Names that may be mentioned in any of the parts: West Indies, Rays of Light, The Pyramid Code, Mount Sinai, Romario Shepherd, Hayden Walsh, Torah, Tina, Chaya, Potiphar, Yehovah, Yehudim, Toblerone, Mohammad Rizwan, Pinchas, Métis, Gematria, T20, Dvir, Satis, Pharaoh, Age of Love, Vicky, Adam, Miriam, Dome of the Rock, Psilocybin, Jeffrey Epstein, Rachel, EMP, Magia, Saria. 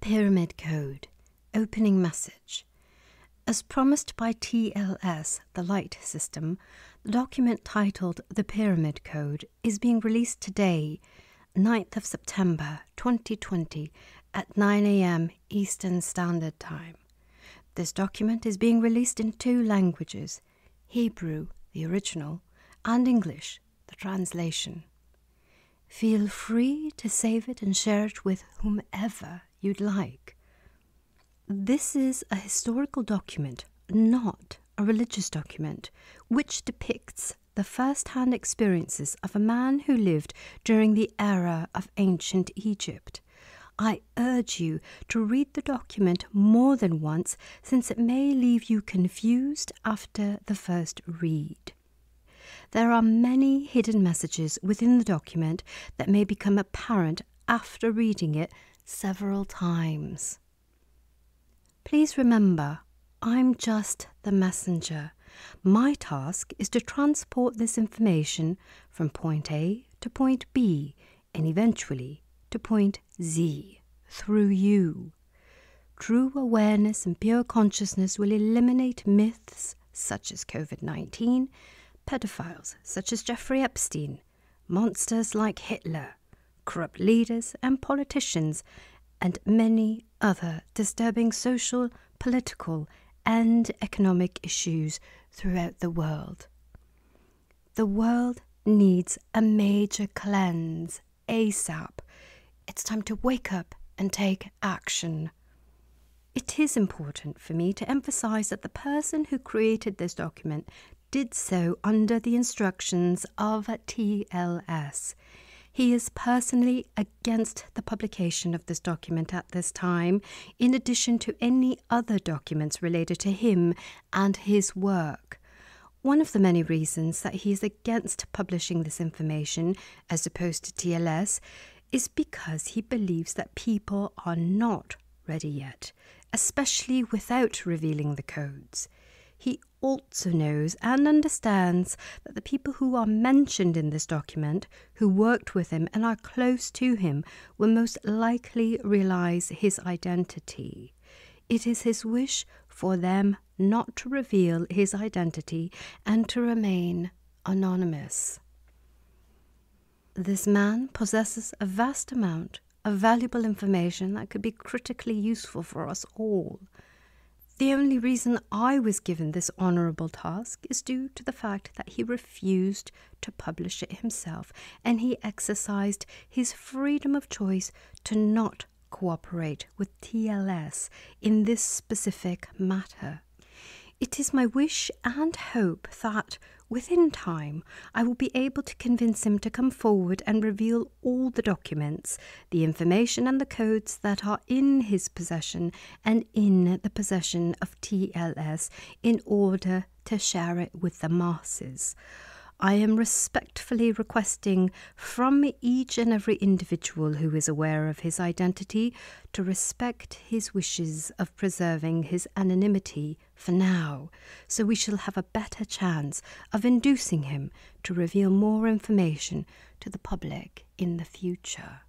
Pyramid Code, Opening Message. As promised by TLS, the Light System, the document titled The Pyramid Code is being released today, 9th of September 2020 at 9 AM Eastern Standard Time. This document is being released in two languages, Hebrew, the original, and English, the translation. Feel free to save it and share it with whomever you'd like. This is a historical document, not a religious document, which depicts the first-hand experiences of a man who lived during the era of ancient Egypt. I urge you to read the document more than once, since it may leave you confused after the first read. There are many hidden messages within the document that may become apparent after reading it several times. Please remember, I'm just the messenger. My task is to transport this information from point A to point B and eventually to point Z through you. True awareness and pure consciousness will eliminate myths such as COVID-19, pedophiles such as Jeffrey Epstein, monsters like Hitler, corrupt leaders and politicians, and many other disturbing social, political, and economic issues throughout the world. The world needs a major cleanse ASAP. It's time to wake up and take action. It is important for me to emphasize that the person who created this document did so under the instructions of TLS. He is personally against the publication of this document at this time, in addition to any other documents related to him and his work. One of the many reasons that he is against publishing this information, as opposed to TLS, is because he believes that people are not ready yet, especially without revealing the codes. He also knows and understands that the people who are mentioned in this document, who worked with him and are close to him, will most likely realize his identity. It is his wish for them not to reveal his identity and to remain anonymous. This man possesses a vast amount of valuable information that could be critically useful for us all. The only reason I was given this honourable task is due to the fact that he refused to publish it himself, and he exercised his freedom of choice to not cooperate with TLS in this specific matter. It is my wish and hope that, within time, I will be able to convince him to come forward and reveal all the documents, the information and the codes that are in his possession and in the possession of TLS in order to share it with the masses. I am respectfully requesting from each and every individual who is aware of his identity to respect his wishes of preserving his anonymity for now, so we shall have a better chance of inducing him to reveal more information to the public in the future.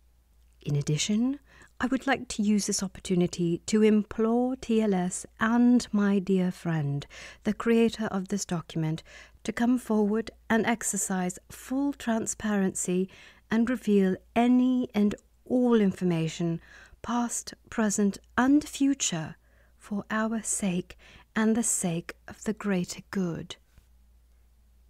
In addition, I would like to use this opportunity to implore TLS and my dear friend, the creator of this document, to come forward and exercise full transparency and reveal any and all information, past, present and future, for our sake and the sake of the greater good.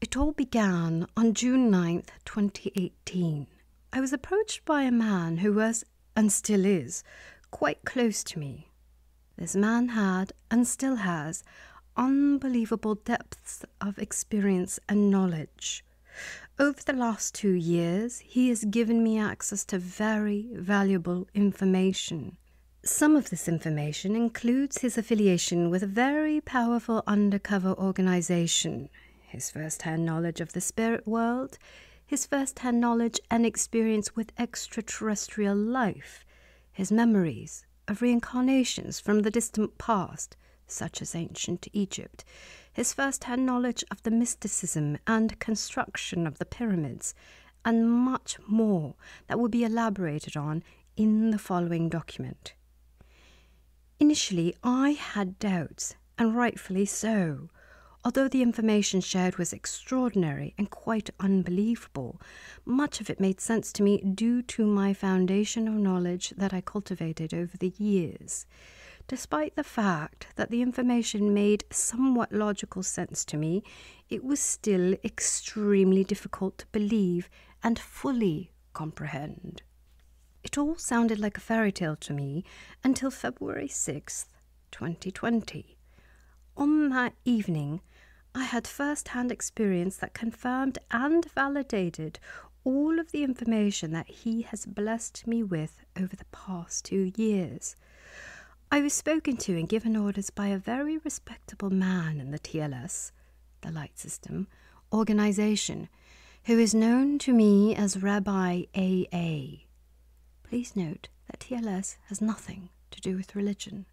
It all began on June 9th, 2018. I was approached by a man who was, and still is, quite close to me. This man had, and still has, unbelievable depths of experience and knowledge. Over the last 2 years, he has given me access to very valuable information. Some of this information includes his affiliation with a very powerful undercover organization, his first-hand knowledge of the spirit world, his first-hand knowledge and experience with extraterrestrial life, his memories of reincarnations from the distant past, such as ancient Egypt, his first-hand knowledge of the mysticism and construction of the pyramids, and much more that will be elaborated on in the following document. Initially, I had doubts, and rightfully so. Although the information shared was extraordinary and quite unbelievable, much of it made sense to me due to my foundation of knowledge that I cultivated over the years. Despite the fact that the information made somewhat logical sense to me, it was still extremely difficult to believe and fully comprehend. It all sounded like a fairy tale to me until February 6th, 2020. On that evening, I had first-hand experience that confirmed and validated all of the information that he has blessed me with over the past 2 years. I was spoken to and given orders by a very respectable man in the TLS, the Light System, organization, who is known to me as Rabbi A.A. Please note that TLS has nothing to do with religion.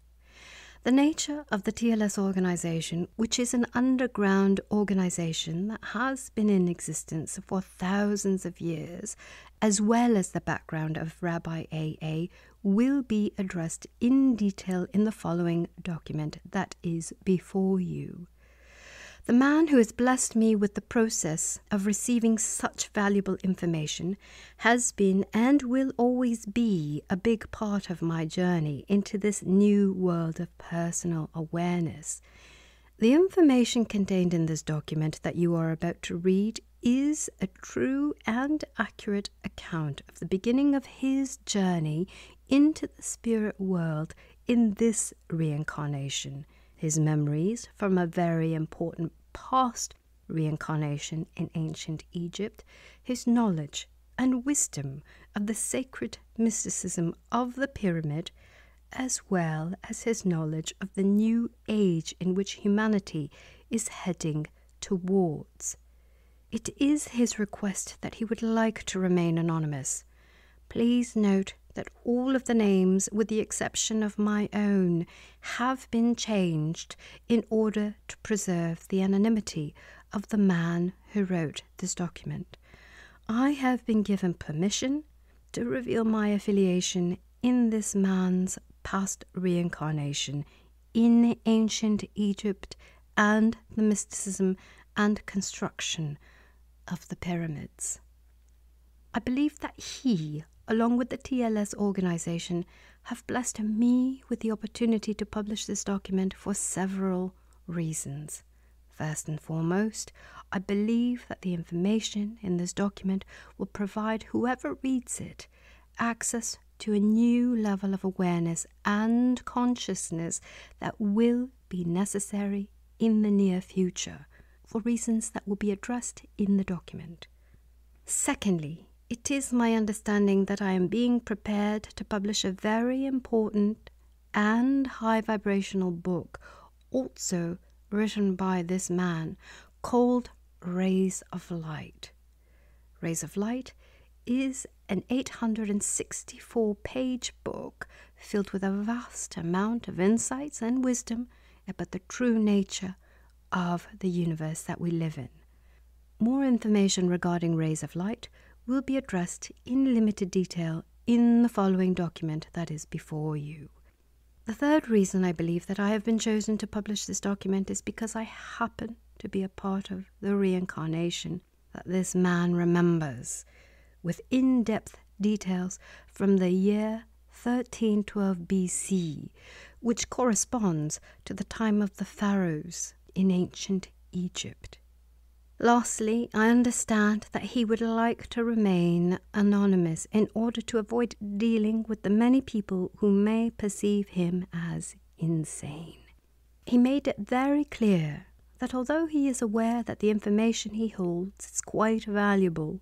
The nature of the TLS organization, which is an underground organization that has been in existence for thousands of years, as well as the background of Rabbi A.A., will be addressed in detail in the following document that is before you. The man who has blessed me with the process of receiving such valuable information has been and will always be a big part of my journey into this new world of personal awareness. The information contained in this document that you are about to read is a true and accurate account of the beginning of his journey into the spirit world in this reincarnation, his memories from a very important past reincarnation in ancient Egypt, his knowledge and wisdom of the sacred mysticism of the pyramid, as well as his knowledge of the new age in which humanity is heading towards. It is his request that he would like to remain anonymous. Please note that all of the names, with the exception of my own, have been changed in order to preserve the anonymity of the man who wrote this document. I have been given permission to reveal my affiliation in this man's past reincarnation in ancient Egypt and the mysticism and construction of the pyramids. I believe that he, along with the TLS organization, have blessed me with the opportunity to publish this document for several reasons. First and foremost, I believe that the information in this document will provide whoever reads it access to a new level of awareness and consciousness that will be necessary in the near future, for reasons that will be addressed in the document. Secondly, it is my understanding that I am being prepared to publish a very important and high vibrational book, also written by this man, called Rays of Light. Rays of Light is an 864-page book filled with a vast amount of insights and wisdom about the true nature of the universe that we live in. More information regarding Rays of Light will be addressed in limited detail in the following document that is before you. The third reason I believe that I have been chosen to publish this document is because I happen to be a part of the reincarnation that this man remembers, with in-depth details from the year 1312 BC, which corresponds to the time of the pharaohs in ancient Egypt. Lastly, I understand that he would like to remain anonymous in order to avoid dealing with the many people who may perceive him as insane. He made it very clear that although he is aware that the information he holds is quite valuable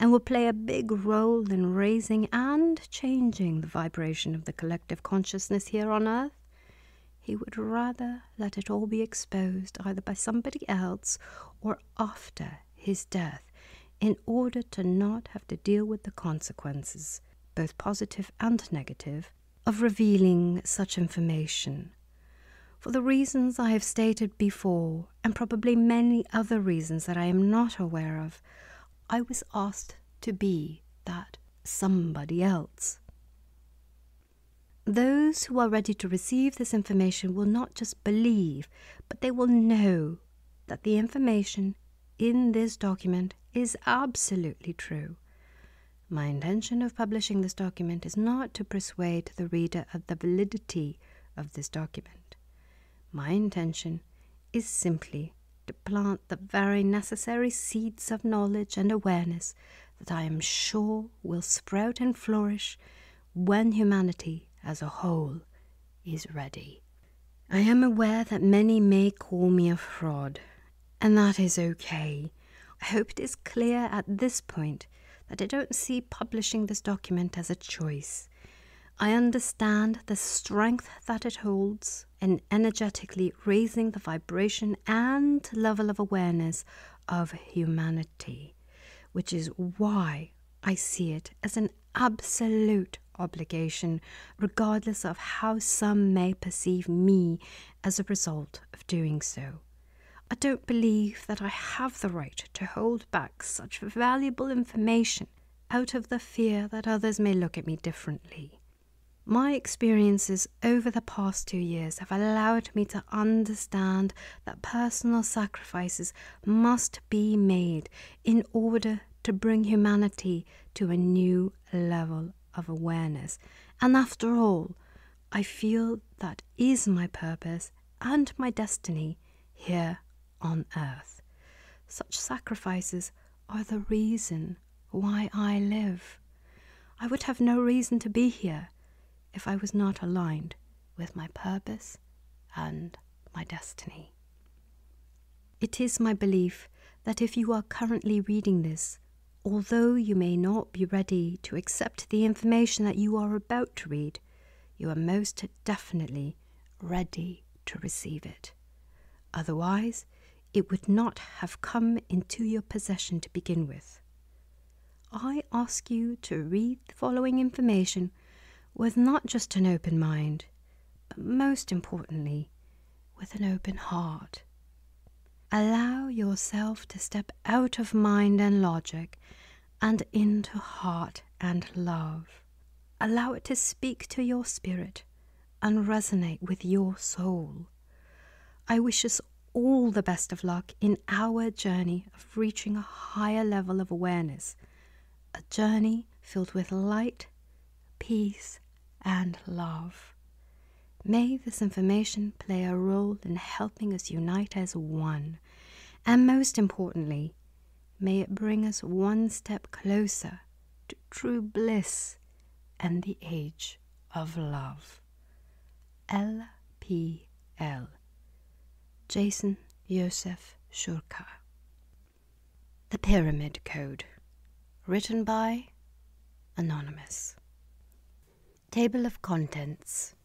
and will play a big role in raising and changing the vibration of the collective consciousness here on Earth, he would rather let it all be exposed either by somebody else or after his death, in order to not have to deal with the consequences, both positive and negative, of revealing such information. For the reasons I have stated before, and probably many other reasons that I am not aware of, I was asked to be that somebody else. Those who are ready to receive this information will not just believe, but they will know that the information in this document is absolutely true. My intention of publishing this document is not to persuade the reader of the validity of this document. My intention is simply to plant the very necessary seeds of knowledge and awareness that I am sure will sprout and flourish when humanity as a whole is ready. I am aware that many may call me a fraud, and that is okay. I hope it is clear at this point that I don't see publishing this document as a choice. I understand the strength that it holds in energetically raising the vibration and level of awareness of humanity, which is why I see it as an absolute obligation, regardless of how some may perceive me as a result of doing so. I don't believe that I have the right to hold back such valuable information out of the fear that others may look at me differently. My experiences over the past 2 years have allowed me to understand that personal sacrifices must be made in order to bring humanity to a new level of awareness. And after all, I feel that is my purpose and my destiny here on earth. Such sacrifices are the reason why I live. I would have no reason to be here if I was not aligned with my purpose and my destiny. It is my belief that if you are currently reading this, although you may not be ready to accept the information that you are about to read, you are most definitely ready to receive it. Otherwise, it would not have come into your possession to begin with. I ask you to read the following information with not just an open mind, but most importantly, with an open heart. Allow yourself to step out of mind and logic and into heart and love. Allow it to speak to your spirit and resonate with your soul. I wish us all the best of luck in our journey of reaching a higher level of awareness, a journey filled with light, peace, and love. May this information play a role in helping us unite as one, and most importantly, may it bring us one step closer to true bliss and the age of love. LPL. Jason Yosef Shurka. The Pyramid Code. Written by Anonymous. Table of Contents.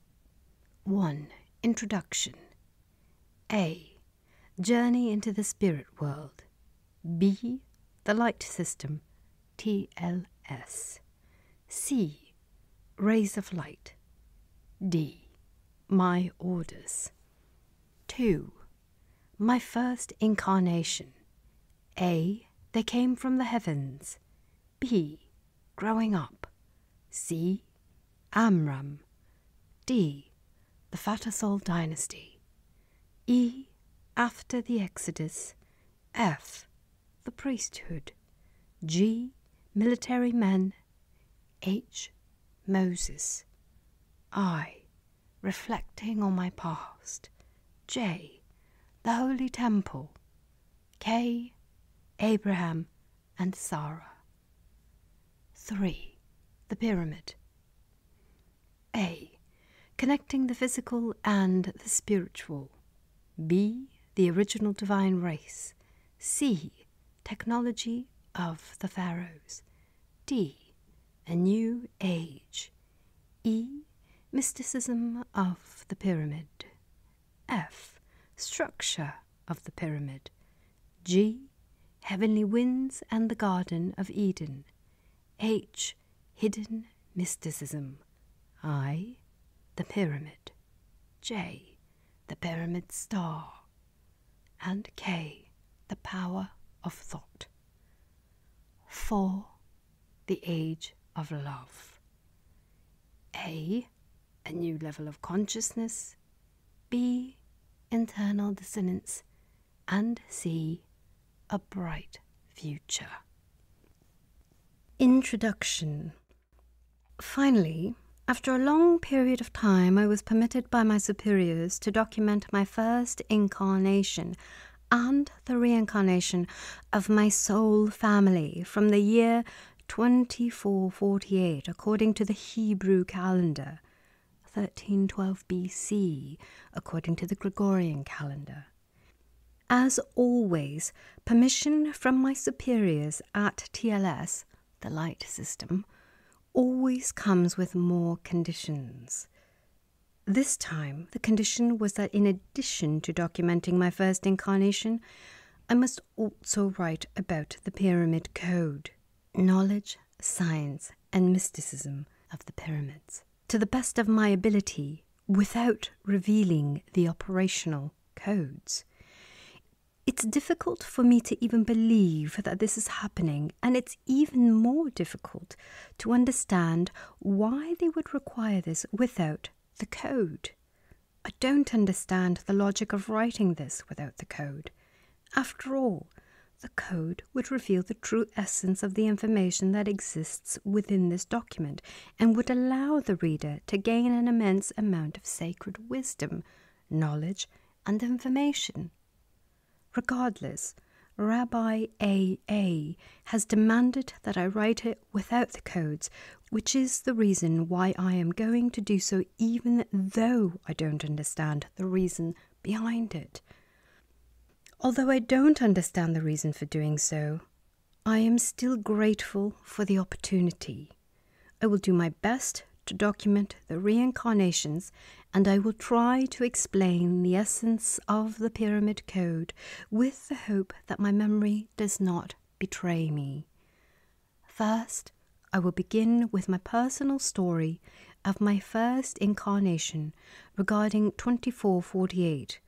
1. Introduction. A. Journey into the Spirit World. B. The Light System. TLS. C. Rays of Light. D. My Orders. 2. My First Incarnation. A. They Came from the Heavens. B. Growing Up. C. Amram. D. The Fatasol Dynasty. E. After the Exodus. F. The Priesthood. G. Military Men. H. Moses. I. Reflecting on my past. J. The Holy Temple. K. Abraham and Sarah. 3. The Pyramid. A. Connecting the physical and the spiritual. B. The original divine race. C. Technology of the pharaohs. D. A new age. E. Mysticism of the pyramid. F. Structure of the pyramid. G. Heavenly Winds and the Garden of Eden. H. Hidden Mysticism. I. The Pyramid. J. The Pyramid Star. And K. The Power of Thought. 4. The Age of Love. A. a new level of consciousness, B, internal dissonance, and C, a bright future. Introduction. Finally, after a long period of time, I was permitted by my superiors to document my first incarnation and the reincarnation of my soul family from the year 2448, according to the Hebrew calendar, 1312 BC, according to the Gregorian calendar. As always, permission from my superiors at TLS, the light system, always comes with more conditions. This time, the condition was that in addition to documenting my first incarnation, I must also write about the Pyramid Code, knowledge, science, and mysticism of the pyramids, to the best of my ability, without revealing the operational codes. It's difficult for me to even believe that this is happening, and it's even more difficult to understand why they would require this without the code. I don't understand the logic of writing this without the code. After all, the code would reveal the true essence of the information that exists within this document and would allow the reader to gain an immense amount of sacred wisdom, knowledge, and information. Regardless, Rabbi A.A. has demanded that I write it without the codes, which is the reason why I am going to do so, even though I don't understand the reason behind it. Although I don't understand the reason for doing so, I am still grateful for the opportunity. I will do my best to document the reincarnations, and I will try to explain the essence of the Pyramid Code with the hope that my memory does not betray me. First, I will begin with my personal story of my first incarnation regarding 2448.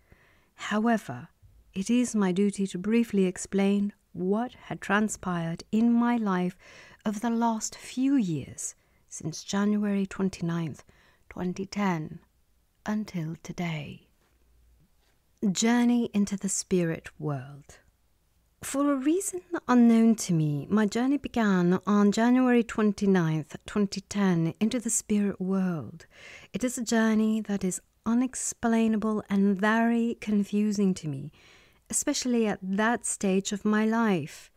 However, it is my duty to briefly explain what had transpired in my life over the last few years, since January 29th, 2010, until today. Journey into the spirit world. For a reason unknown to me, my journey began on January 29th, 2010, into the spirit world. It is a journey that is unexplainable and very confusing to me, especially at that stage of my life.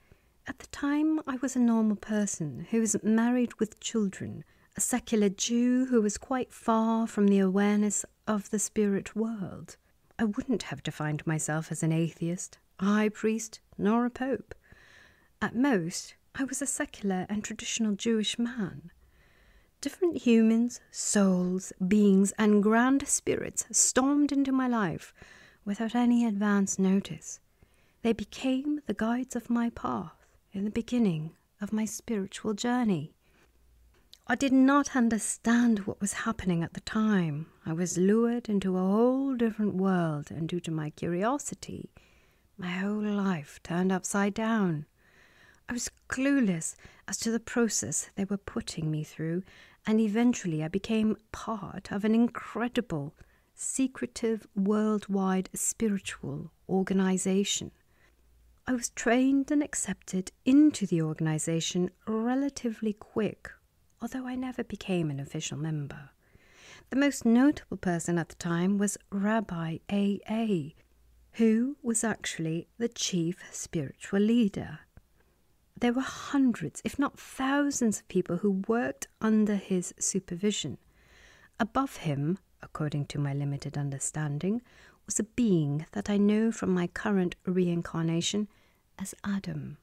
At the time, I was a normal person who was married with children, a secular Jew who was quite far from the awareness of the spirit world. I wouldn't have defined myself as an atheist, a high priest, nor a pope. At most, I was a secular and traditional Jewish man. Different humans, souls, beings, and grand spirits stormed into my life without any advance notice. They became the guides of my path in the beginning of my spiritual journey. I did not understand what was happening at the time. I was lured into a whole different world, and due to my curiosity, my whole life turned upside down. I was clueless as to the process they were putting me through, and eventually I became part of an incredible, secretive, worldwide spiritual organization. I was trained and accepted into the organisation relatively quick, although I never became an official member. The most notable person at the time was Rabbi A.A., who was actually the chief spiritual leader. There were hundreds, if not thousands, of people who worked under his supervision. Above him, according to my limited understanding, was a being that I know from my current reincarnation as Adam.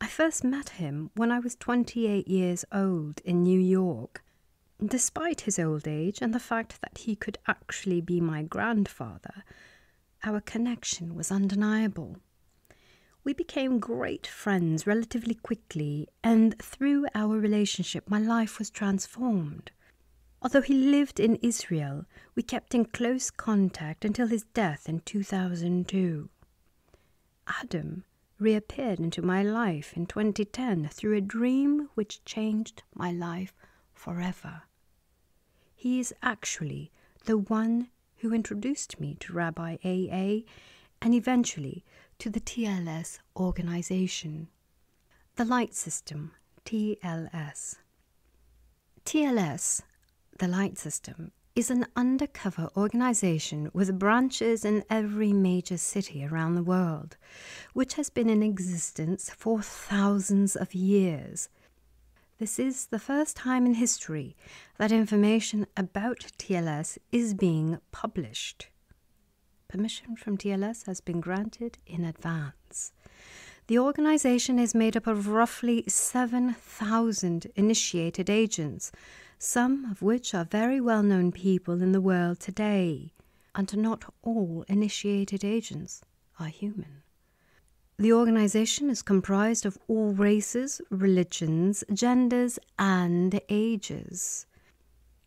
I first met him when I was 28 years old in New York. Despite his old age and the fact that he could actually be my grandfather, our connection was undeniable. We became great friends relatively quickly, and through our relationship, my life was transformed. Although he lived in Israel, we kept in close contact until his death in 2002. Adam reappeared into my life in 2010 through a dream which changed my life forever. He is actually the one who introduced me to Rabbi A.A. and eventually to the TLS organization. The Light System, TLS. TLS, the Light System, is an undercover organization with branches in every major city around the world, which has been in existence for thousands of years. This is the first time in history that information about TLS is being published. Permission from TLS has been granted in advance. The organization is made up of roughly 7,000 initiated agents, some of which are very well-known people in the world today, and not all initiated agents are human. The organization is comprised of all races, religions, genders, and ages.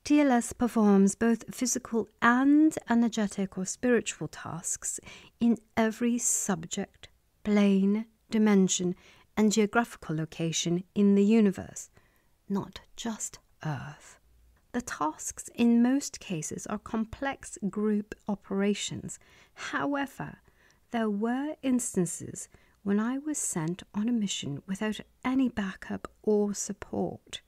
TLS performs both physical and energetic or spiritual tasks in every subject, plane, dimension, and geographical location in the universe, not just Earth. The tasks in most cases are complex group operations. However, there were instances when I was sent on a mission without any backup or support.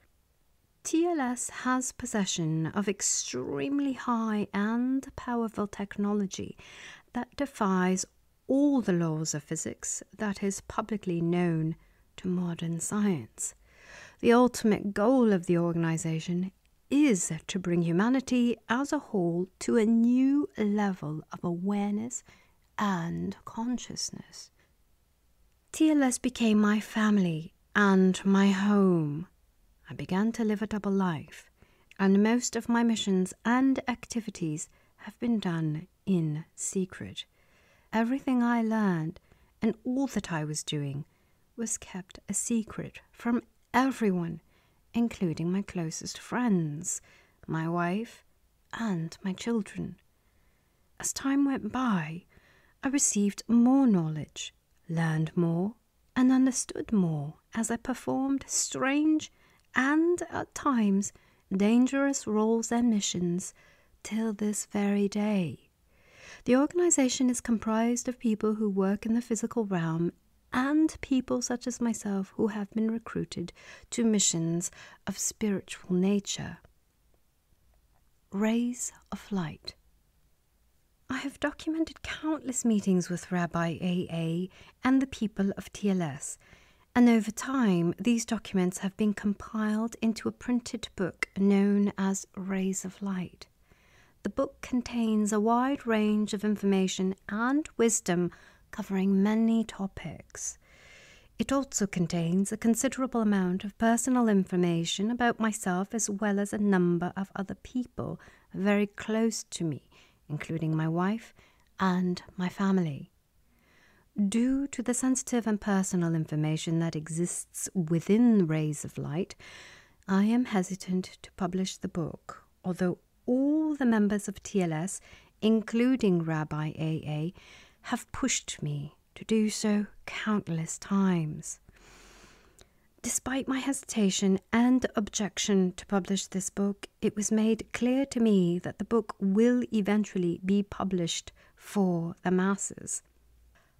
TLS has possession of extremely high and powerful technology that defies all the laws of physics that is publicly known to modern science. The ultimate goal of the organization is to bring humanity as a whole to a new level of awareness and consciousness. TLS became my family and my home. I began to live a double life, and most of my missions and activities have been done in secret. Everything I learned and all that I was doing was kept a secret from everyone, including my closest friends, my wife, and my children. As time went by, I received more knowledge, learned more, and understood more as I performed strange and, at times, dangerous roles and missions till this very day. The organization is comprised of people who work in the physical realm and people such as myself who have been recruited to missions of spiritual nature. Rays of Light. I have documented countless meetings with Rabbi A.A. and the people of TLS, and over time these documents have been compiled into a printed book known as Rays of Light. The book contains a wide range of information and wisdom covering many topics. It also contains a considerable amount of personal information about myself as well as a number of other people very close to me, including my wife and my family. Due to the sensitive and personal information that exists within Rays of Light, I am hesitant to publish the book, although all the members of TLS, including Rabbi A.A., have pushed me to do so countless times. Despite my hesitation and objection to publish this book, it was made clear to me that the book will eventually be published for the masses.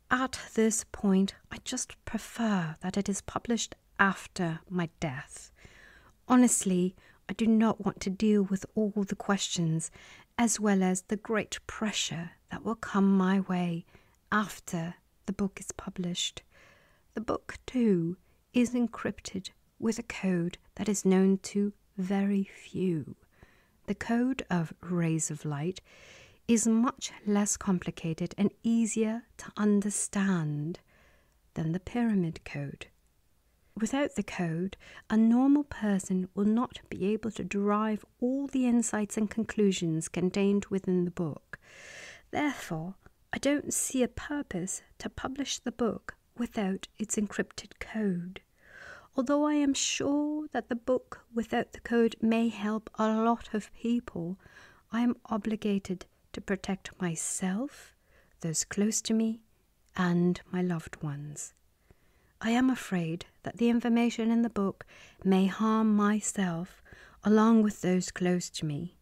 At this point, I just prefer that it is published after my death. Honestly, I do not want to deal with all the questions, as well as the great pressure that will come my way after the book is published. The book, too, is encrypted with a code that is known to very few. The code of Rays of Light is much less complicated and easier to understand than the Pyramid Code. Without the code, a normal person will not be able to derive all the insights and conclusions contained within the book. Therefore, I don't see a purpose to publish the book without its encrypted code. Although I am sure that the book without the code may help a lot of people, I am obligated to protect myself, those close to me, and my loved ones. I am afraid that the information in the book may harm myself along with those close to me,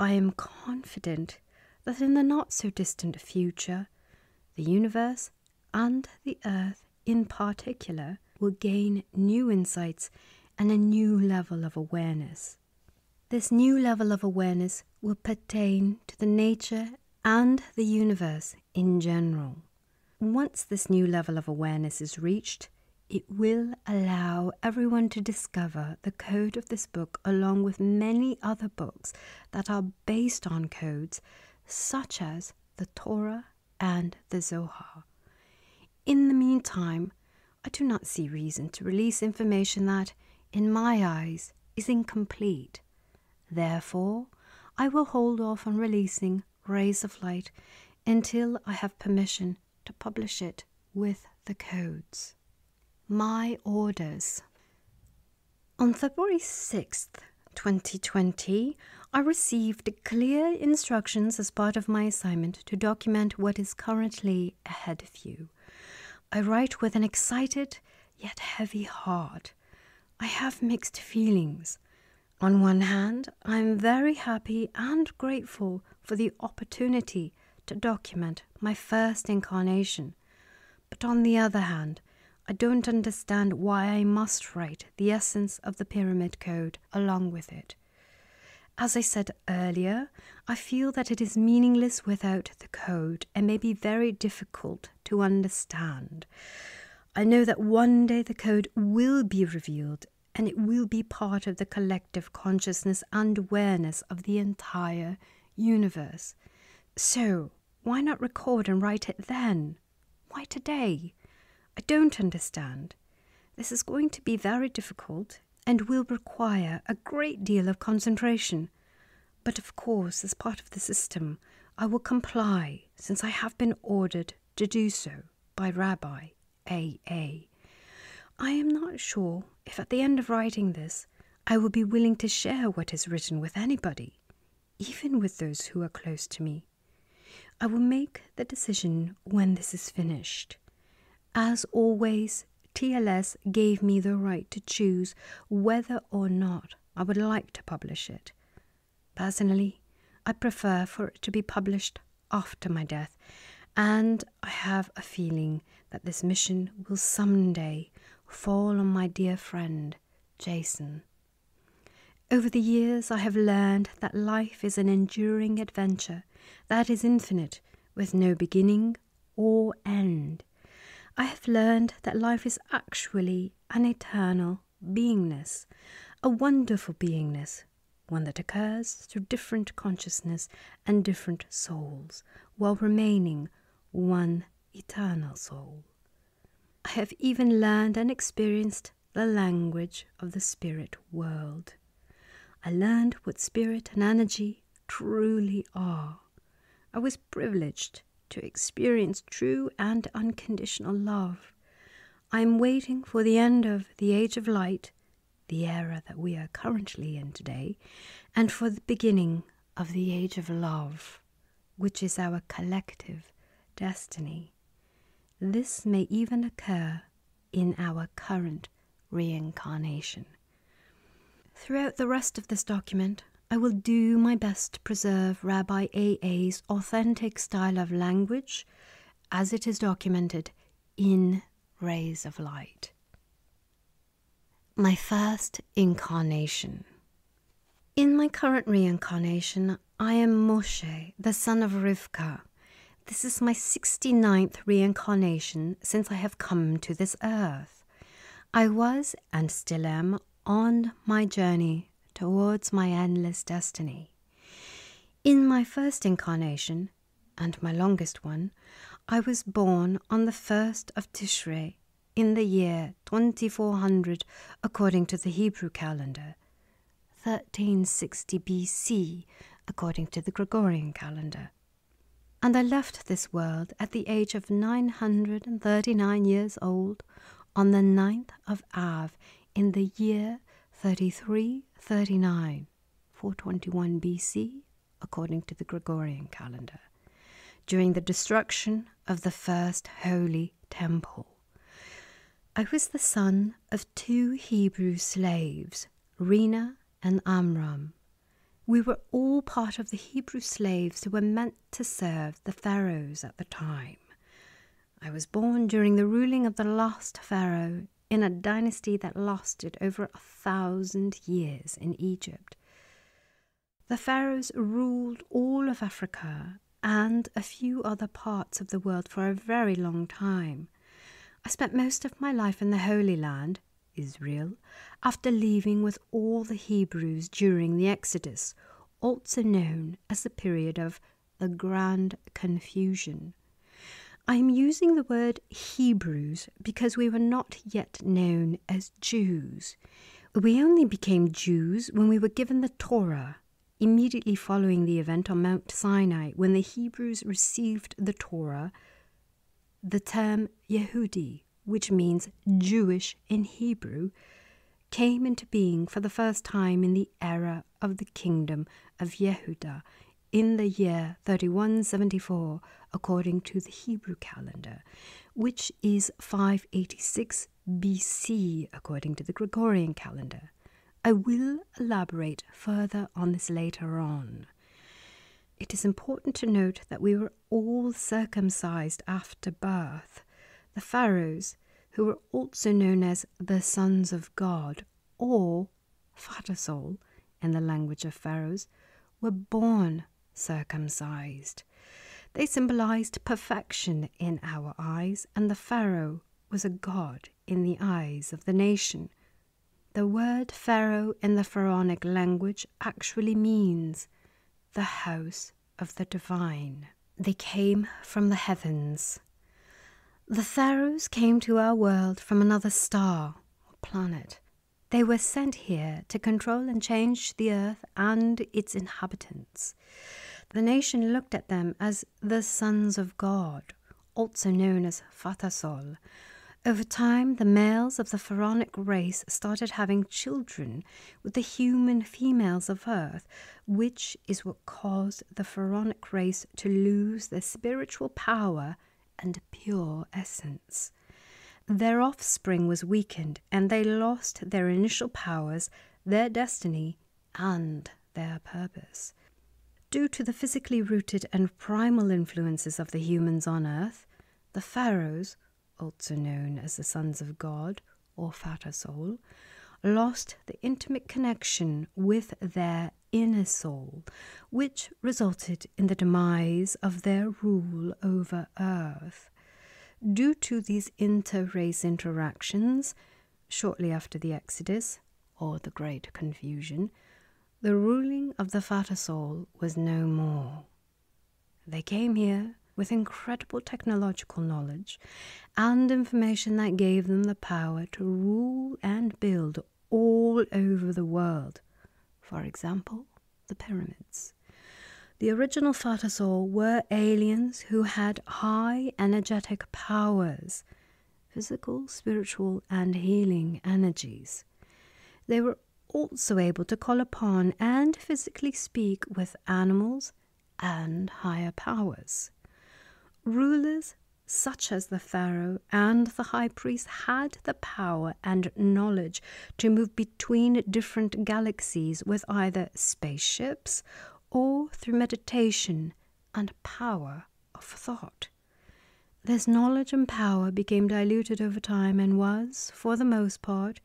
I am confident that in the not-so-distant future, the universe and the earth in particular will gain new insights and a new level of awareness. This new level of awareness will pertain to the nature and the universe in general. Once this new level of awareness is reached, it will allow everyone to discover the code of this book along with many other books that are based on codes such as the Torah and the Zohar. In the meantime, I do not see reason to release information that, in my eyes, is incomplete. Therefore, I will hold off on releasing Rays of Light until I have permission to publish it with the codes. My orders. On February 6th, 2020, I received clear instructions as part of my assignment to document what is currently ahead of you. I write with an excited yet heavy heart. I have mixed feelings. On one hand, I am very happy and grateful for the opportunity to document my first incarnation. But on the other hand, I don't understand why I must write the essence of the Pyramid Code along with it. As I said earlier, I feel that it is meaningless without the code and may be very difficult to understand. I know that one day the code will be revealed and it will be part of the collective consciousness and awareness of the entire universe. So, why not record and write it then? Why today? I don't understand. This is going to be very difficult and will require a great deal of concentration. But of course, as part of the system, I will comply since I have been ordered to do so by Rabbi A.A. I am not sure if at the end of writing this, I will be willing to share what is written with anybody, even with those who are close to me. I will make the decision when this is finished. As always, TLS gave me the right to choose whether or not I would like to publish it. Personally, I prefer for it to be published after my death, and I have a feeling that this mission will someday fall on my dear friend, Jason. Over the years, I have learned that life is an enduring adventure that is infinite, with no beginning or end. I have learned that life is actually an eternal beingness, a wonderful beingness, one that occurs through different consciousness and different souls, while remaining one eternal soul. I have even learned and experienced the language of the spirit world. I learned what spirit and energy truly are. I was privileged to experience true and unconditional love. I am waiting for the end of the Age of Light, the era that we are currently in today, and for the beginning of the Age of Love, which is our collective destiny. This may even occur in our current reincarnation. Throughout the rest of this document, I will do my best to preserve Rabbi A.A.'s authentic style of language as it is documented in Rays of Light. My first incarnation. In my current reincarnation, I am Moshe, the son of Rivka. This is my 69th reincarnation since I have come to this earth. I was, and still am, on my journey towards my endless destiny. In my first incarnation, and my longest one, I was born on the 1st of Tishrei in the year 2400 according to the Hebrew calendar, 1360 BC according to the Gregorian calendar. And I left this world at the age of 939 years old on the 9th of Av in the year 3339, 421 BC, according to the Gregorian calendar, during the destruction of the first holy temple. I was the son of two Hebrew slaves, Rina and Amram. We were all part of the Hebrew slaves who were meant to serve the pharaohs at the time. I was born during the ruling of the last pharaoh in a dynasty that lasted over 1,000 years in Egypt. The pharaohs ruled all of Africa and a few other parts of the world for a very long time. I spent most of my life in the Holy Land, Israel, after leaving with all the Hebrews during the Exodus, also known as the period of the Grand Confusion. I am using the word Hebrews because we were not yet known as Jews. We only became Jews when we were given the Torah, immediately following the event on Mount Sinai when the Hebrews received the Torah, the term Yehudi, which means Jewish in Hebrew, came into being for the first time in the era of the kingdom of Yehuda in the year 3174, according to the Hebrew calendar, which is 586 BC, according to the Gregorian calendar. I will elaborate further on this later on. It is important to note that we were all circumcised after birth. The pharaohs, who were also known as the sons of God, or Fatasol in the language of pharaohs, were born circumcised. They symbolized perfection in our eyes, and the pharaoh was a god in the eyes of the nation. The word pharaoh in the pharaonic language actually means the house of the divine. They came from the heavens. The pharaohs came to our world from another star or planet. They were sent here to control and change the earth and its inhabitants. The nation looked at them as the sons of God, also known as Fatasol. Over time, the males of the pharaonic race started having children with the human females of Earth, which is what caused the pharaonic race to lose their spiritual power and pure essence. Their offspring was weakened, and they lost their initial powers, their destiny, and their purpose. Due to the physically rooted and primal influences of the humans on Earth, the pharaohs, also known as the sons of God, or Fatasol, lost the intimate connection with their inner soul, which resulted in the demise of their rule over Earth. Due to these inter-race interactions, shortly after the Exodus, or the Great Confusion, the ruling of the Fatasol was no more. They came here with incredible technological knowledge and information that gave them the power to rule and build all over the world. For example, the pyramids. The original Fatasol were aliens who had high energetic powers, physical, spiritual, and healing energies. They were also able to call upon and physically speak with animals and higher powers. Rulers such as the pharaoh and the high priest had the power and knowledge to move between different galaxies with either spaceships or through meditation and power of thought. This knowledge and power became diluted over time and was, for the most part,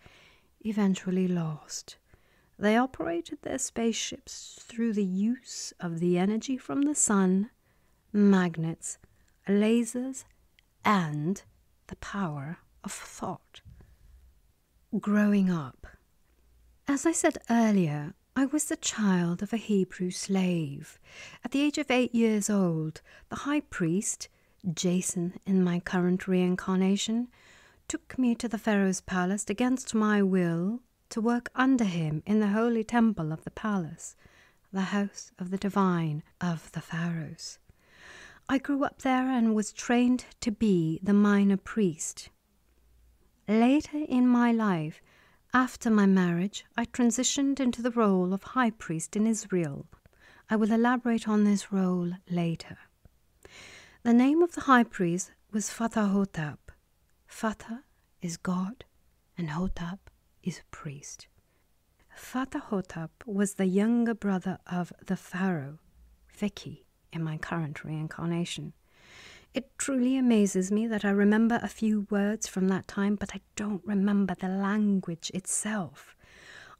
eventually lost. They operated their spaceships through the use of the energy from the sun, magnets, lasers, and the power of thought. Growing up. As I said earlier, I was the child of a Hebrew slave. At the age of 8 years old, the high priest, Jason in my current reincarnation, took me to the pharaoh's palace against my will to work under him in the holy temple of the palace, the house of the divine of the pharaohs. I grew up there and was trained to be the minor priest. Later in my life, after my marriage, I transitioned into the role of high priest in Israel. I will elaborate on this role later. The name of the high priest was Fatahotep. Fatah is God and Hotep is priest. Fatahotep was the younger brother of the Pharaoh, Vicky, in my current reincarnation. It truly amazes me that I remember a few words from that time, but I don't remember the language itself.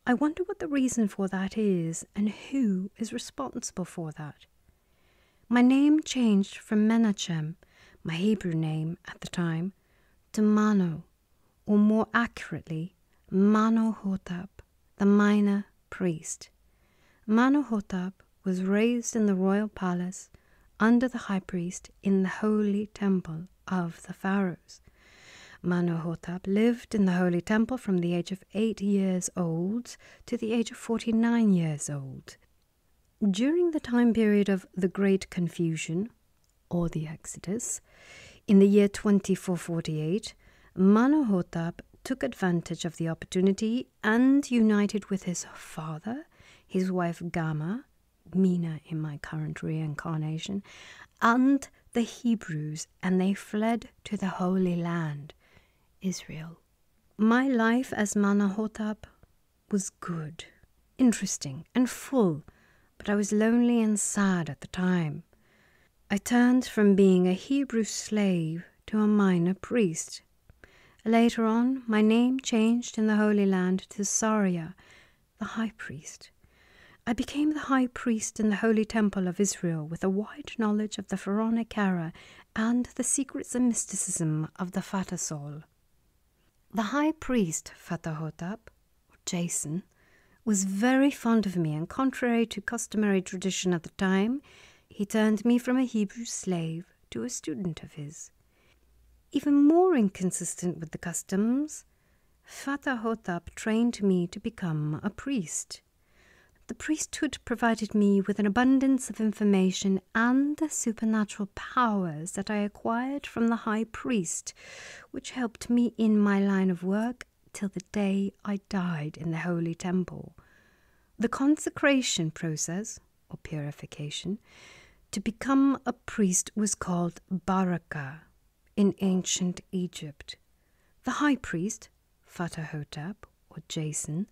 I wonder what the reason for that is and who is responsible for that. My name changed from Menachem, my Hebrew name at the time, to Mano, or more accurately, Manohotep, the minor priest. Manohotep was raised in the royal palace under the high priest in the holy temple of the pharaohs. Manohotep lived in the holy temple from the age of 8 years old to the age of 49 years old. During the time period of the Great Confusion, or the Exodus, in the year 2448, Manohotep took advantage of the opportunity and united with his father, his wife Gama, Mina in my current reincarnation, and the Hebrews, and they fled to the Holy Land, Israel. My life as Manohotep was good, interesting and full, but I was lonely and sad at the time. I turned from being a Hebrew slave to a minor priest. Later on, my name changed in the Holy Land to Saria, the high priest. I became the high priest in the Holy Temple of Israel with a wide knowledge of the Pharaonic era and the secrets and mysticism of the Fatasol. The high priest, Fatahotep, or Jason, was very fond of me, and contrary to customary tradition at the time, he turned me from a Hebrew slave to a student of his. Even more inconsistent with the customs, Fatahotep trained me to become a priest. The priesthood provided me with an abundance of information and the supernatural powers that I acquired from the high priest, which helped me in my line of work till the day I died in the holy temple. The consecration process, or purification, to become a priest was called Barakah in ancient Egypt. The high priest, Fatahotep, or Jason,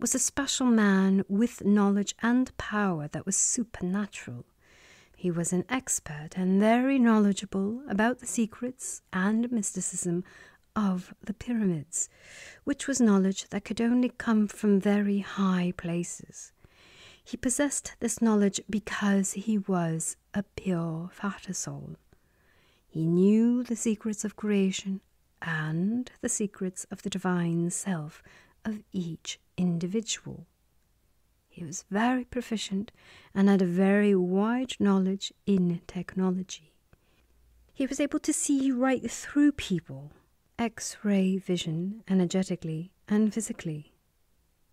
was a special man with knowledge and power that was supernatural. He was an expert and very knowledgeable about the secrets and mysticism of the pyramids, which was knowledge that could only come from very high places. He possessed this knowledge because he was a pure Fatasol. He knew the secrets of creation and the secrets of the divine self of each individual. He was very proficient and had a very wide knowledge in technology. He was able to see right through people, X-ray vision, energetically and physically.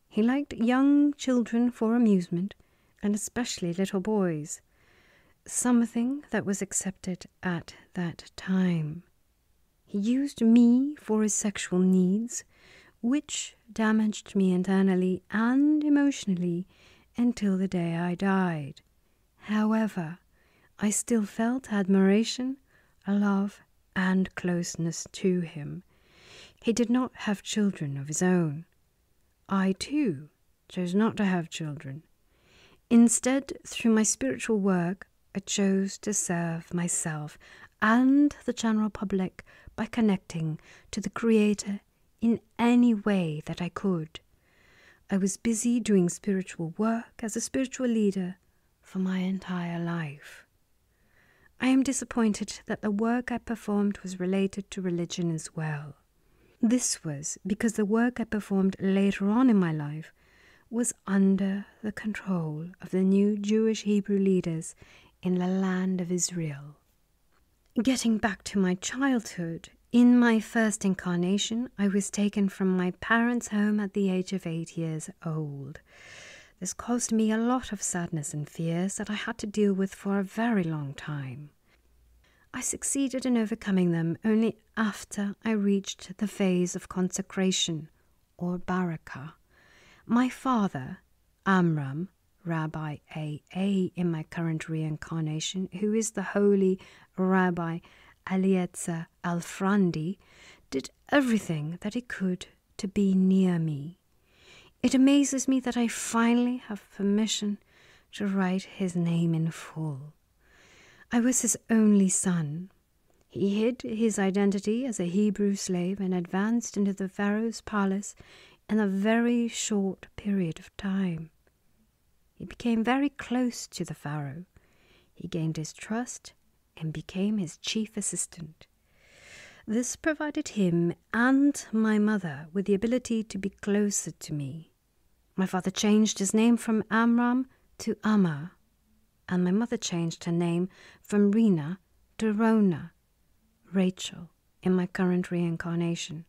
He liked young children for amusement, and especially little boys, something that was accepted at that time. He used me for his sexual needs, which damaged me internally and emotionally until the day I died. However, I still felt admiration, love, and closeness to him. He did not have children of his own. I, too, chose not to have children. Instead, through my spiritual work, I chose to serve myself and the general public by connecting to the Creator in any way that I could. I was busy doing spiritual work as a spiritual leader for my entire life. I am disappointed that the work I performed was related to religion as well. This was because the work I performed later on in my life was under the control of the new Jewish Hebrew leaders in the land of Israel. Getting back to my childhood, in my first incarnation, I was taken from my parents' home at the age of 8 years old. This caused me a lot of sadness and fears that I had to deal with for a very long time. I succeeded in overcoming them only after I reached the phase of consecration, or Barakah. My father, Amram, Rabbi A.A. in my current reincarnation, who is the holy Rabbi Eliezer did everything that he could to be near me. It amazes me that I finally have permission to write his name in full. I was his only son. He hid his identity as a Hebrew slave and advanced into the Pharaoh's palace in a very short period of time. He became very close to the Pharaoh. He gained his trust and became his chief assistant. This provided him and my mother with the ability to be closer to me. My father changed his name from Amram to Amma, and my mother changed her name from Rena to Rona, Rachel, in my current reincarnation.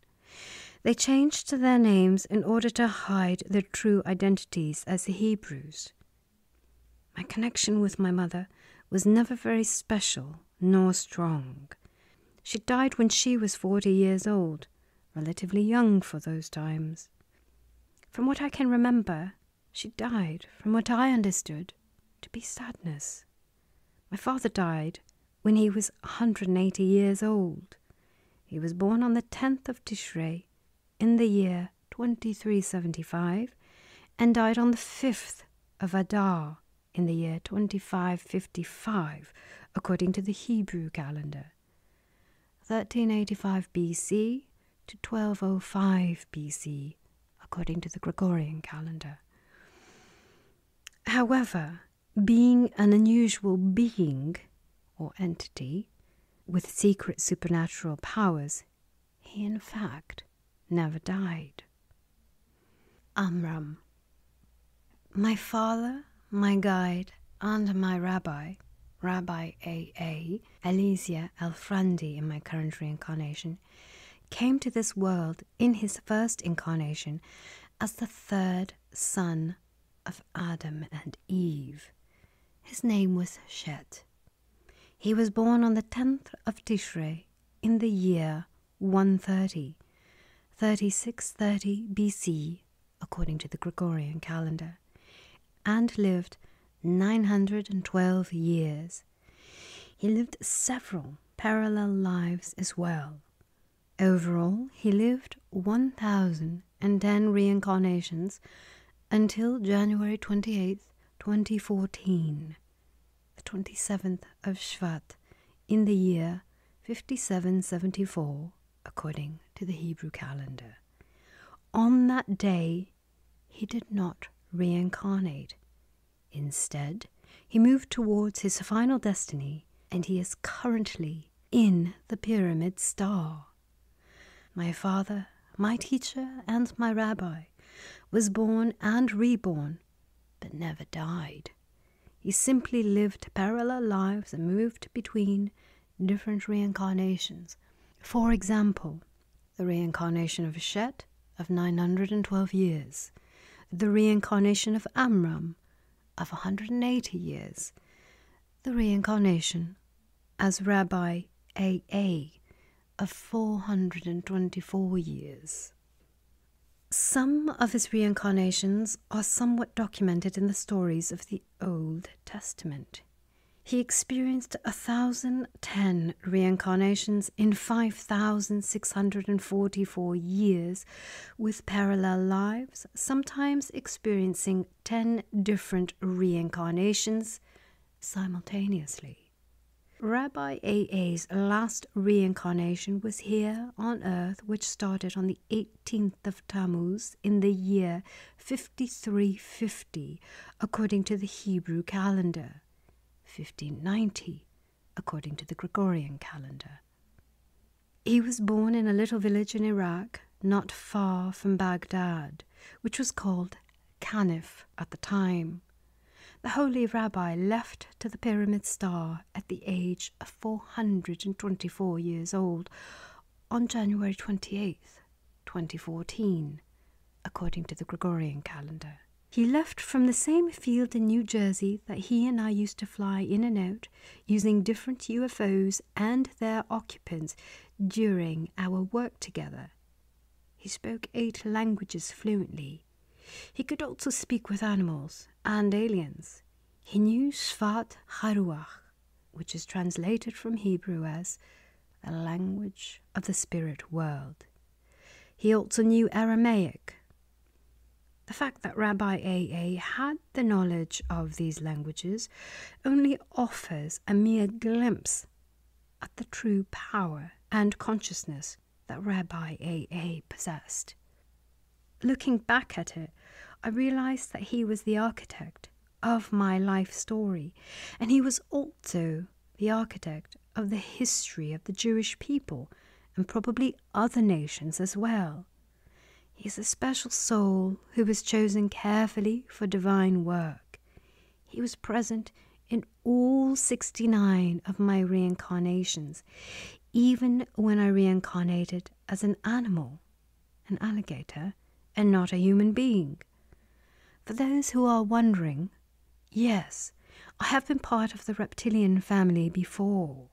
They changed their names in order to hide their true identities as Hebrews. My connection with my mother was never very special nor strong. She died when she was 40 years old, relatively young for those times. From what I can remember, she died, from what I understood, to be sadness. My father died when he was 180 years old. He was born on the 10th of Tishrei in the year 2375 and died on the 5th of Adar in the year 2555, according to the Hebrew calendar. 1385 BC to 1205 BC, according to the Gregorian calendar. However, being an unusual being, or entity, with secret supernatural powers, he in fact never died. Amram. My father, my guide, and my rabbi, Rabbi A.A., Eliezer Elfrandi in my current reincarnation, came to this world in his first incarnation as the third son of Adam and Eve. His name was Shet. He was born on the 10th of Tishrei in the year 130, 3630 BC, according to the Gregorian calendar, and lived 912 years. He lived several parallel lives as well. Overall, he lived 1,010 reincarnations until January 28, 2014, the 27th of Shvat, in the year 5774, according to the Hebrew calendar. On that day, he did not reincarnate. Instead, he moved towards his final destiny, and he is currently in the pyramid star. My father, my teacher, and my rabbi was born and reborn, but never died. He simply lived parallel lives and moved between different reincarnations. For example, the reincarnation of Shet of 912 years, the reincarnation of Amram of 180 years, the reincarnation as Rabbi A.A. of 424 years. Some of his reincarnations are somewhat documented in the stories of the Old Testament. He experienced 1,010 reincarnations in 5,644 years with parallel lives, sometimes experiencing 10 different reincarnations simultaneously. Rabbi A.A.'s last reincarnation was here on Earth, which started on the 18th of Tammuz in the year 5350, according to the Hebrew calendar, 1590, according to the Gregorian calendar. He was born in a little village in Iraq, not far from Baghdad, which was called Kanif at the time. The holy rabbi left to the pyramid star at the age of 424 years old on January 28, 2014, according to the Gregorian calendar. He left from the same field in New Jersey that he and I used to fly in and out using different UFOs and their occupants during our work together. He spoke 8 languages fluently. He could also speak with animals and aliens. He knew Shfat Haruach, which is translated from Hebrew as the language of the spirit world. He also knew Aramaic. The fact that Rabbi A.A. had the knowledge of these languages only offers a mere glimpse at the true power and consciousness that Rabbi A.A. possessed. Looking back at it, I realized that he was the architect of my life story, and he was also the architect of the history of the Jewish people, and probably other nations as well. He is a special soul who was chosen carefully for divine work. He was present in all 69 of my reincarnations, even when I reincarnated as an animal, an alligator, and not a human being. For those who are wondering, yes, I have been part of the reptilian family before.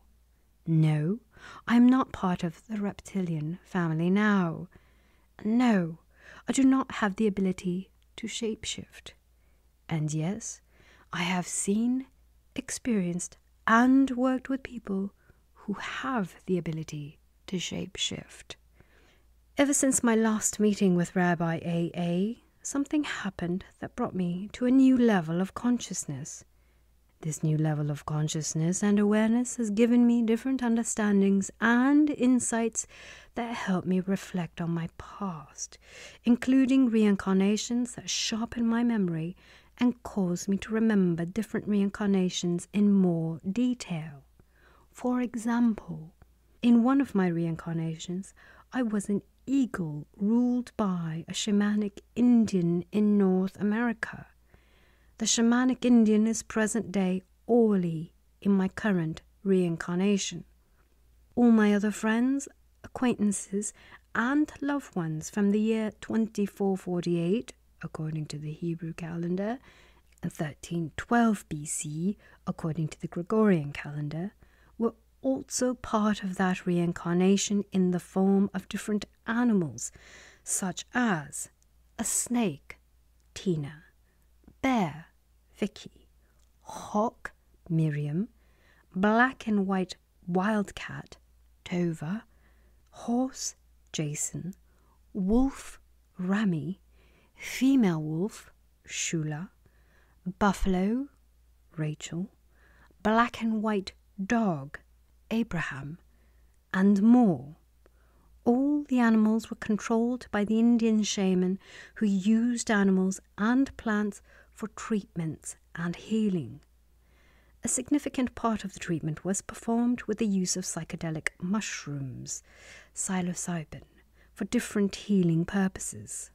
No, I am not part of the reptilian family now. No, I do not have the ability to shapeshift. And yes, I have seen, experienced, and worked with people who have the ability to shapeshift. Ever since my last meeting with Rabbi A.A., something happened that brought me to a new level of consciousness. This new level of consciousness and awareness has given me different understandings and insights that help me reflect on my past, including reincarnations that sharpen my memory and cause me to remember different reincarnations in more detail. For example, in one of my reincarnations, I was an eagle ruled by a shamanic Indian in North America. The shamanic Indian is present-day Orly in my current reincarnation. All my other friends, acquaintances, and loved ones from the year 2448, according to the Hebrew calendar, and 1312 BC, according to the Gregorian calendar, were also part of that reincarnation in the form of different animals, such as a snake, Tina, bear, Vicky, hawk, Miriam, black and white wildcat, Tova, horse, Jason, wolf, Rami, female wolf, Shula, buffalo, Rachel, black and white dog, Abraham, and more. All the animals were controlled by the Indian shaman who used animals and plants for treatments and healing. A significant part of the treatment was performed with the use of psychedelic mushrooms, psilocybin, for different healing purposes.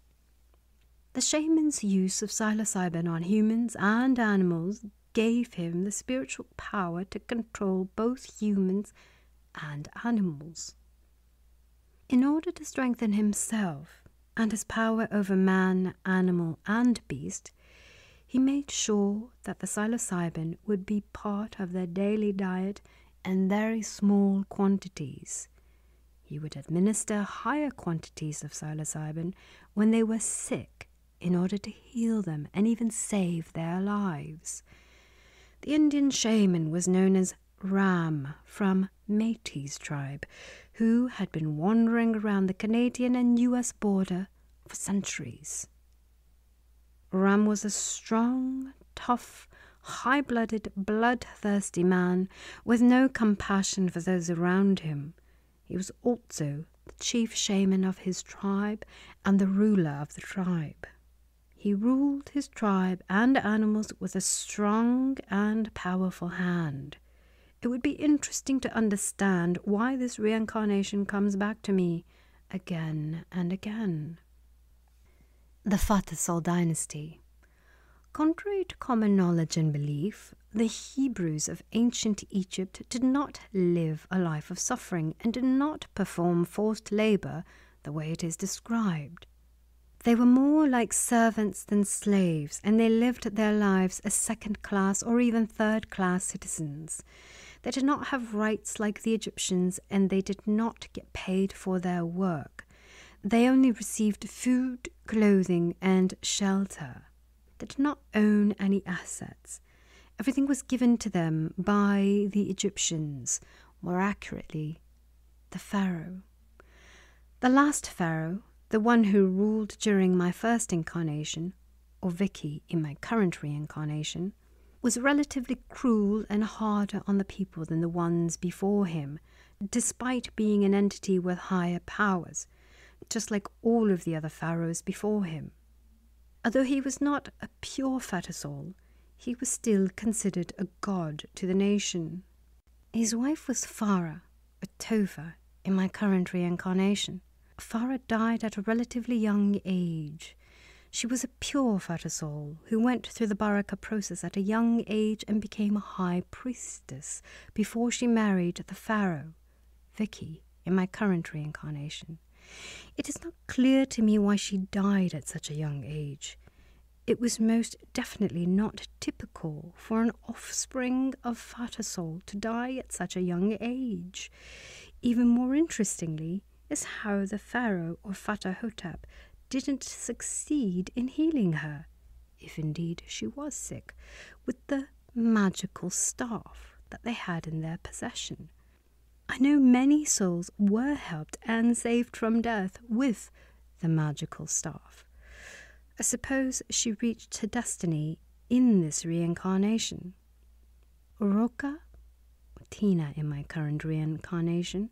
The shaman's use of psilocybin on humans and animals gave him the spiritual power to control both humans and animals. In order to strengthen himself and his power over man, animal, and beast, he made sure that the psilocybin would be part of their daily diet in very small quantities. He would administer higher quantities of psilocybin when they were sick in order to heal them and even save their lives. The Indian shaman was known as Ram from Métis tribe, who had been wandering around the Canadian and US border for centuries. Ram was a strong, tough, high-blooded, bloodthirsty man with no compassion for those around him. He was also the chief shaman of his tribe and the ruler of the tribe. He ruled his tribe and animals with a strong and powerful hand. It would be interesting to understand why this reincarnation comes back to me again and again. The Fatasol dynasty. Contrary to common knowledge and belief, the Hebrews of ancient Egypt did not live a life of suffering and did not perform forced labor the way it is described. They were more like servants than slaves, and they lived their lives as second-class or even third-class citizens. They did not have rights like the Egyptians, and they did not get paid for their work. They only received food, clothing, and shelter. They did not own any assets. Everything was given to them by the Egyptians, more accurately, the Pharaoh. The last Pharaoh, the one who ruled during my first incarnation, or Vicky in my current reincarnation, was relatively cruel and harder on the people than the ones before him, despite being an entity with higher powers, just like all of the other pharaohs before him. Although he was not a pure Fatasol, he was still considered a god to the nation. His wife was Farah, or Tova, in my current reincarnation. Farah died at a relatively young age. She was a pure Fatasol who went through the Barakah process at a young age and became a high priestess before she married the pharaoh, Vicky, in my current reincarnation. It is not clear to me why she died at such a young age. It was most definitely not typical for an offspring of Fatasol to die at such a young age. Even more interestingly is how the pharaoh or Fatahotep didn't succeed in healing her, if indeed she was sick, with the magical staff that they had in their possession. I know many souls were helped and saved from death with the magical staff. I suppose she reached her destiny in this reincarnation. Roka, or Tina in my current reincarnation,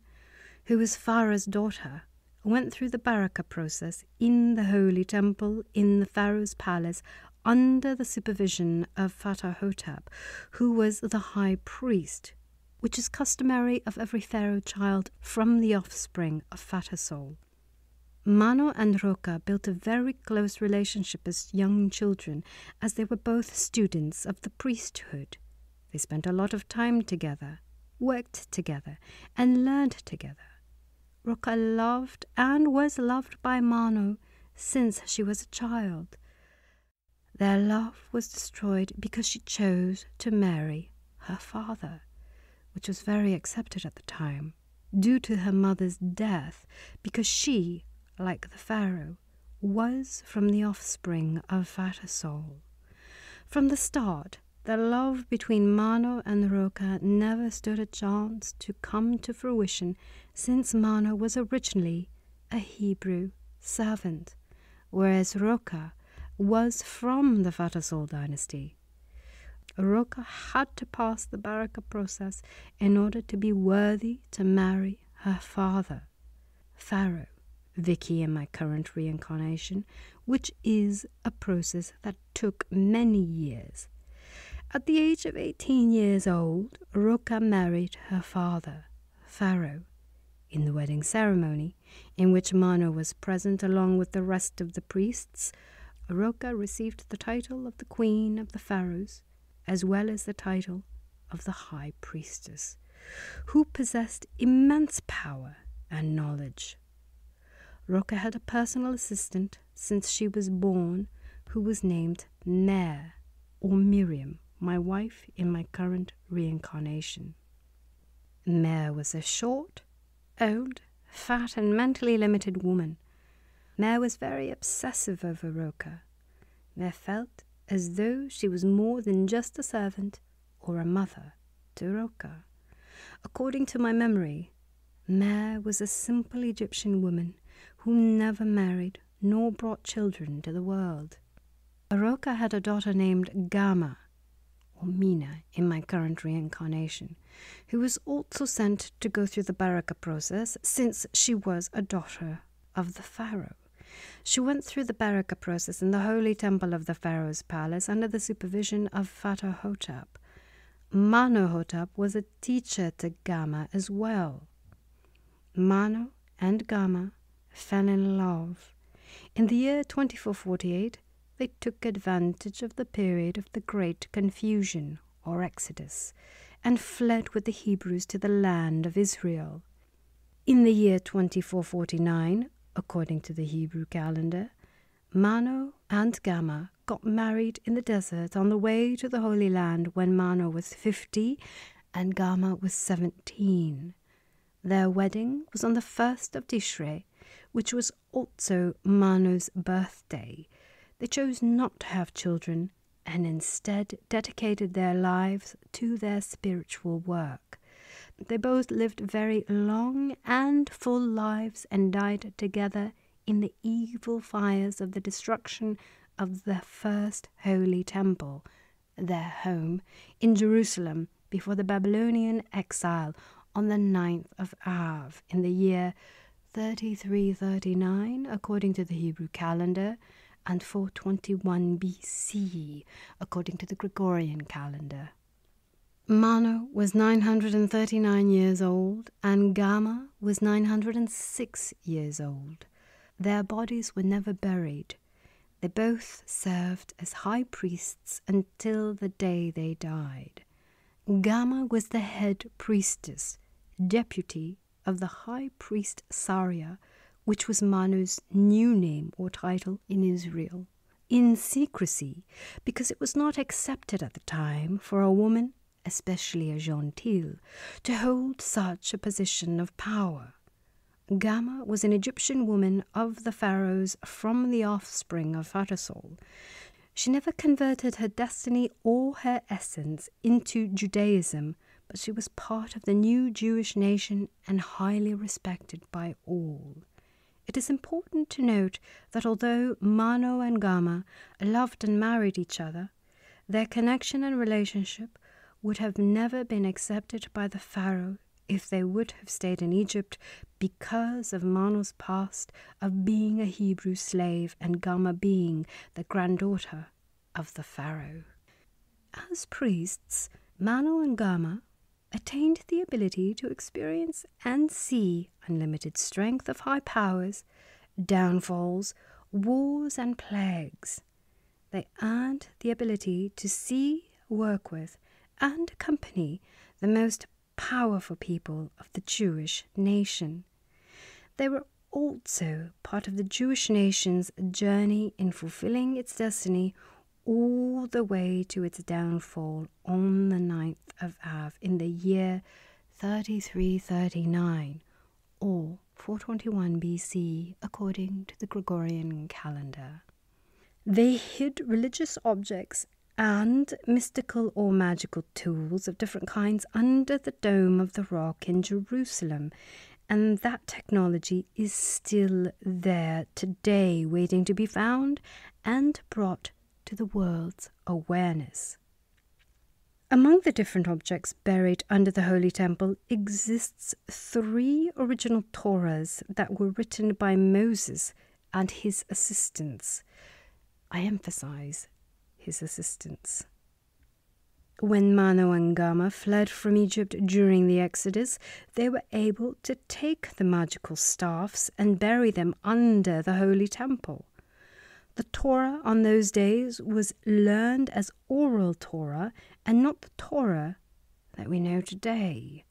who was Farah's daughter, went through the Barakah process in the Holy Temple in the Pharaoh's palace under the supervision of Fatahotep, who was the high priest, which is customary of every pharaoh child from the offspring of Fatasol. Mano and Roka built a very close relationship as young children, as they were both students of the priesthood. They spent a lot of time together, worked together, and learned together. Roka loved and was loved by Mano since she was a child. Their love was destroyed because she chose to marry her father, which was very accepted at the time, due to her mother's death, because she, like the pharaoh, was from the offspring of Fatasol. From the start, the love between Mano and Roka never stood a chance to come to fruition, since Mano was originally a Hebrew servant, whereas Roka was from the Fatasol dynasty. Roka had to pass the Barakah process in order to be worthy to marry her father, Pharaoh, Vicky in my current reincarnation, which is a process that took many years. At the age of 18 years old, Roka married her father, Pharaoh, in the wedding ceremony, in which Mano was present along with the rest of the priests. Roka received the title of the Queen of the Pharaohs, as well as the title of the High Priestess, who possessed immense power and knowledge. Roka had a personal assistant since she was born, who was named Mare, or Miriam, my wife in my current reincarnation. Mare was a short, old, fat and mentally limited woman. Mare was very obsessive over Roka. Mare felt as though she was more than just a servant or a mother to Roka. According to my memory, Mare was a simple Egyptian woman who never married nor brought children to the world. Roka had a daughter named Gama, or Mina in my current reincarnation, who was also sent to go through the Barakah process since she was a daughter of the pharaoh. She went through the Barakah process in the holy temple of the pharaoh's palace under the supervision of Fatahotep. Manohotep was a teacher to Gama as well. Mano and Gama fell in love. In the year 2448, they took advantage of the period of the Great Confusion, or Exodus, and fled with the Hebrews to the land of Israel. In the year 2449, according to the Hebrew calendar, Mano and Gama got married in the desert on the way to the Holy Land when Mano was 50 and Gama was 17. Their wedding was on the 1st of Tishrei, which was also Mano's birthday. They chose not to have children and instead dedicated their lives to their spiritual work. They both lived very long and full lives and died together in the evil fires of the destruction of the first holy temple, their home, in Jerusalem before the Babylonian exile on the 9th of Av in the year 3339 according to the Hebrew calendar and 421 BC according to the Gregorian calendar. Mano was 939 years old and Gama was 906 years old. Their bodies were never buried. They both served as high priests until the day they died. Gama was the head priestess, deputy of the high priest Saria, which was Manu's new name or title in Israel, in secrecy, because it was not accepted at the time for a woman, especially a gentile, to hold such a position of power. Gama was an Egyptian woman of the pharaohs from the offspring of Fatasol. She never converted her destiny or her essence into Judaism, but she was part of the new Jewish nation and highly respected by all. It is important to note that although Mano and Gama loved and married each other, their connection and relationship would have never been accepted by the pharaoh if they would have stayed in Egypt because of Mano's past of being a Hebrew slave and Gama being the granddaughter of the pharaoh. As priests, Mano and Gama attained the ability to experience and see unlimited strength of high powers, downfalls, wars and plagues. They earned the ability to see, work with and accompany the most powerful people of the Jewish nation. They were also part of the Jewish nation's journey in fulfilling its destiny all the way to its downfall on the 9th of Av in the year 3339 or 421 BC according to the Gregorian calendar. They hid religious objects and mystical or magical tools of different kinds under the Dome of the Rock in Jerusalem, and that technology is still there today, waiting to be found and brought to the world's awareness. Among the different objects buried under the Holy Temple exists 3 original Torahs that were written by Moses and his assistants. I emphasize his assistants. When Mano and Gama fled from Egypt during the Exodus, they were able to take the magical staffs and bury them under the Holy Temple. The Torah on those days was learned as oral Torah and not the Torah that we know today.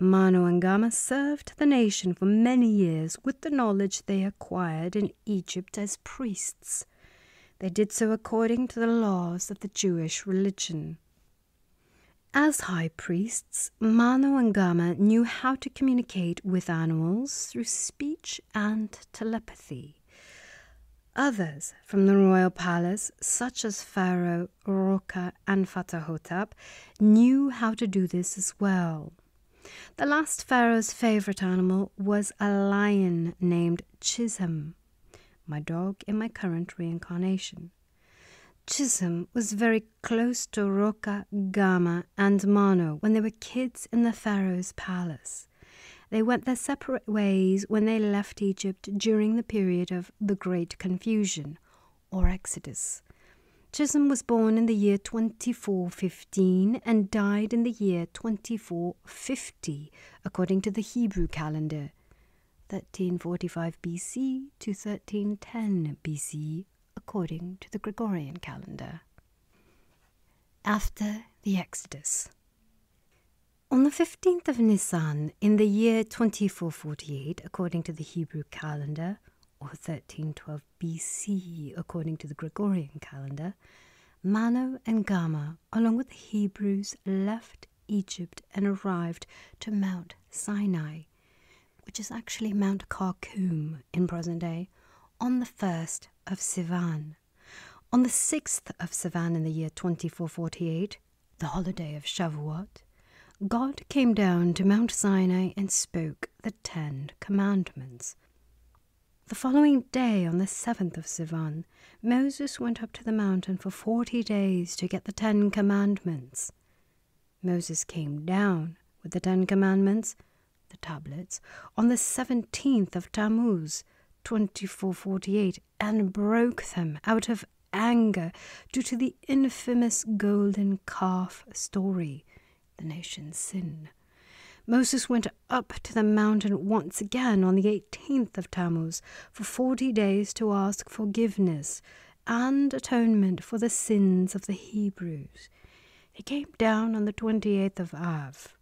Mano and Gama served the nation for many years with the knowledge they acquired in Egypt as priests. They did so according to the laws of the Jewish religion. As high priests, Mano and Gama knew how to communicate with animals through speech and telepathy. Others from the royal palace, such as Pharaoh, Roka and Fatahotep, knew how to do this as well. The last pharaoh's favorite animal was a lion named Chisholm, my dog in my current reincarnation. Chisholm was very close to Roka, Gama and Mano when they were kids in the pharaoh's palace. They went their separate ways when they left Egypt during the period of the Great Confusion, or Exodus. Chisholm was born in the year 2415 and died in the year 2450, according to the Hebrew calendar, 1345 BC to 1310 BC, according to the Gregorian calendar. After the Exodus. On the 15th of Nisan, in the year 2448, according to the Hebrew calendar, or 1312 BC, according to the Gregorian calendar, Mano and Gama, along with the Hebrews, left Egypt and arrived to Mount Sinai, which is actually Mount Karkum in present day, on the 1st of Sivan. On the 6th of Sivan in the year 2448, the holiday of Shavuot, God came down to Mount Sinai and spoke the 10 commandments. The following day, on the 7th of Sivan, Moses went up to the mountain for 40 days to get the 10 Commandments. Moses came down with the 10 Commandments, the tablets, on the 17th of Tammuz, 2448, and broke them out of anger due to the infamous golden calf story, the nation's sin. Moses went up to the mountain once again on the 18th of Tammuz for 40 days to ask forgiveness and atonement for the sins of the Hebrews. He came down on the 28th of Av.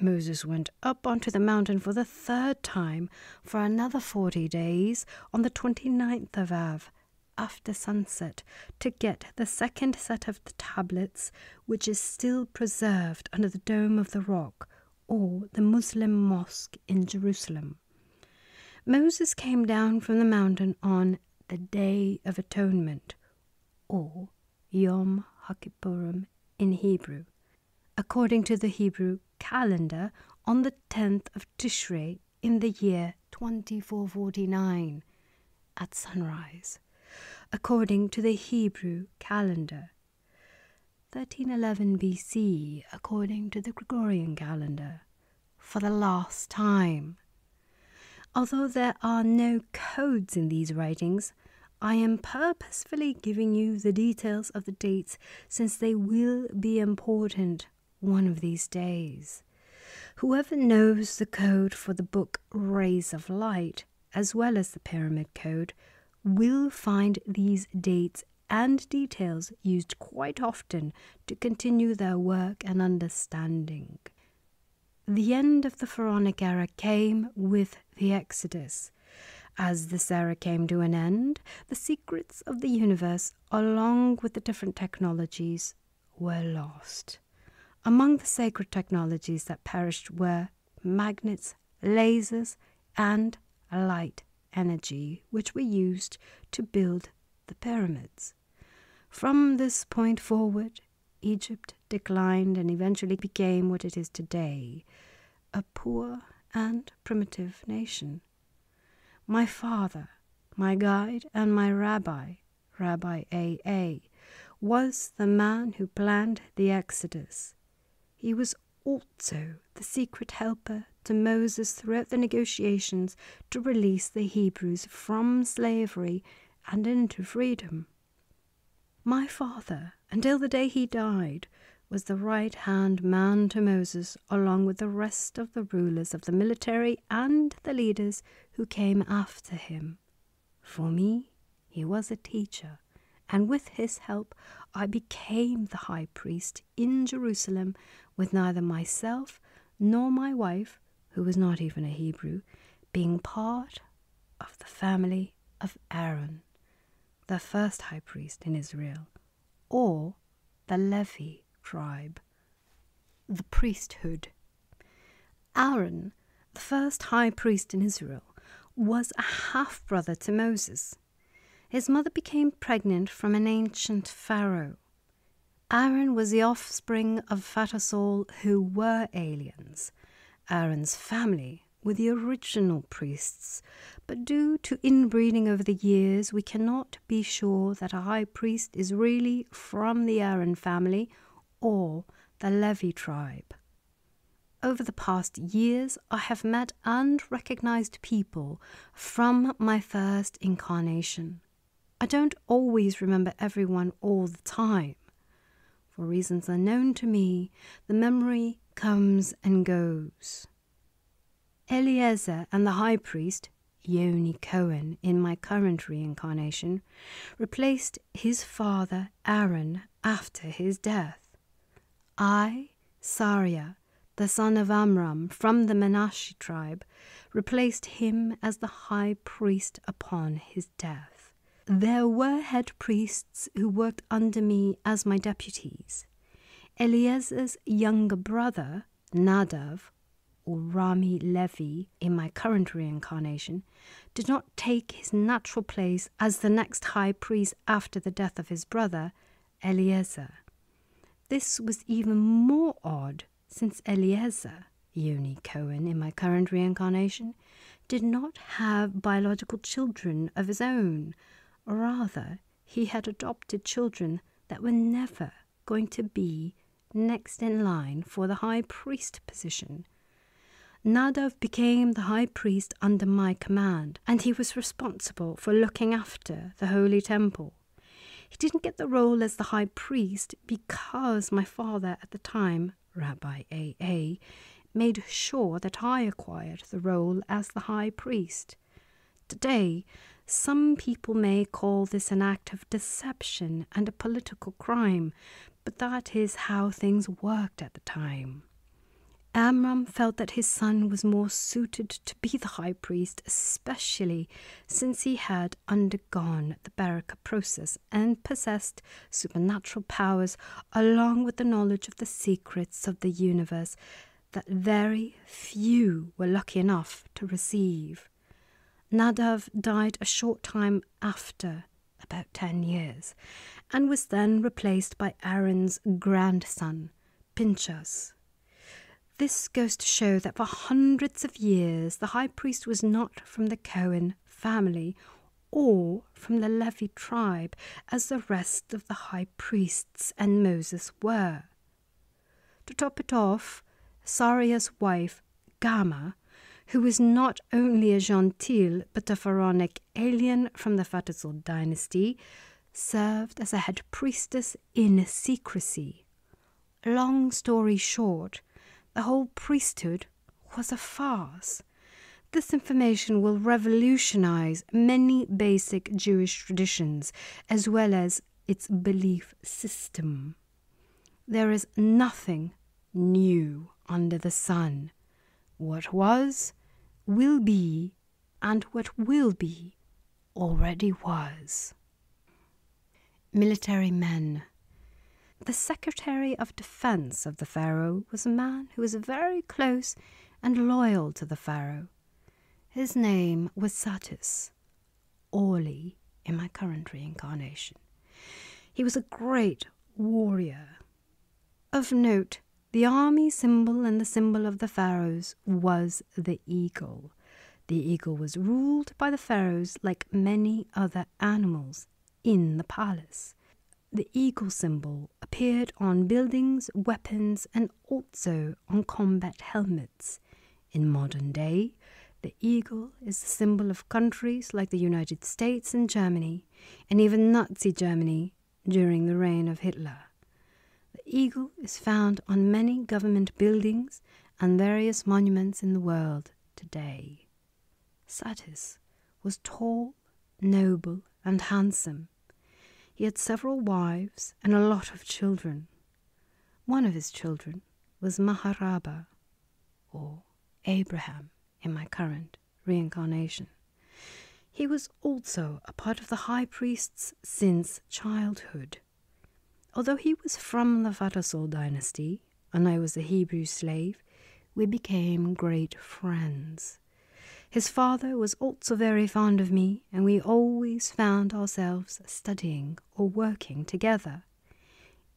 Moses went up onto the mountain for the third time for another 40 days on the 29th of Av, after sunset, to get the second set of the tablets, which is still preserved under the Dome of the Rock, or the Muslim mosque in Jerusalem. Moses came down from the mountain on the Day of Atonement, or Yom HaKippurim in Hebrew, according to the Hebrew calendar, on the 10th of Tishrei in the year 2449, at sunrise, according to the Hebrew calendar. 1311 BC, according to the Gregorian calendar, for the last time. Although there are no codes in these writings, I am purposefully giving you the details of the dates, since they will be important one of these days. Whoever knows the code for the book Rays of Light, as well as the Pyramid Code, will find these dates and details used quite often to continue their work and understanding. The end of the Pharaonic era came with the Exodus. As this era came to an end, the secrets of the universe, along with the different technologies, were lost. Among the sacred technologies that perished were magnets, lasers, and light energy, which were used to build the pyramids. From this point forward, Egypt declined and eventually became what it is today, a poor and primitive nation. My father, my guide, and my rabbi, Rabbi A.A., was the man who planned the Exodus. He was also the secret helper to Moses throughout the negotiations to release the Hebrews from slavery and into freedom. My father, until the day he died, was the right-hand man to Moses, along with the rest of the rulers of the military and the leaders who came after him. For me, he was a teacher, and with his help I became the high priest in Jerusalem, with neither myself nor my wife, who was not even a Hebrew, being part of the family of Aaron, the first high priest in Israel, or the Levi tribe, the priesthood. Aaron, the first high priest in Israel, was a half-brother to Moses. His mother became pregnant from an ancient pharaoh. Aaron was the offspring of Fatasol, who were aliens. Aaron's family were the original priests, but due to inbreeding over the years, we cannot be sure that a high priest is really from the Aaron family or the Levi tribe. Over the past years, I have met and recognized people from my first incarnation. I don't always remember everyone all the time. For reasons unknown to me, the memory comes and goes. Eliezer and the high priest, Yoni Cohen, in my current reincarnation, replaced his father Aaron after his death. I, Saria, the son of Amram from the Menashe tribe, replaced him as the high priest upon his death. There were head priests who worked under me as my deputies. Eliezer's younger brother, Nadav, or Rami Levi, in my current reincarnation, did not take his natural place as the next high priest after the death of his brother, Eliezer. This was even more odd, since Eliezer, Yoni Cohen, in my current reincarnation, did not have biological children of his own. Rather, he had adopted children that were never going to be next in line for the high priest position. Nadav became the high priest under my command, and he was responsible for looking after the holy temple. He didn't get the role as the high priest because my father at the time, Rabbi A.A., made sure that I acquired the role as the high priest. Today, some people may call this an act of deception and a political crime, but that is how things worked at the time. Amram felt that his son was more suited to be the high priest, especially since he had undergone the Barakah process and possessed supernatural powers along with the knowledge of the secrets of the universe that very few were lucky enough to receive. Nadav died a short time after, about 10 years, and was then replaced by Aaron's grandson, Pinchas. This goes to show that for hundreds of years the high priest was not from the Cohen family or from the Levi tribe, as the rest of the high priests and Moses were. To top it off, Saria's wife, Gama, who was not only a Gentile but a pharaonic alien from the Fatasol dynasty, served as a head priestess in secrecy. Long story short, the whole priesthood was a farce. This information will revolutionize many basic Jewish traditions, as well as its belief system. There is nothing new under the sun. What was, will be, and what will be already was. Military men. The Secretary of Defense of the Pharaoh was a man who was very close and loyal to the Pharaoh. His name was Satis, Orly in my current reincarnation. He was a great warrior. Of note, the army symbol and the symbol of the pharaohs was the eagle. The eagle was ruled by the pharaohs like many other animals in the palace. The eagle symbol appeared on buildings, weapons, and also on combat helmets. In modern day, the eagle is the symbol of countries like the United States and Germany, and even Nazi Germany during the reign of Hitler. The eagle is found on many government buildings and various monuments in the world today. Satis was tall, noble, and handsome. He had several wives and a lot of children. One of his children was Maharaba, or Abraham in my current reincarnation. He was also a part of the high priests since childhood. Although he was from the Fatasol dynasty, and I was a Hebrew slave, we became great friends. His father was also very fond of me, and we always found ourselves studying or working together.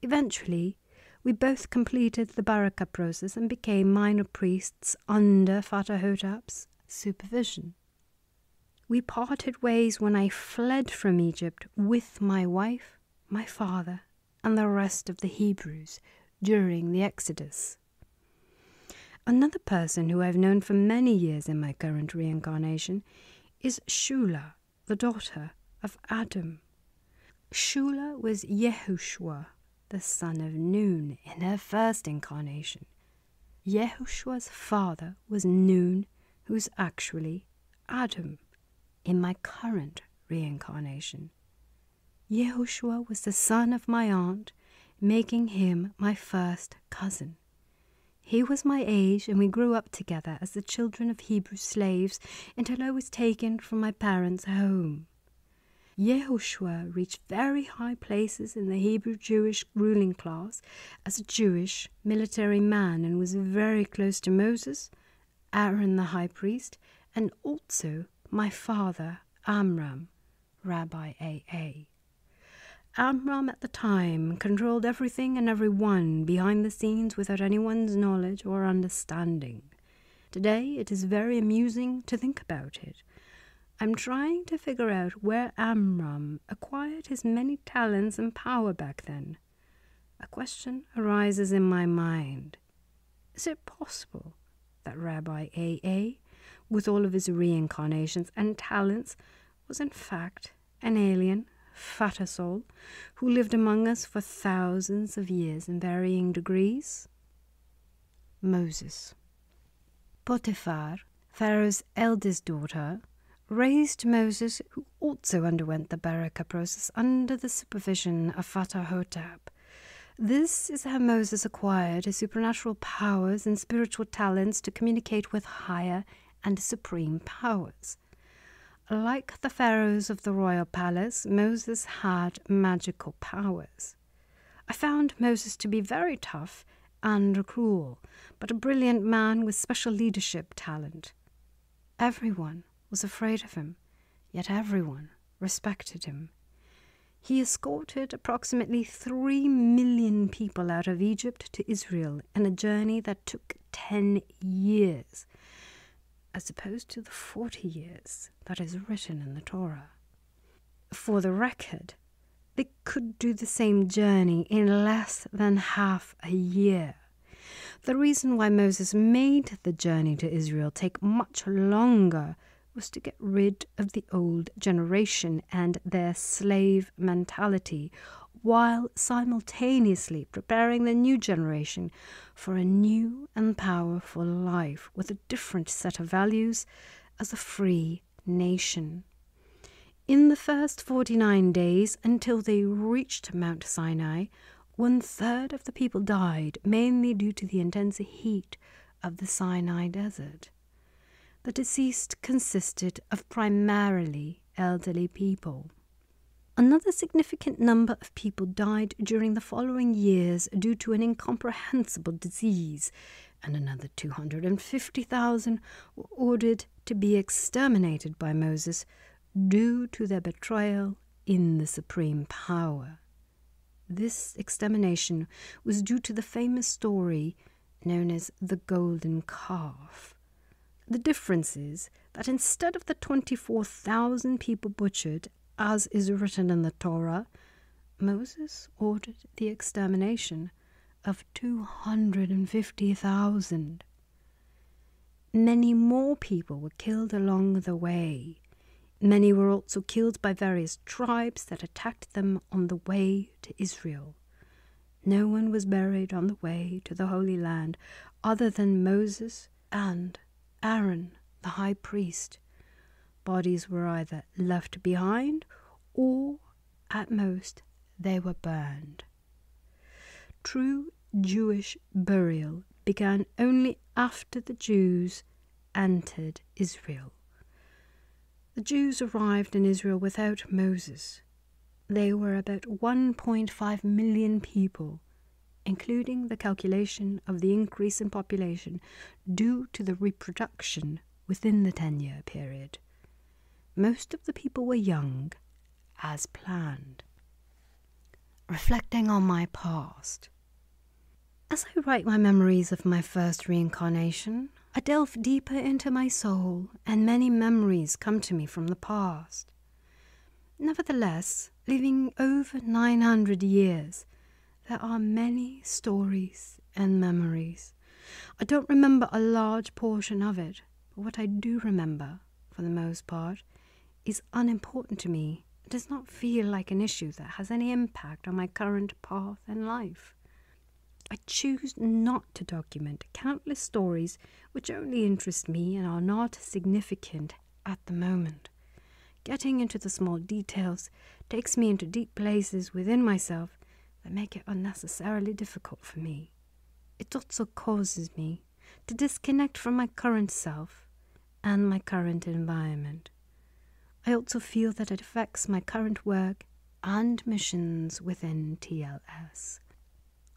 Eventually, we both completed the Barakah process and became minor priests under Fatahotep's supervision. We parted ways when I fled from Egypt with my wife, my father, and the rest of the Hebrews during the Exodus. Another person who I've known for many years in my current reincarnation is Shula, the daughter of Adam. Shula was Yehoshua, the son of Nun, in her first incarnation. Yehoshua's father was Nun, who's actually Adam, in my current reincarnation. Yehoshua was the son of my aunt, making him my first cousin. He was my age, and we grew up together as the children of Hebrew slaves until I was taken from my parents' home. Yehoshua reached very high places in the Hebrew Jewish ruling class as a Jewish military man, and was very close to Moses, Aaron the high priest, and also my father, Amram, Rabbi A.A. Amram at the time controlled everything and everyone behind the scenes without anyone's knowledge or understanding. Today it is very amusing to think about it. I'm trying to figure out where Amram acquired his many talents and power back then. A question arises in my mind. Is it possible that Rabbi A.A., with all of his reincarnations and talents, was in fact an alien, Fatasol, who lived among us for thousands of years in varying degrees? Moses. Potiphar, Pharaoh's eldest daughter, raised Moses, who also underwent the Barakah process under the supervision of Fatahotep. This is how Moses acquired his supernatural powers and spiritual talents to communicate with higher and supreme powers. Like the pharaohs of the royal palace, Moses had magical powers. I found Moses to be very tough and cruel, but a brilliant man with special leadership talent. Everyone was afraid of him, yet everyone respected him. He escorted approximately 3 million people out of Egypt to Israel in a journey that took 10 years, as opposed to the 40 years that is written in the Torah. For the record, they could do the same journey in less than half a year. The reason why Moses made the journey to Israel take much longer was to get rid of the old generation and their slave mentality, while simultaneously preparing the new generation for a new and powerful life with a different set of values as a free nation. In the first 49 days until they reached Mount Sinai, 1/3 of the people died, mainly due to the intense heat of the Sinai desert. The deceased consisted of primarily elderly people. Another significant number of people died during the following years due to an incomprehensible disease, and another 250,000 were ordered to be exterminated by Moses due to their betrayal in the supreme power. This extermination was due to the famous story known as the Golden Calf. The difference is that instead of the 24,000 people butchered, as is written in the Torah, Moses ordered the extermination of 250,000. Many more people were killed along the way. Many were also killed by various tribes that attacked them on the way to Israel. No one was buried on the way to the Holy Land other than Moses and Aaron, the high priest. Bodies were either left behind or, at most, they were burned. True Jewish burial began only after the Jews entered Israel. The Jews arrived in Israel without Moses. They were about 1.5 million people, including the calculation of the increase in population due to the reproduction within the 10-year period. Most of the people were young, as planned. Reflecting on my past. As I write my memories of my first reincarnation, I delve deeper into my soul, and many memories come to me from the past. Nevertheless, living over 900 years, there are many stories and memories. I don't remember a large portion of it, but what I do remember, for the most part, is unimportant to me. It does not feel like an issue that has any impact on my current path in life. I choose not to document countless stories which only interest me and are not significant at the moment. Getting into the small details takes me into deep places within myself that make it unnecessarily difficult for me. It also causes me to disconnect from my current self and my current environment. I also feel that it affects my current work and missions within TLS.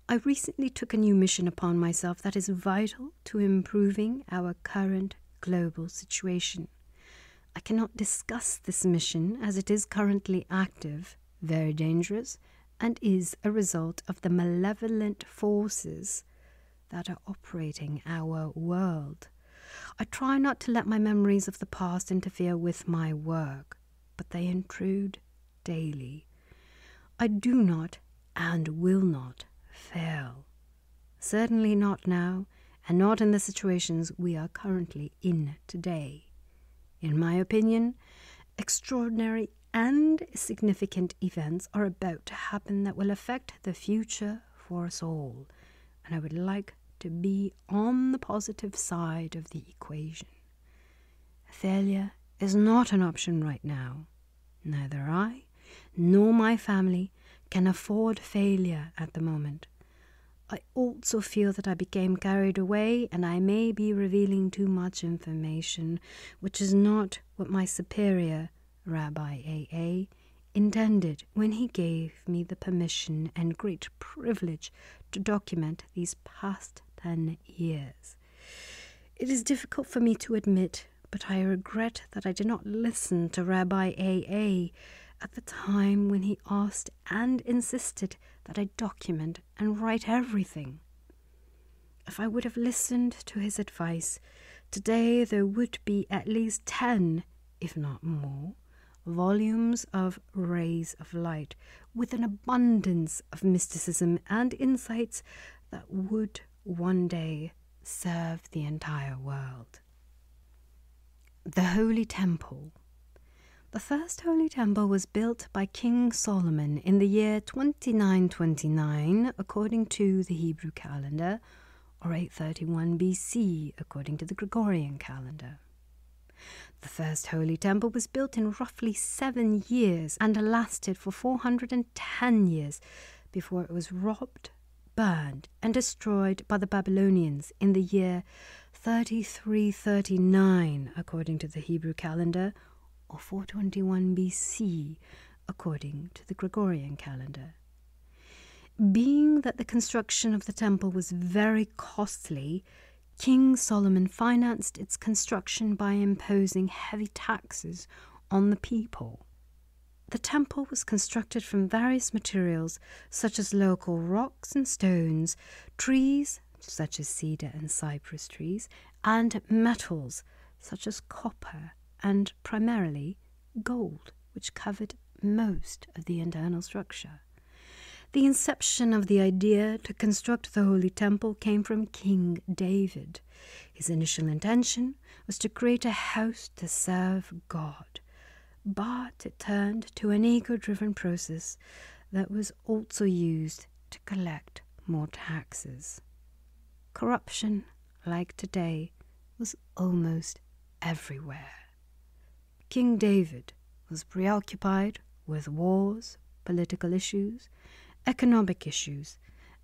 I recently took a new mission upon myself that is vital to improving our current global situation. I cannot discuss this mission as it is currently active, very dangerous, and is a result of the malevolent forces that are operating our world. I try not to let my memories of the past interfere with my work, but they intrude daily. I do not and will not fail. Certainly not now, and not in the situations we are currently in today. In my opinion, extraordinary and significant events are about to happen that will affect the future for us all, and I would like to be on the positive side of the equation. Failure is not an option right now. Neither I nor my family can afford failure at the moment. I also feel that I became carried away, and I may be revealing too much information, which is not what my superior, Rabbi A.A., intended when he gave me the permission and great privilege to document these past 10 years. It is difficult for me to admit, but I regret that I did not listen to Rabbi A.A. at the time when he asked and insisted that I document and write everything. If I would have listened to his advice, today there would be at least 10, if not more, volumes of Rays of Light, with an abundance of mysticism and insights that would one day serve the entire world. The Holy Temple. The first Holy Temple was built by King Solomon in the year 2929 according to the Hebrew calendar, or 831 BC according to the Gregorian calendar. The first Holy Temple was built in roughly 7 years and lasted for 410 years before it was robbed, burned and destroyed by the Babylonians in the year 3339 according to the Hebrew calendar, or 421 BC, according to the Gregorian calendar. Being that the construction of the temple was very costly, King Solomon financed its construction by imposing heavy taxes on the people. The temple was constructed from various materials, such as local rocks and stones, trees, such as cedar and cypress trees, and metals, such as copper, and primarily gold, which covered most of the internal structure. The inception of the idea to construct the Holy Temple came from King David. His initial intention was to create a house to serve God, but it turned to an ego-driven process that was also used to collect more taxes. Corruption, like today, was almost everywhere. King David was preoccupied with wars, political issues, economic issues,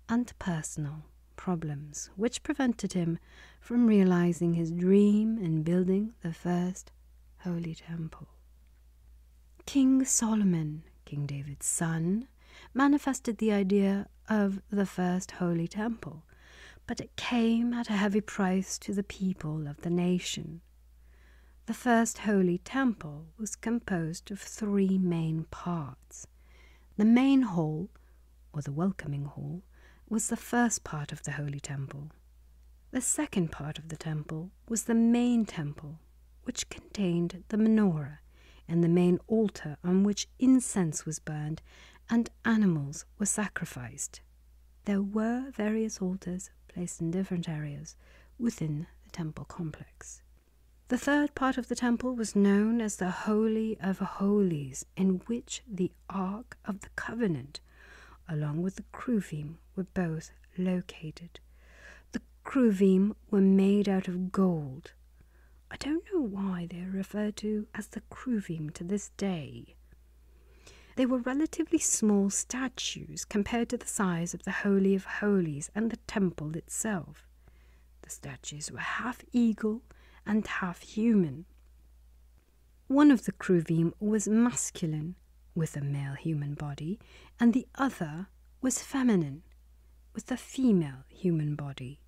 and personal problems, which prevented him from realizing his dream and building the first Holy Temple. King Solomon, King David's son, manifested the idea of the first Holy Temple, but it came at a heavy price to the people of the nation. The first Holy Temple was composed of 3 main parts. The main hall, or the welcoming hall, was the first part of the Holy Temple. The second part of the temple was the main temple, which contained the menorah and the main altar on which incense was burned and animals were sacrificed. There were various altars placed in different areas within the temple complex. The third part of the temple was known as the Holy of Holies, in which the Ark of the Covenant, along with the Kruvim, were both located. The Kruvim were made out of gold. I don't know why they are referred to as the Kruvim to this day. They were relatively small statues compared to the size of the Holy of Holies and the temple itself. The statues were half eagle and half human. One of the Kruvim was masculine, with a male human body, and the other was feminine, with a female human body.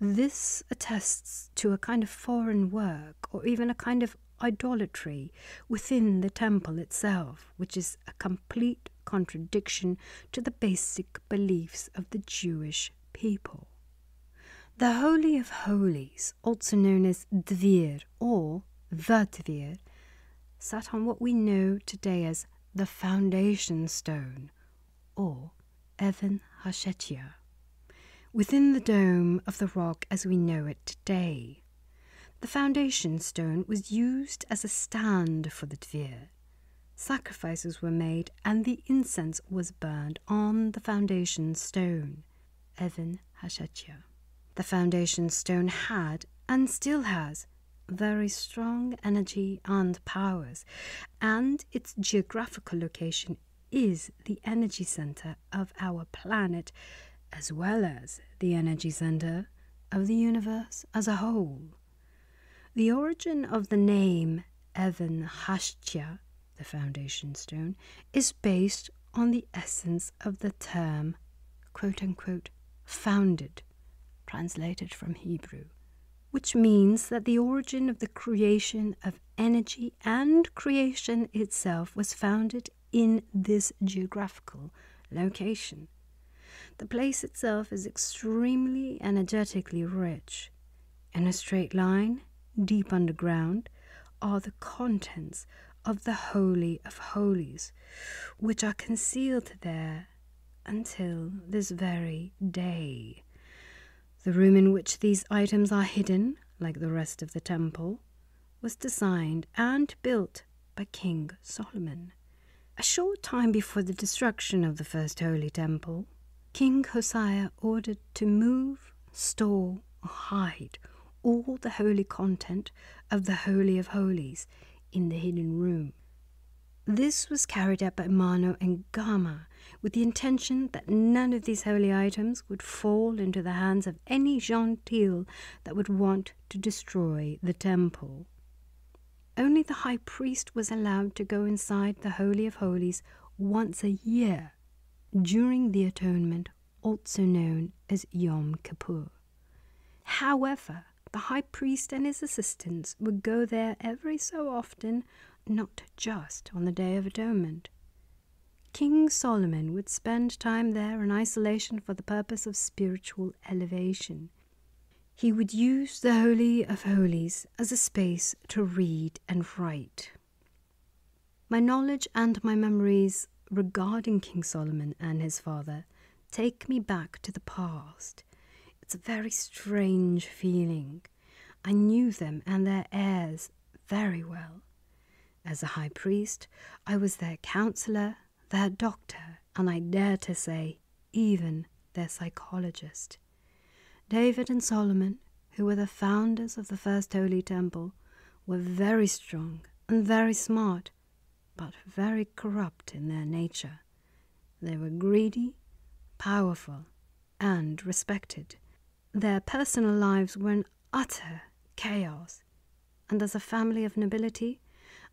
This attests to a kind of foreign work, or even a kind of idolatry within the temple itself, which is a complete contradiction to the basic beliefs of the Jewish people. The Holy of Holies, also known as Dvir or the Dvir, sat on what we know today as the Foundation Stone or Evan Hashetia, within the Dome of the Rock as we know it today. The Foundation Stone was used as a stand for the Dvir. Sacrifices were made and the incense was burned on the Foundation Stone, Evan Hashetia. The Foundation Stone had, and still has, very strong energy and powers, and its geographical location is the energy center of our planet, as well as the energy center of the universe as a whole. The origin of the name Evan Hashetia, the Foundation Stone, is based on the essence of the term, quote-unquote, founded, translated from Hebrew, which means that the origin of the creation of energy and creation itself was founded in this geographical location. The place itself is extremely energetically rich. In a straight line, deep underground, are the contents of the Holy of Holies, which are concealed there until this very day. The room in which these items are hidden, like the rest of the temple, was designed and built by King Solomon. A short time before the destruction of the first holy temple, King Josiah ordered to move, store, or hide all the holy content of the Holy of Holies in the hidden room. This was carried out by Mano and Gama, with the intention that none of these holy items would fall into the hands of any gentile that would want to destroy the temple. Only the high priest was allowed to go inside the Holy of Holies once a year, during the atonement, also known as Yom Kippur. However, the high priest and his assistants would go there every so often, not just on the Day of Atonement. King Solomon would spend time there in isolation for the purpose of spiritual elevation. He would use the Holy of Holies as a space to read and write. My knowledge and my memories regarding King Solomon and his father take me back to the past. It's a very strange feeling. I knew them and their heirs very well. As a high priest, I was their counselor, their doctor, and I dare to say, even their psychologist. David and Solomon, who were the founders of the first holy temple, were very strong and very smart, but very corrupt in their nature. They were greedy, powerful, and respected. Their personal lives were an utter chaos, and as a family of nobility,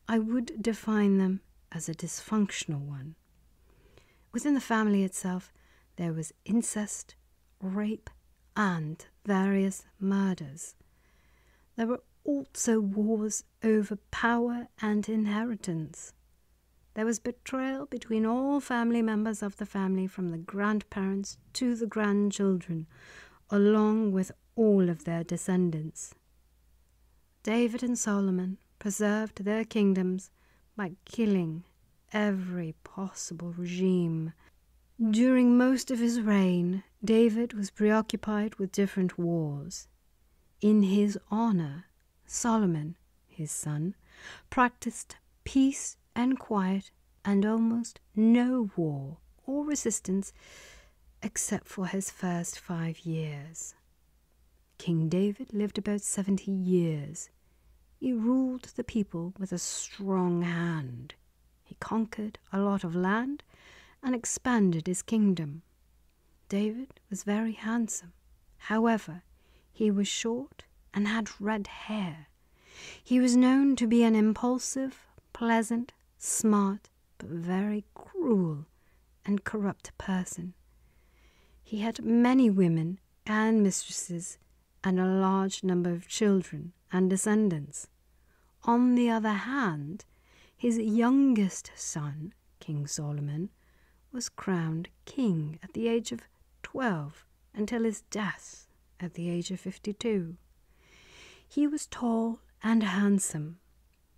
I would define them as a dysfunctional one. Within the family itself, there was incest, rape, and various murders. There were also wars over power and inheritance. There was betrayal between all family members of the family, from the grandparents to the grandchildren, along with all of their descendants. David and Solomon preserved their kingdoms by killing every possible regime. During most of his reign, David was preoccupied with different wars. In his honor, Solomon, his son, practiced peace and quiet and almost no war or resistance except for his first 5 years. King David lived about 70 years. He ruled the people with a strong hand. He conquered a lot of land and expanded his kingdom. David was very handsome. However, he was short and had red hair. He was known to be an impulsive, pleasant, smart, but very cruel and corrupt person. He had many women and mistresses and a large number of children and descendants. On the other hand, his youngest son, King Solomon, was crowned king at the age of 12 until his death at the age of 52. He was tall and handsome.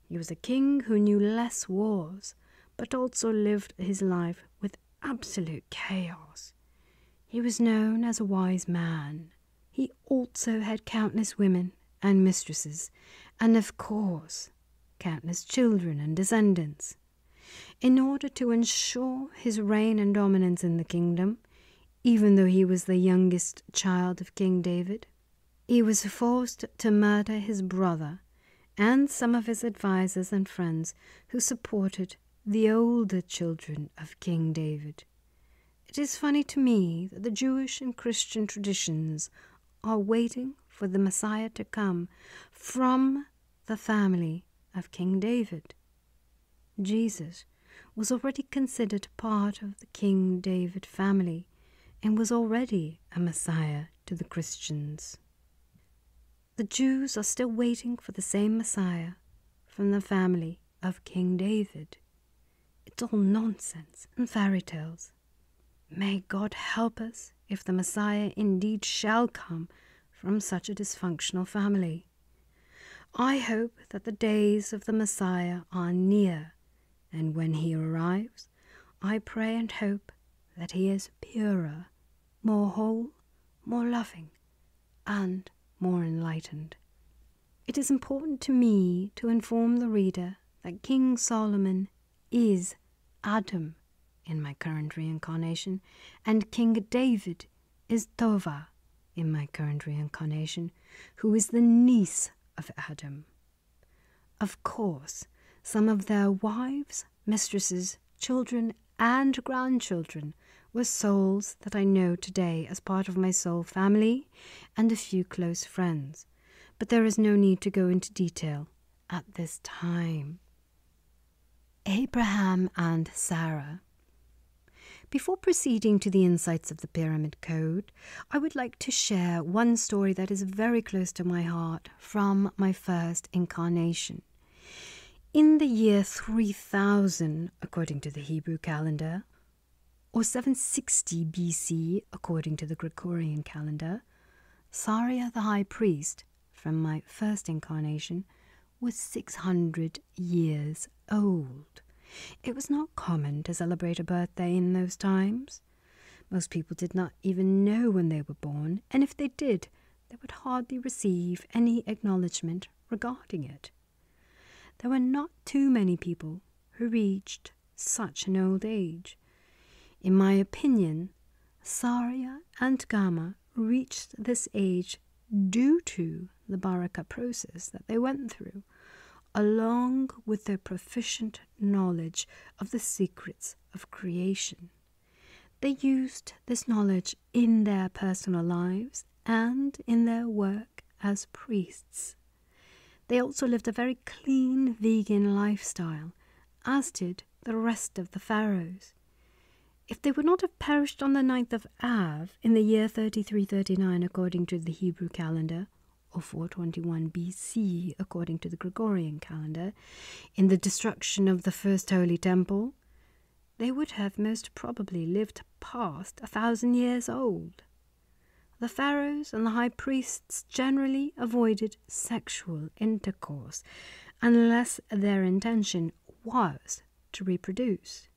He was a king who knew less wars, but also lived his life with absolute chaos. He was known as a wise man. He also had countless women and mistresses, and of course, countless children and descendants. In order to ensure his reign and dominance in the kingdom, even though he was the youngest child of King David, he was forced to murder his brother and some of his advisers and friends who supported the older children of King David. It is funny to me that the Jewish and Christian traditions are waiting for the Messiah to come from the family of King David. Jesus was already considered part of the King David family and was already a Messiah to the Christians. The Jews are still waiting for the same Messiah from the family of King David. It's all nonsense and fairy tales. May God help us if the Messiah indeed shall come from such a dysfunctional family. I hope that the days of the Messiah are near, and when he arrives, I pray and hope that he is purer, more whole, more loving, and more enlightened. It is important to me to inform the reader that King Solomon is Adam in my current reincarnation, and King David is Tova in my current reincarnation, who is the niece of Adam. Of course, some of their wives, mistresses, children and grandchildren were souls that I know today as part of my soul family and a few close friends, but there is no need to go into detail at this time. Abraham and Sarah. Before proceeding to the insights of the Pyramid Code, I would like to share one story that is very close to my heart from my first incarnation. In the year 3000, according to the Hebrew calendar, or 760 BC, according to the Gregorian calendar, Saria the high priest, from my first incarnation, was 600 years old. It was not common to celebrate a birthday in those times. Most people did not even know when they were born, and if they did, they would hardly receive any acknowledgement regarding it. There were not too many people who reached such an old age. In my opinion, Saria and Gama reached this age due to the Barakah process that they went through, along with their proficient knowledge of the secrets of creation. They used this knowledge in their personal lives and in their work as priests. They also lived a very clean vegan lifestyle, as did the rest of the pharaohs. If they would not have perished on the 9th of Av in the year 3339 according to the Hebrew calendar, or 421 BC according to the Gregorian calendar, in the destruction of the first holy temple, they would have most probably lived past 1,000 years old. The pharaohs and the high priests generally avoided sexual intercourse unless their intention was to reproduce.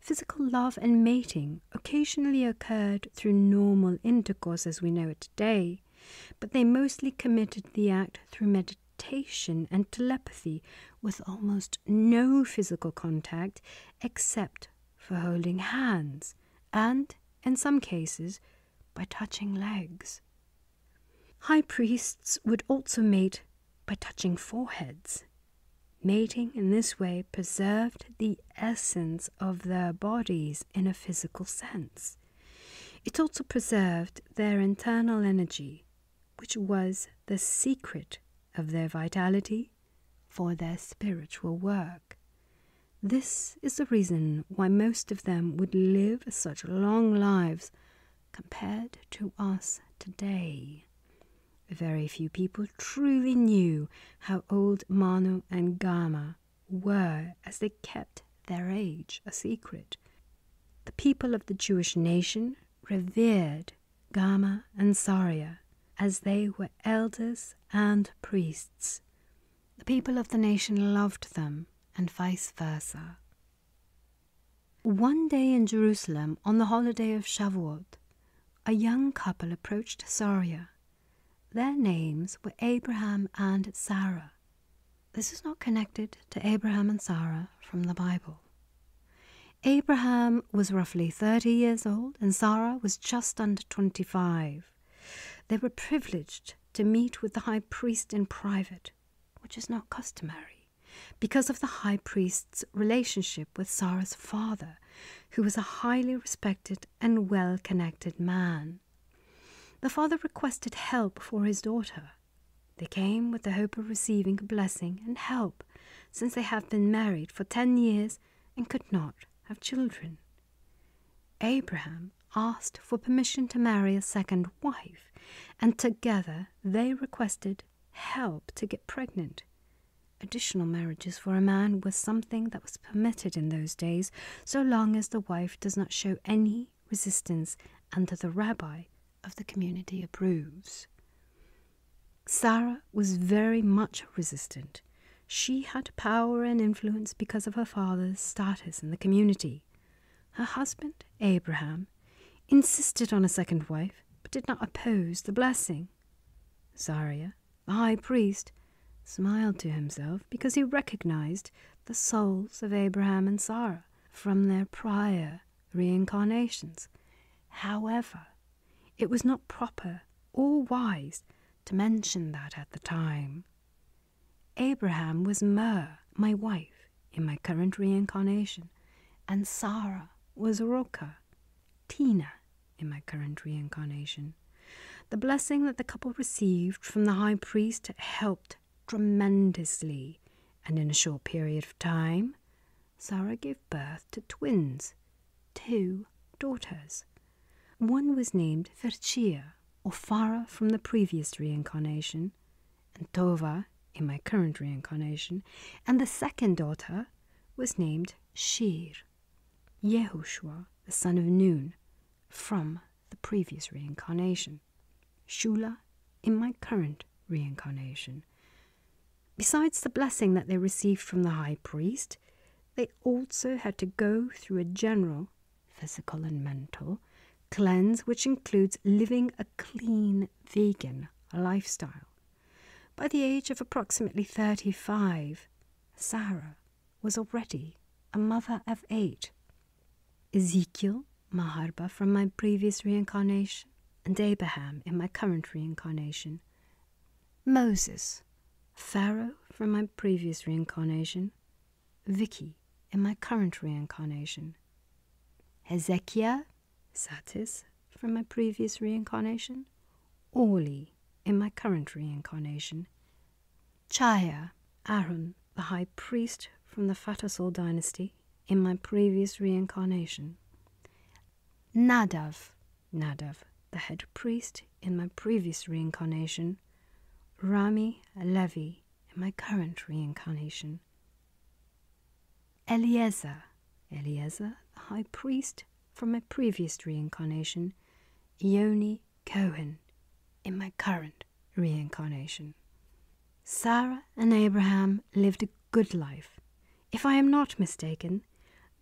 Physical love and mating occasionally occurred through normal intercourse as we know it today, but they mostly committed the act through meditation and telepathy with almost no physical contact except for holding hands and, in some cases, by touching legs. High priests would also mate by touching foreheads. Mating in this way preserved the essence of their bodies in a physical sense. It also preserved their internal energy, which was the secret of their vitality for their spiritual work. This is the reason why most of them would live such long lives compared to us today. Very few people truly knew how old Manu and Gama were as they kept their age a secret. The people of the Jewish nation revered Gama and Saria as they were elders and priests. The people of the nation loved them, and vice versa. One day in Jerusalem, on the holiday of Shavuot, a young couple approached Saria. Their names were Abraham and Sarah. This is not connected to Abraham and Sarah from the Bible. Abraham was roughly 30 years old and Sarah was just under 25. They were privileged to meet with the high priest in private, which is not customary, because of the high priest's relationship with Sarah's father, who was a highly respected and well-connected man. The father requested help for his daughter. They came with the hope of receiving a blessing and help, since they have been married for 10 years and could not have children. Abraham asked for permission to marry a second wife, and together they requested help to get pregnant. Additional marriages for a man was something that was permitted in those days, so long as the wife does not show any resistance and that the rabbi of the community approves. Sarah was very much resistant. She had power and influence because of her father's status in the community. Her husband, Abraham, insisted on a second wife, but did not oppose the blessing. Saria, the high priest, smiled to himself because he recognized the souls of Abraham and Sarah from their prior reincarnations. However, it was not proper or wise to mention that at the time. Abraham was Mare, my wife, in my current reincarnation, and Sarah was Roka, Tina, in my current reincarnation. The blessing that the couple received from the high priest helped tremendously, and in a short period of time, Sarah gave birth to twins, 2 daughters. One was named Virchia, or Farah from the previous reincarnation, and Tova in my current reincarnation, and the second daughter was named Shir, Yehoshua, the son of Nun, from the previous reincarnation, Shula in my current reincarnation. Besides the blessing that they received from the high priest, they also had to go through a general, physical and mental, cleanse, which includes living a clean vegan lifestyle. By the age of approximately 35, Sarah was already a mother of 8. Ezekiel, Maharba from my previous reincarnation, and Abraham in my current reincarnation. Moses, Pharaoh from my previous reincarnation. Vicky in my current reincarnation. Hezekiah, Satis from my previous reincarnation, Orly in my current reincarnation, Chaya, Aaron, the high priest from the Fatasol dynasty in my previous reincarnation, Nadav, the head priest in my previous reincarnation, Rami Levi in my current reincarnation, Eliezer, the high priest from my previous reincarnation, Yoni Cohen, in my current reincarnation. Sarah and Abraham lived a good life. If I am not mistaken,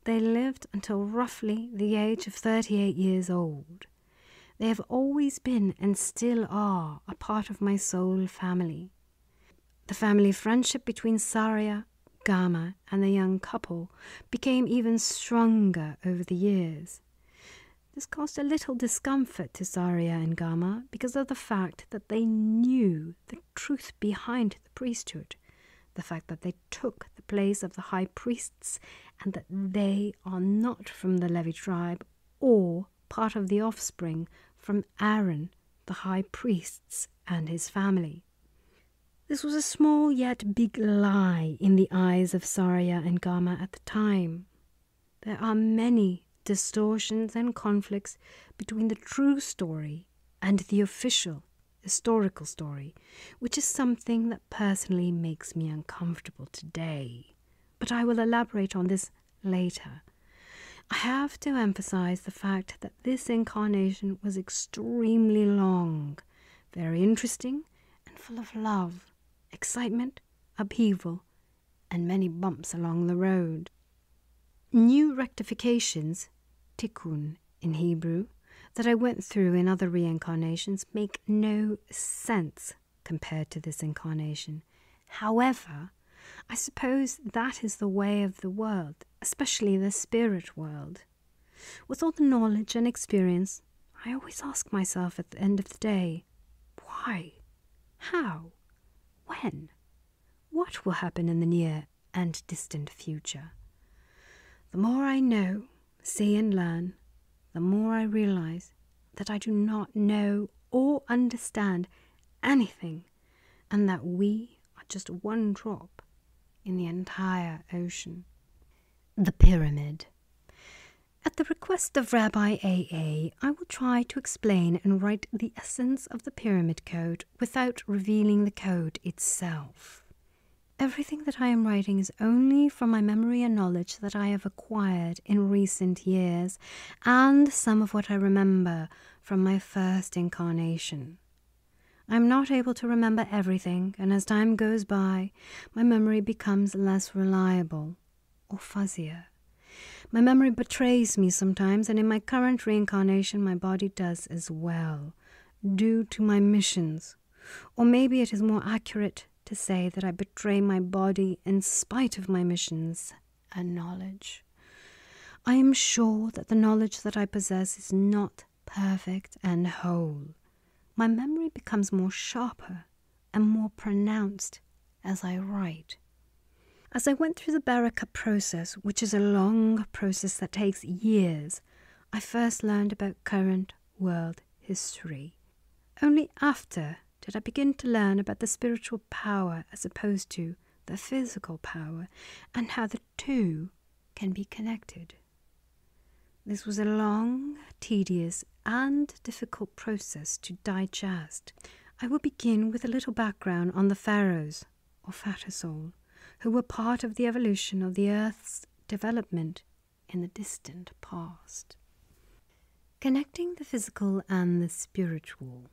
they lived until roughly the age of 38 years old. They have always been and still are a part of my soul family. The family friendship between Saria, Gama and the young couple became even stronger over the years. This caused a little discomfort to Saria and Gama because of the fact that they knew the truth behind the priesthood, the fact that they took the place of the high priests and that they are not from the Levi tribe or part of the offspring from Aaron, the high priests and his family. This was a small yet big lie in the eyes of Saria and Gama at the time. There are many distortions and conflicts between the true story and the official historical story, which is something that personally makes me uncomfortable today. But I will elaborate on this later. I have to emphasize the fact that this incarnation was extremely long, They are interesting and full of love, excitement, upheaval, and many bumps along the road. New rectifications, tikkun in Hebrew, that I went through in other reincarnations make no sense compared to this incarnation. However, I suppose that is the way of the world, especially the spirit world. With all the knowledge and experience, I always ask myself at the end of the day, why? How? When? What will happen in the near and distant future? The more I know, see and learn, the more I realize that I do not know or understand anything, and that we are just one drop in the entire ocean. The Pyramid. At the request of Rabbi A.A., I will try to explain and write the essence of the Pyramid Code without revealing the code itself. Everything that I am writing is only from my memory and knowledge that I have acquired in recent years, and some of what I remember from my first incarnation. I am not able to remember everything, and as time goes by, my memory becomes less reliable or fuzzier. My memory betrays me sometimes, and in my current reincarnation my body does as well, due to my missions. Or maybe it is more accurate to say that I betray my body in spite of my missions and knowledge. I am sure that the knowledge that I possess is not perfect and whole. My memory becomes more sharper and more pronounced as I write. As I went through the Barakah process, which is a long process that takes years, I first learned about current world history. Only after did I begin to learn about the spiritual power as opposed to the physical power, and how the two can be connected. This was a long, tedious, and difficult process to digest. I will begin with a little background on the pharaohs, or Fatasol, who were part of the evolution of the Earth's development in the distant past. Connecting the physical and the spiritual.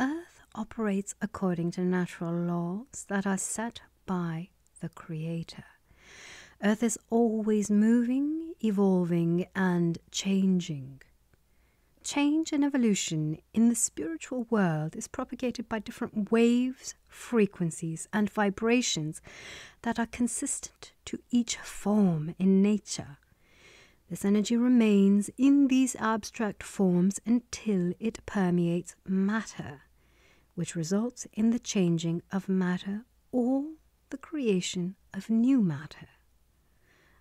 Earth operates according to natural laws that are set by the Creator. Earth is always moving, evolving, and changing. Change and evolution in the spiritual world is propagated by different waves, frequencies, and vibrations that are consistent to each form in nature. This energy remains in these abstract forms until it permeates matter, which results in the changing of matter or the creation of new matter.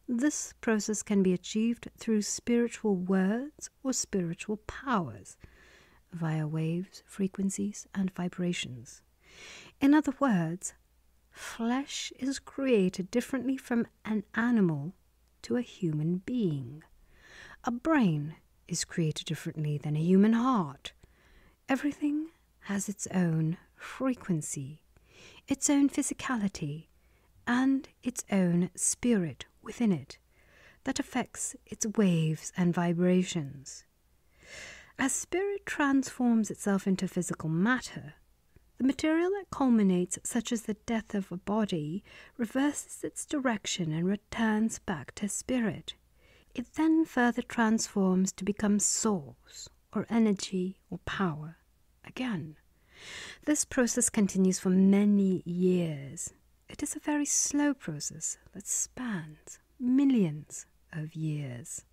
This process can be achieved through spiritual words or spiritual powers, via waves, frequencies, and vibrations. In other words, flesh is created differently from an animal to a human being. A brain is created differently than a human heart. Everything has its own frequency, its own physicality, and its own spirit within it that affects its waves and vibrations. As spirit transforms itself into physical matter, the material that culminates, such as the death of a body, reverses its direction and returns back to spirit. It then further transforms to become source, or energy, or power, again. This process continues for many years. It is a very slow process that spans millions of years.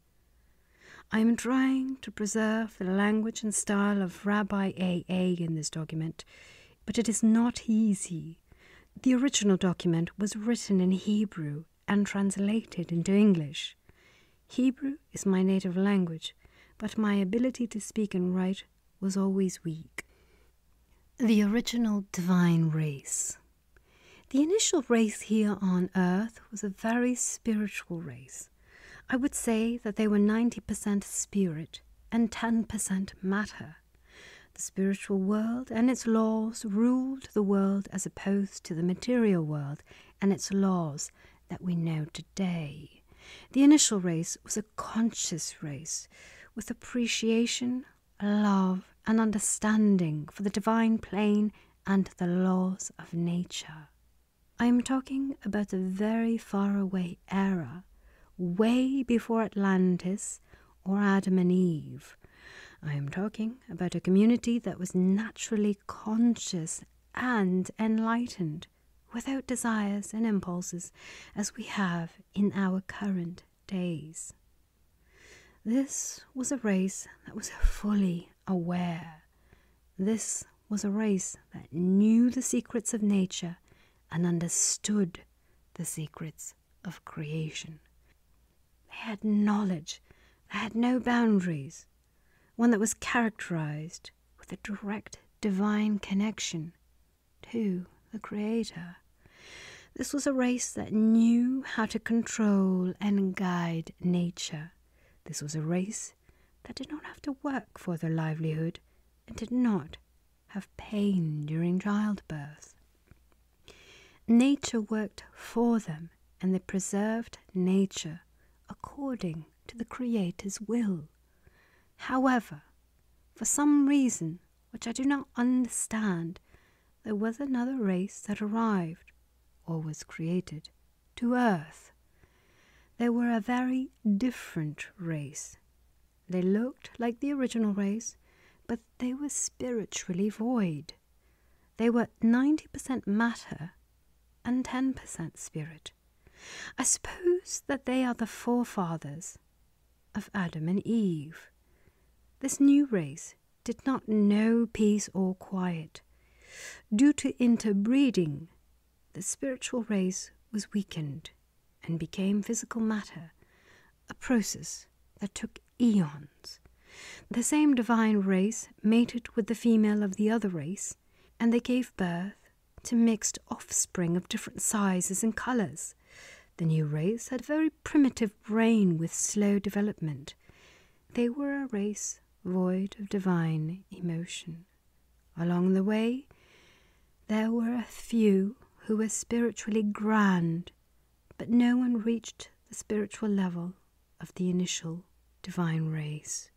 I am trying to preserve the language and style of Rabbi A.A. in this document, but it is not easy. The original document was written in Hebrew and translated into English. Hebrew is my native language, but my ability to speak and write was always weak. The original divine race. The initial race here on Earth was a very spiritual race. I would say that they were 90% spirit and 10% matter. The spiritual world and its laws ruled the world as opposed to the material world and its laws that we know today. The initial race was a conscious race with appreciation, love, and understanding for the divine plane and the laws of nature. I am talking about a very faraway era, way before Atlantis or Adam and Eve. I am talking about a community that was naturally conscious and enlightened, without desires and impulses as we have in our current days. This was a race that was fully aware. This was a race that knew the secrets of nature and understood the secrets of creation. They had knowledge that had no boundaries, one that was characterized with a direct divine connection to the Creator. This was a race that knew how to control and guide nature. This was a race that did not have to work for their livelihood and did not have pain during childbirth. Nature worked for them, and they preserved nature according to the Creator's will. However, for some reason which I do not understand, there was another race that arrived, or was created, to Earth. They were a very different race. They looked like the original race, but they were spiritually void. They were 90% matter and 10% spirit. I suppose that they are the forefathers of Adam and Eve. This new race did not know peace or quiet. Due to interbreeding, the spiritual race was weakened and became physical matter, a process that took eons. The same divine race mated with the female of the other race, and they gave birth to mixed offspring of different sizes and colours. The new race had a very primitive brain with slow development. They were a race void of divine emotion. Along the way, there were a few who were spiritually grand, but no one reached the spiritual level of the initial divine race.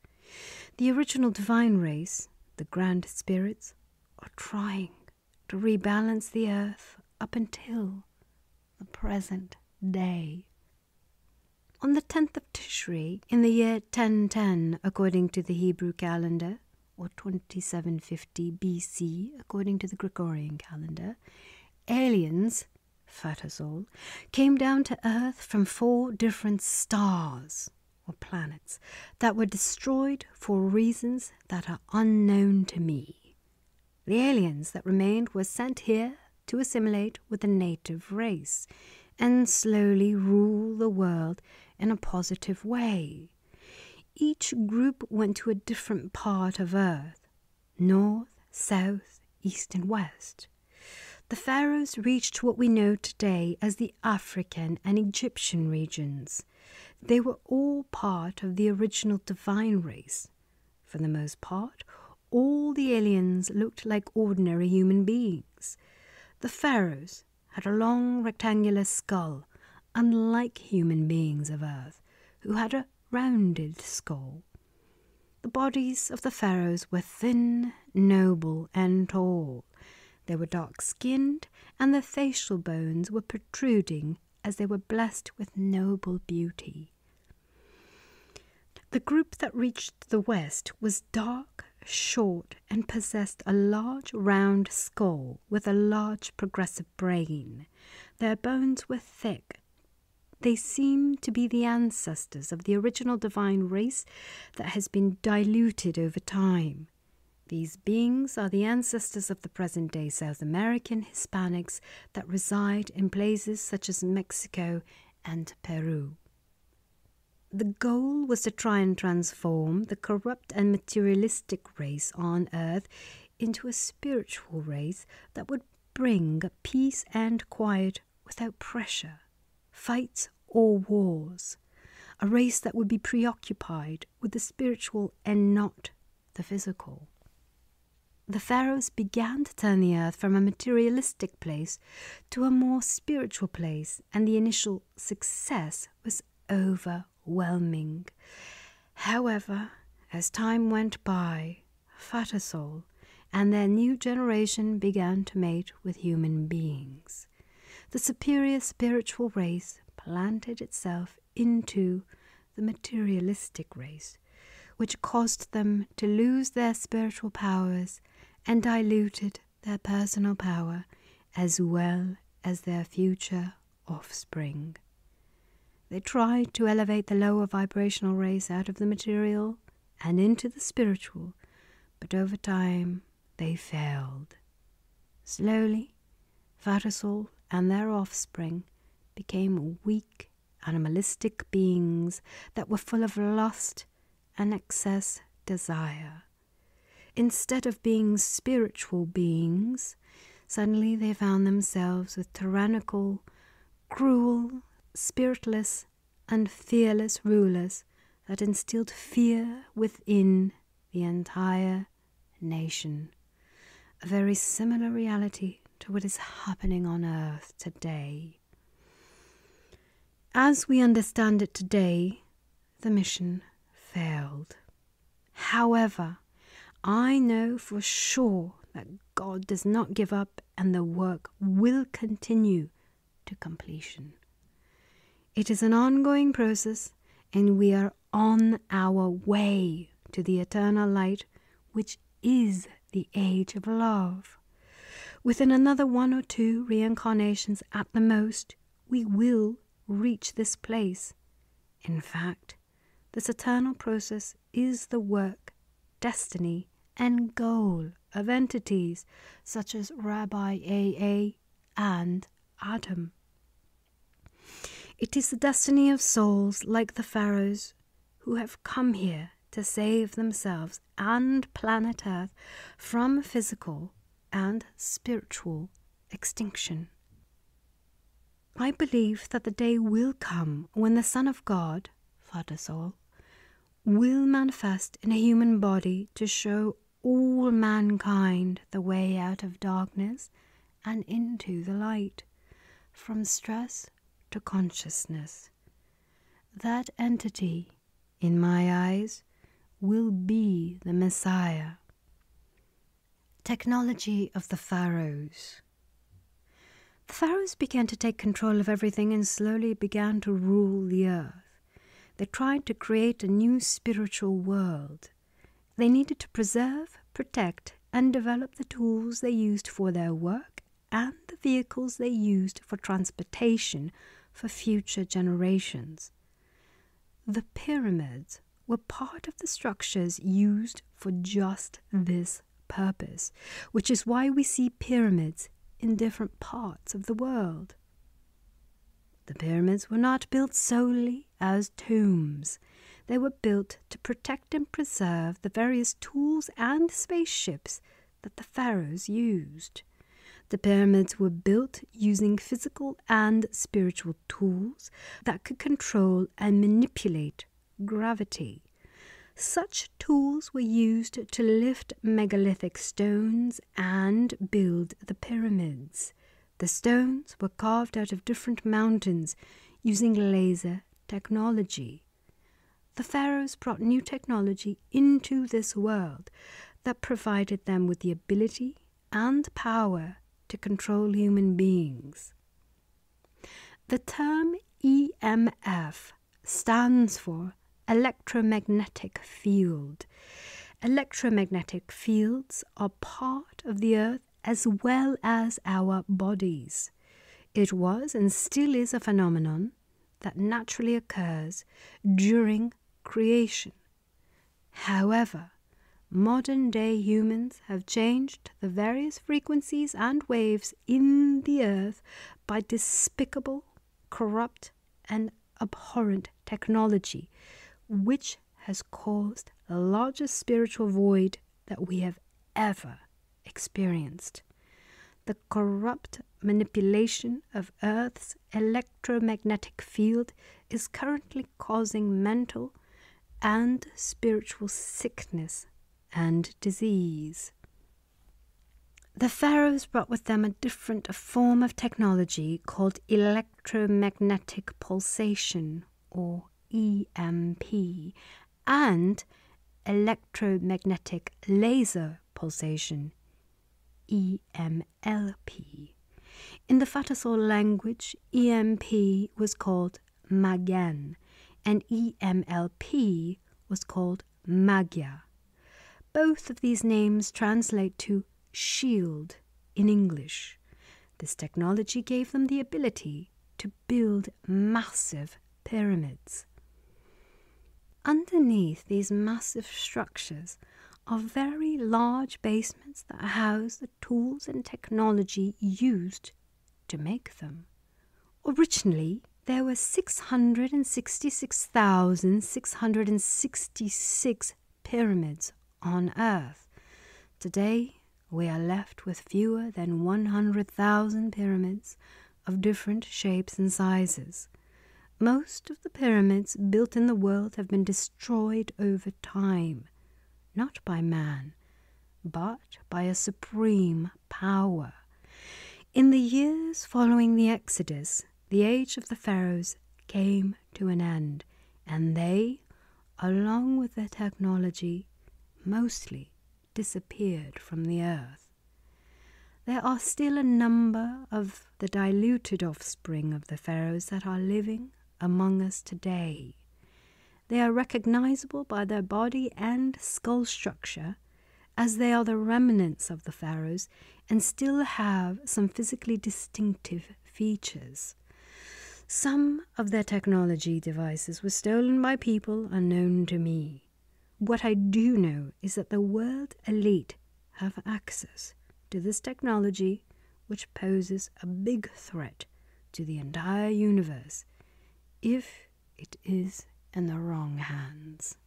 The original divine race, the grand spirits, are trying to rebalance the earth up until the present day. On the 10th of Tishri, in the year 1010 according to the Hebrew calendar, or 2750 BC, according to the Gregorian calendar, aliens, Fatasol, came down to Earth from 4 different stars, or planets, that were destroyed for reasons that are unknown to me. The aliens that remained were sent here to assimilate with the native race and slowly rule the world in a positive way. Each group went to a different part of Earth, north, south, east and west. The pharaohs reached what we know today as the African and Egyptian regions. They were all part of the original divine race. For the most part, all the aliens looked like ordinary human beings. The pharaohs had a long rectangular skull, unlike human beings of Earth, who had a rounded skull. The bodies of the pharaohs were thin, noble, and tall. They were dark-skinned, and their facial bones were protruding as they were blessed with noble beauty. The group that reached the west was dark, short, and possessed a large round skull with a large progressive brain. Their bones were thick. They seem to be the ancestors of the original divine race that has been diluted over time. These beings are the ancestors of the present-day South American Hispanics that reside in places such as Mexico and Peru. The goal was to try and transform the corrupt and materialistic race on Earth into a spiritual race that would bring peace and quiet without pressure, fights or wars, a race that would be preoccupied with the spiritual and not the physical. The pharaohs began to turn the earth from a materialistic place to a more spiritual place, and the initial success was overwhelming. However, as time went by, Fatasol, and their new generation began to mate with human beings. The superior spiritual race planted itself into the materialistic race, which caused them to lose their spiritual powers and diluted their personal power as well as their future offspring. They tried to elevate the lower vibrational race out of the material and into the spiritual, but over time they failed. Slowly, Fatasol and their offspring became weak, animalistic beings that were full of lust and excess desire. Instead of being spiritual beings, suddenly they found themselves with tyrannical, cruel, spiritless, and fearless rulers that instilled fear within the entire nation. A very similar reality to what is happening on Earth today. As we understand it today, the mission failed. However, I know for sure that God does not give up and the work will continue to completion. It is an ongoing process, and we are on our way to the eternal light, which is the age of love. Within another 1 or 2 reincarnations at the most, we will reach this place. In fact, this eternal process is the work, destiny, and goal of entities such as Rabbi A.A. and Adam. It is the destiny of souls like the pharaohs who have come here to save themselves and planet Earth from physical and spiritual extinction. I believe that the day will come when the Son of God, Fatasol, will manifest in a human body to show all mankind the way out of darkness and into the light, from stress to consciousness. That entity, in my eyes, will be the Messiah. Technology of the pharaohs. The pharaohs began to take control of everything and slowly began to rule the earth. They tried to create a new spiritual world. They needed to preserve, protect, and develop the tools they used for their work and the vehicles they used for transportation for future generations. The pyramids were part of the structures used for just this purpose, which is why we see pyramids in different parts of the world. The pyramids were not built solely as tombs. They were built to protect and preserve the various tools and spaceships that the pharaohs used. The pyramids were built using physical and spiritual tools that could control and manipulate gravity. Such tools were used to lift megalithic stones and build the pyramids. The stones were carved out of different mountains using laser technology. The pharaohs brought new technology into this world that provided them with the ability and power to control human beings. The term EMF stands for electromagnetic field. Electromagnetic fields are part of the earth as well as our bodies. It was and still is a phenomenon that naturally occurs during creation. However, modern-day humans have changed the various frequencies and waves in the earth by despicable, corrupt, and abhorrent technology, which has caused the largest spiritual void that we have ever experienced. The corrupt manipulation of Earth's electromagnetic field is currently causing mental and spiritual sickness and disease. The pharaohs brought with them a form of technology called electromagnetic pulsation, or EMP, and electromagnetic laser pulsation, EMLP. In the Fatasol language, EMP was called Magan, and EMLP was called Magia. Both of these names translate to shield in English. This technology gave them the ability to build massive pyramids. Underneath these massive structures are very large basements that house the tools and technology used to make them. Originally, there were 666,666 pyramids on Earth. Today, we are left with fewer than 100,000 pyramids of different shapes and sizes. Most of the pyramids built in the world have been destroyed over time, not by man, but by a supreme power. In the years following the Exodus, the age of the pharaohs came to an end, and they, along with their technology, mostly disappeared from the earth. There are still a number of the diluted offspring of the pharaohs that are living among us today. They are recognizable by their body and skull structure, as they are the remnants of the pharaohs and still have some physically distinctive features. Some of their technology devices were stolen by people unknown to me. What I do know is that the world elite have access to this technology, which poses a big threat to the entire universe if it is in the wrong hands.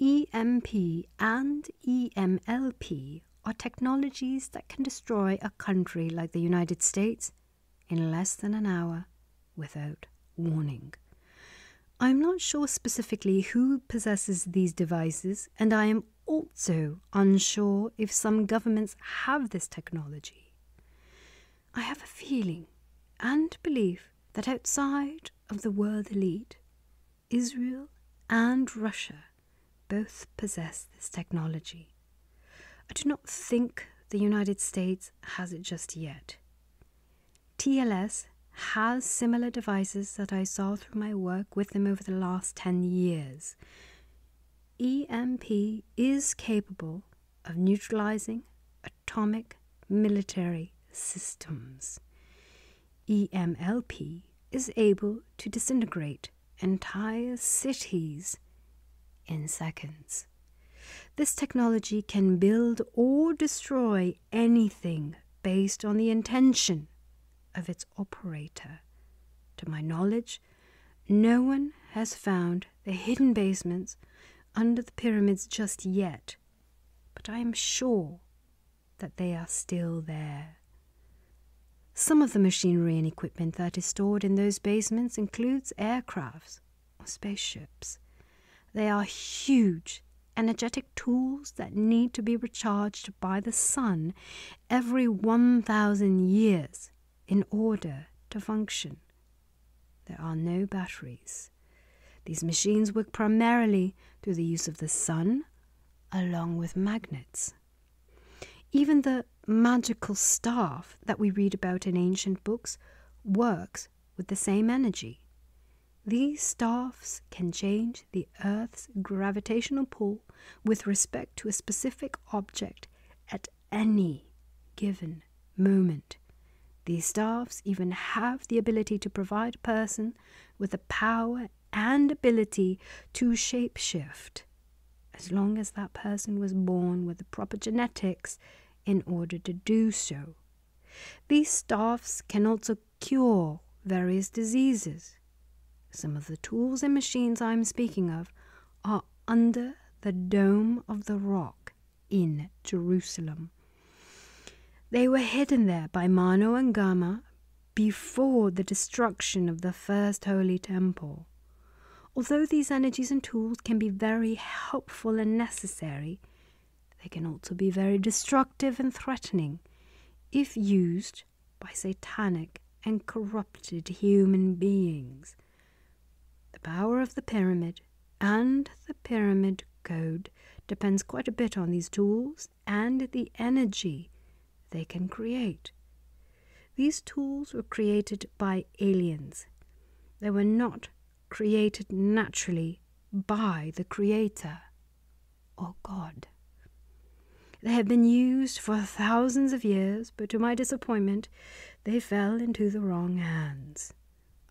EMP and EMLP are technologies that can destroy a country like the United States in less than an hour without warning. I'm not sure specifically who possesses these devices, and I am also unsure if some governments have this technology. I have a feeling and belief that outside of the world elite, Israel and Russia both possess this technology. I do not think the United States has it just yet. TLS has similar devices that I saw through my work with them over the last 10 years. EMP is capable of neutralizing atomic military systems. EMLP is able to disintegrate entire cities in seconds. This technology can build or destroy anything based on the intention of its operator. To my knowledge, no one has found the hidden basements under the pyramids just yet, but I am sure that they are still there. Some of the machinery and equipment that is stored in those basements includes aircrafts or spaceships. They are huge, energetic tools that need to be recharged by the sun every 1,000 years in order to function. There are no batteries. These machines work primarily through the use of the sun, along with magnets. Even the magical staff that we read about in ancient books works with the same energy. These staffs can change the Earth's gravitational pull with respect to a specific object at any given moment. These staffs even have the ability to provide a person with the power and ability to shapeshift, as long as that person was born with the proper genetics in order to do so. These staffs can also cure various diseases. Some of the tools and machines I'm speaking of are under the Dome of the Rock in Jerusalem. They were hidden there by Mano and Gama before the destruction of the first Holy Temple. Although these energies and tools can be very helpful and necessary, they can also be very destructive and threatening if used by satanic and corrupted human beings. The power of the pyramid and the pyramid code depends quite a bit on these tools and the energy they can create. These tools were created by aliens. They were not created naturally by the Creator or God. They have been used for thousands of years, but to my disappointment, they fell into the wrong hands.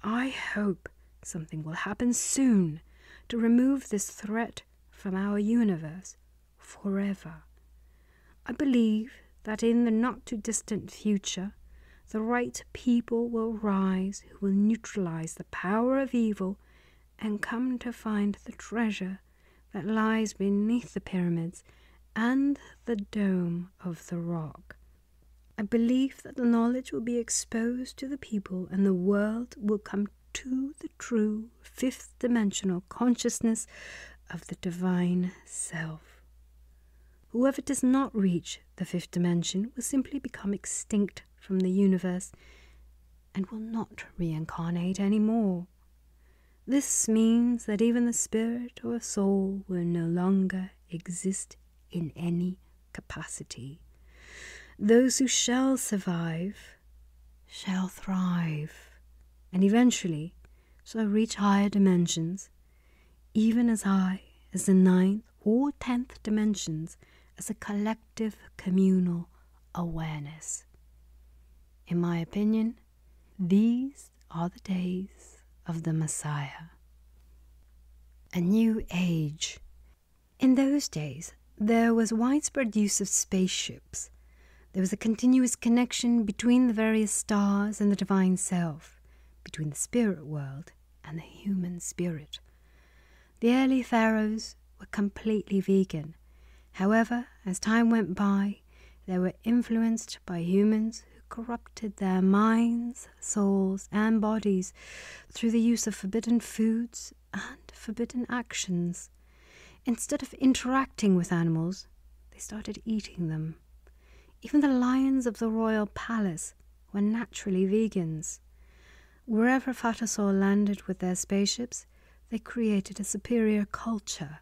I hope something will happen soon to remove this threat from our universe forever. I believe that in the not-too-distant future, the right people will rise who will neutralize the power of evil and come to find the treasure that lies beneath the pyramids and the Dome of the Rock. I believe that the knowledge will be exposed to the people and the world will come to the true fifth-dimensional consciousness of the divine self. Whoever does not reach the fifth dimension will simply become extinct from the universe and will not reincarnate anymore. This means that even the spirit or soul will no longer exist in any capacity. Those who shall survive shall thrive, and eventually shall reach higher dimensions, even as high as the 9th or 10th dimensions, as a collective communal awareness. In my opinion, these are the days of the Messiah. A new age. In those days, there was widespread use of spaceships. There was a continuous connection between the various stars and the divine self, between the spirit world and the human spirit. The early pharaohs were completely vegan. However, as time went by, they were influenced by humans who corrupted their minds, souls, and bodies through the use of forbidden foods and forbidden actions. Instead of interacting with animals, they started eating them. Even the lions of the royal palace were naturally vegans. Wherever Fatasol landed with their spaceships, they created a superior culture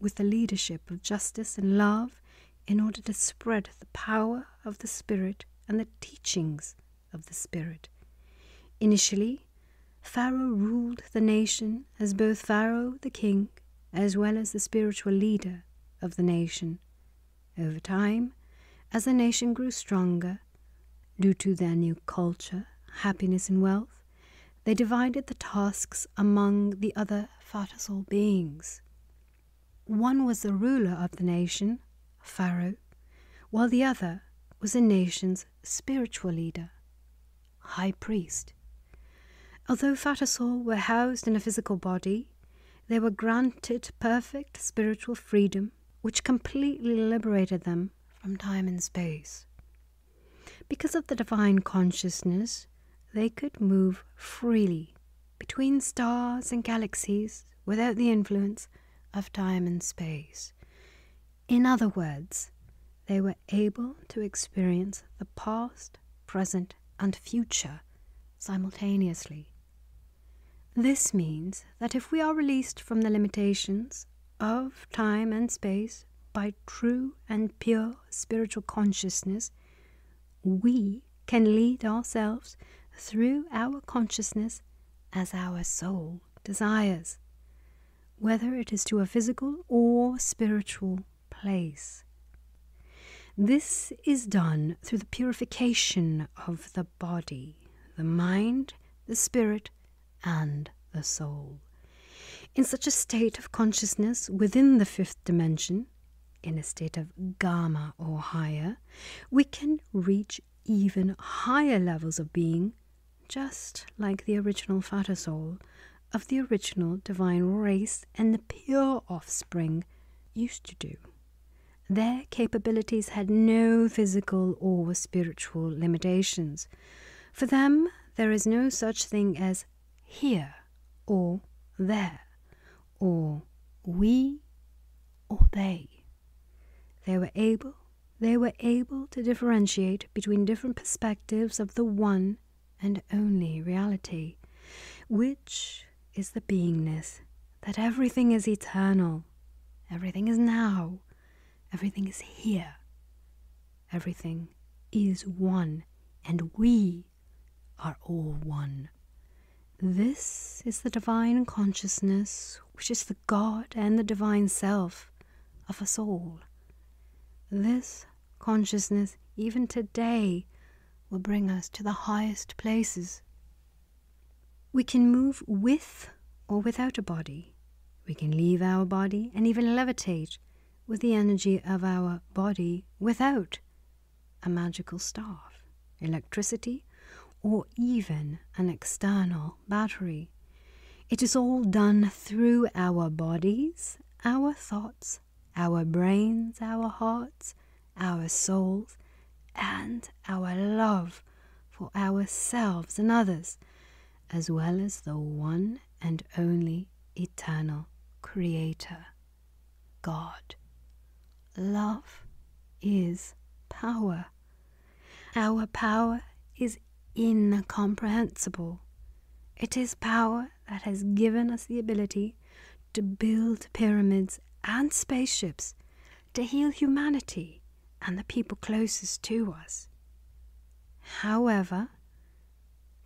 with the leadership of justice and love in order to spread the power of the spirit and the teachings of the spirit. Initially, Pharaoh ruled the nation as both Pharaoh, the king, as well as the spiritual leader of the nation. Over time, as the nation grew stronger, due to their new culture, happiness and wealth, they divided the tasks among the other Fatasol beings. One was the ruler of the nation, Pharaoh, while the other was the nation's spiritual leader, high priest. Although Fatasol were housed in a physical body, they were granted perfect spiritual freedom, which completely liberated them from time and space. Because of the divine consciousness, they could move freely between stars and galaxies without the influence of time and space. In other words, they were able to experience the past, present, and future simultaneously. This means that if we are released from the limitations of time and space by true and pure spiritual consciousness, we can lead ourselves through our consciousness as our soul desires, whether it is to a physical or spiritual place. This is done through the purification of the body, the mind, the spirit, and the soul. In such a state of consciousness within the fifth dimension, in a state of Gama or higher, we can reach even higher levels of being, just like the original Fatasol of the original divine race and the pure offspring used to do. Their capabilities had no physical or spiritual limitations. For them, there is no such thing as here, or there, or we, or they. They were able to differentiate between different perspectives of the one and only reality, which is the beingness that everything is eternal Everything is now. Everything is here. Everything is one, and we are all one. This is the divine consciousness, which is the God and the divine self of us all. This consciousness, even today, will bring us to the highest places. We can move with or without a body. We can leave our body and even levitate with the energy of our body without a magical staff, electricity, or even an external battery. It is all done through our bodies, our thoughts, our brains, our hearts, our souls, and our love for ourselves and others, as well as the one and only eternal Creator, God. Love is power. Our power is incomprehensible. It is power that has given us the ability to build pyramids and spaceships, to heal humanity and the people closest to us. However,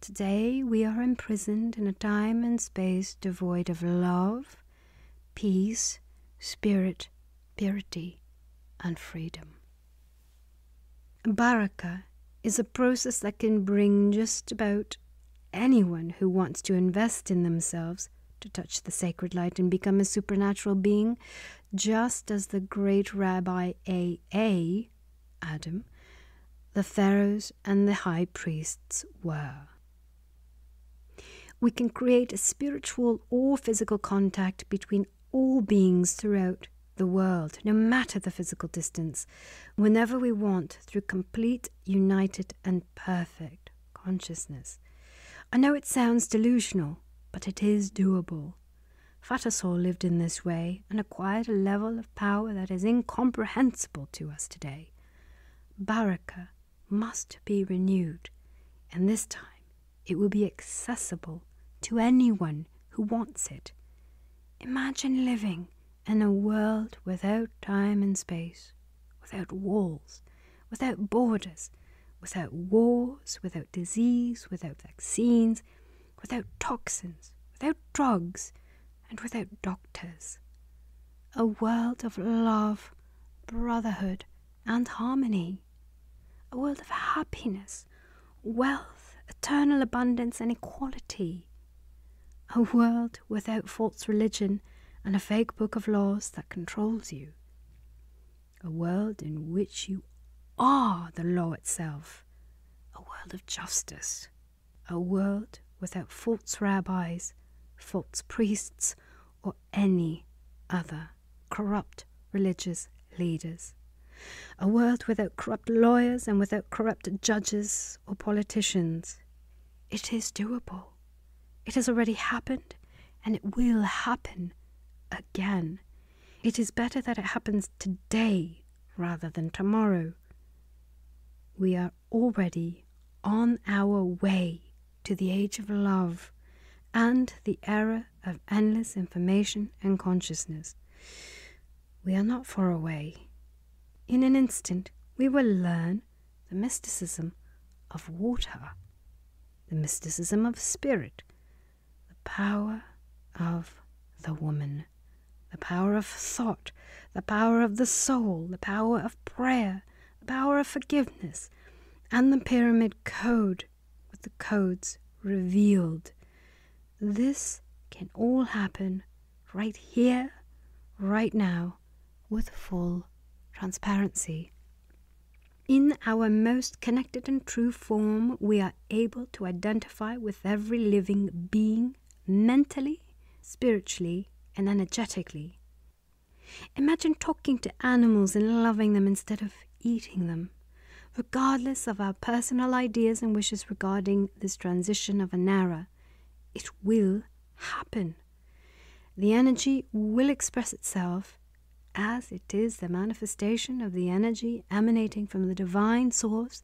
today we are imprisoned in a time and space devoid of love, peace, spirit, purity, and freedom. Barakah is a process that can bring just about anyone who wants to invest in themselves to touch the sacred light and become a supernatural being, just as the great Rabbi A.A., Adam, the pharaohs and the high priests were. We can create a spiritual or physical contact between all beings throughout the world, no matter the physical distance, whenever we want, through complete, united and perfect consciousness. I know it sounds delusional, but it is doable. Fatasol lived in this way and acquired a level of power that is incomprehensible to us today. Barakah must be renewed, and this time it will be accessible to anyone who wants it. Imagine living in a world without time and space, without walls, without borders, without wars, without disease, without vaccines, without toxins, without drugs, and without doctors. A world of love, brotherhood, and harmony. A world of happiness, wealth, eternal abundance, and equality. A world without false religion and a fake book of laws that controls you. A world in which you are the law itself. A world of justice. A world without false rabbis, false priests, or any other corrupt religious leaders. A world without corrupt lawyers and without corrupt judges or politicians. It is doable. It has already happened, and it will happen again. It is better that it happens today rather than tomorrow. We are already on our way to the age of love and the era of endless information and consciousness. We are not far away. In an instant, we will learn the mysticism of water, the mysticism of spirit, the power of the woman, the power of thought, the power of the soul, the power of prayer, the power of forgiveness, and the pyramid code, with the codes revealed. This can all happen right here, right now, with full transparency. In our most connected and true form, we are able to identify with every living being mentally, spiritually, and energetically. Imagine talking to animals and loving them instead of eating them. Regardless of our personal ideas and wishes regarding this transition of an era, it will happen. The energy will express itself, as it is the manifestation of the energy emanating from the divine source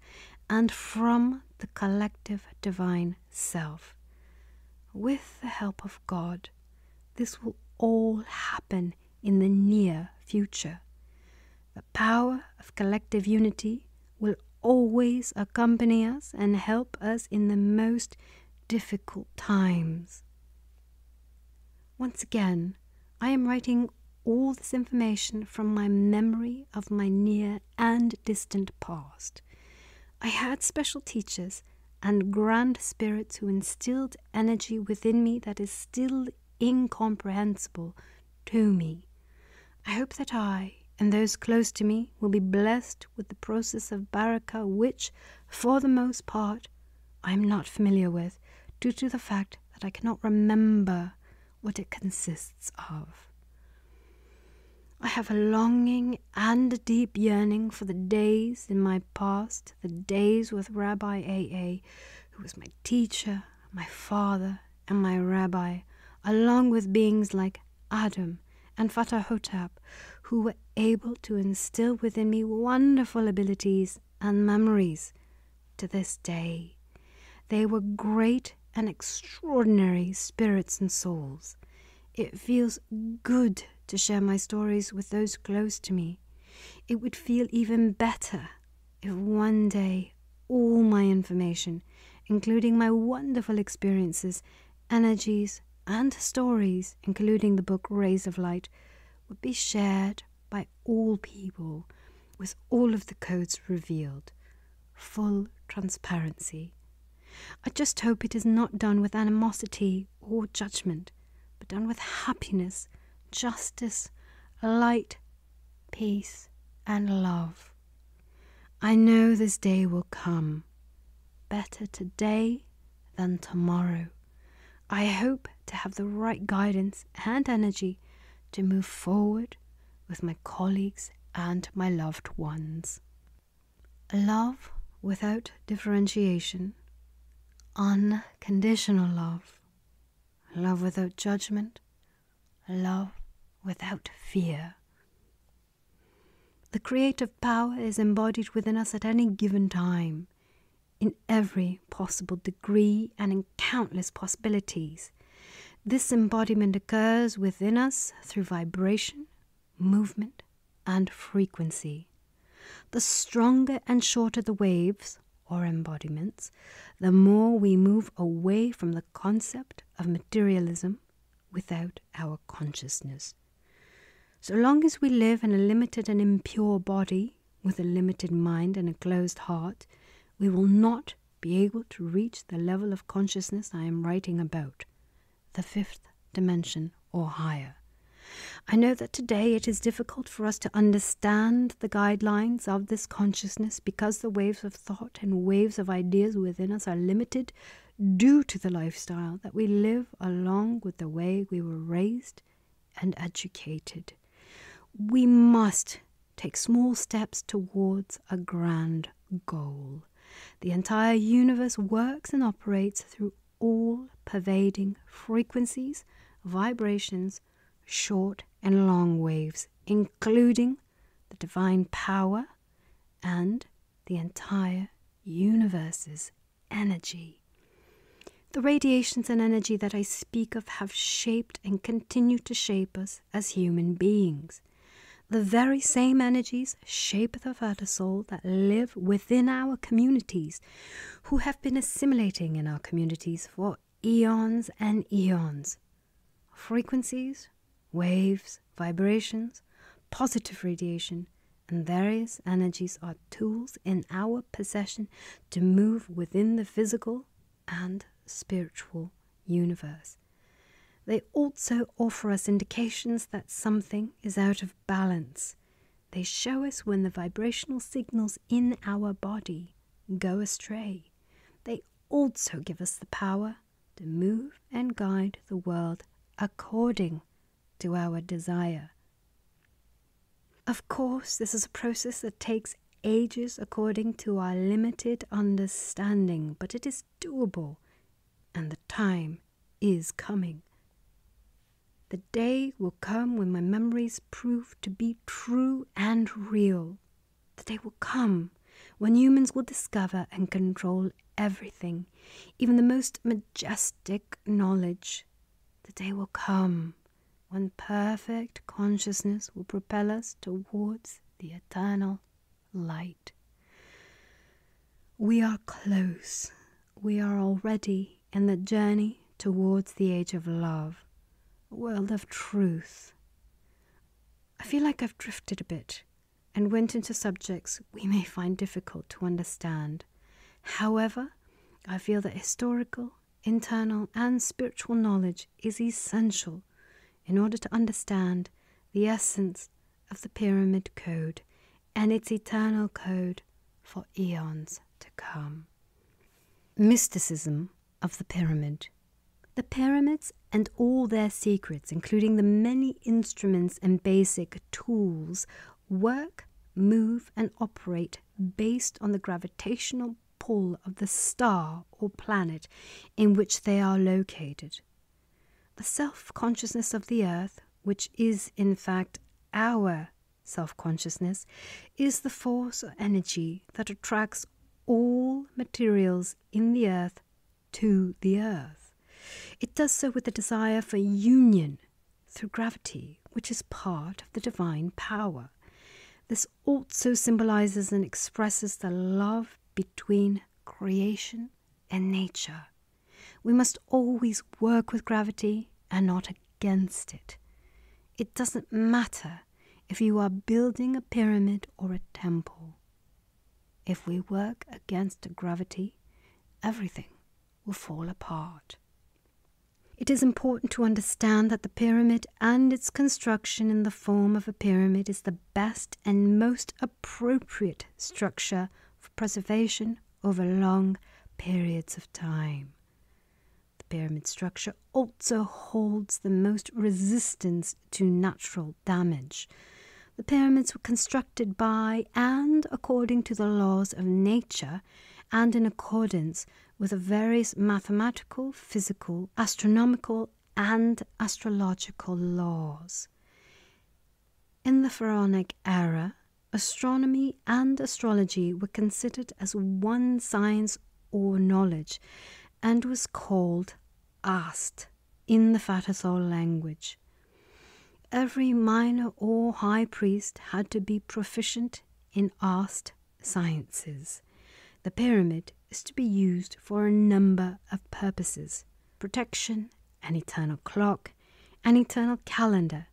and from the collective divine self. With the help of God, this will all happen in the near future. The power of collective unity will always accompany us and help us in the most difficult times. Once again, I am writing all this information from my memory of my near and distant past. I had special teachers and grand spirits who instilled energy within me that is still incomprehensible to me. I hope that I and those close to me will be blessed with the process of Barakah, which, for the most part, I am not familiar with, due to the fact that I cannot remember what it consists of. I have a longing and a deep yearning for the days in my past, the days with Rabbi A.A., who was my teacher, my father, and my rabbi, along with beings like Adam and Fatahotep, who were able to instill within me wonderful abilities and memories to this day. They were great and extraordinary spirits and souls. It feels good to share my stories with those close to me. It would feel even better if one day all my information, including my wonderful experiences, energies, and stories, including the book Rays of Light, would be shared by all people, with all of the codes revealed. Full transparency. I just hope it is not done with animosity or judgment, but done with happiness, justice, light, peace, and love. I know this day will come. Better today than tomorrow. I hope to have the right guidance and energy to move forward with my colleagues and my loved ones. Love without differentiation. Unconditional love. Love without judgment. Love without fear. The creative power is embodied within us at any given time, in every possible degree and in countless possibilities. This embodiment occurs within us through vibration, movement, and frequency. The stronger and shorter the waves, or embodiments, the more we move away from the concept of materialism without our consciousness. So long as we live in a limited and impure body, with a limited mind and a closed heart, we will not be able to reach the level of consciousness I am writing about, the 5th dimension or higher. I know that today it is difficult for us to understand the guidelines of this consciousness because the waves of thought and waves of ideas within us are limited due to the lifestyle that we live along with the way we were raised and educated. We must take small steps towards a grand goal. The entire universe works and operates through all-pervading frequencies, vibrations, short and long waves, including the divine power and the entire universe's energy. The radiations and energy that I speak of have shaped and continue to shape us as human beings. The very same energies shape the Fatasol that live within our communities, who have been assimilating in our communities for eons and eons. Frequencies, waves, vibrations, positive radiation, and various energies are tools in our possession to move within the physical and spiritual universe. They also offer us indications that something is out of balance. They show us when the vibrational signals in our body go astray. They also give us the power to move and guide the world according to our desire. Of course, this is a process that takes ages according to our limited understanding, but it is doable, and the time is coming. The day will come when my memories prove to be true and real. The day will come when humans will discover and control everything, even the most majestic knowledge. The day will come when perfect consciousness will propel us towards the eternal light. We are close. We are already in the journey towards the age of love, a world of truth. I feel like I've drifted a bit and went into subjects we may find difficult to understand. However, I feel that historical, internal, and spiritual knowledge is essential in order to understand the essence of the Pyramid Code and its eternal code for eons to come. Mysticism of the Pyramid. The pyramids and all their secrets, including the many instruments and basic tools, work, move, and operate based on the gravitational pull of the star or planet in which they are located. The self-consciousness of the earth, which is in fact our self-consciousness, is the force or energy that attracts all materials in the earth to the earth. It does so with a desire for union through gravity, which is part of the divine power. This also symbolizes and expresses the love between creation and nature. We must always work with gravity and not against it. It doesn't matter if you are building a pyramid or a temple. If we work against gravity, everything will fall apart. It is important to understand that the pyramid and its construction in the form of a pyramid is the best and most appropriate structure for preservation over long periods of time. The pyramid structure also holds the most resistance to natural damage. The pyramids were constructed by and according to the laws of nature and in accordance with the various mathematical, physical, astronomical, and astrological laws. In the Pharaonic era, astronomy and astrology were considered as one science or knowledge and was called Ast in the Fatasol language. Every minor or high priest had to be proficient in Ast sciences. The pyramid is to be used for a number of purposes: protection, an eternal clock, an eternal calendar,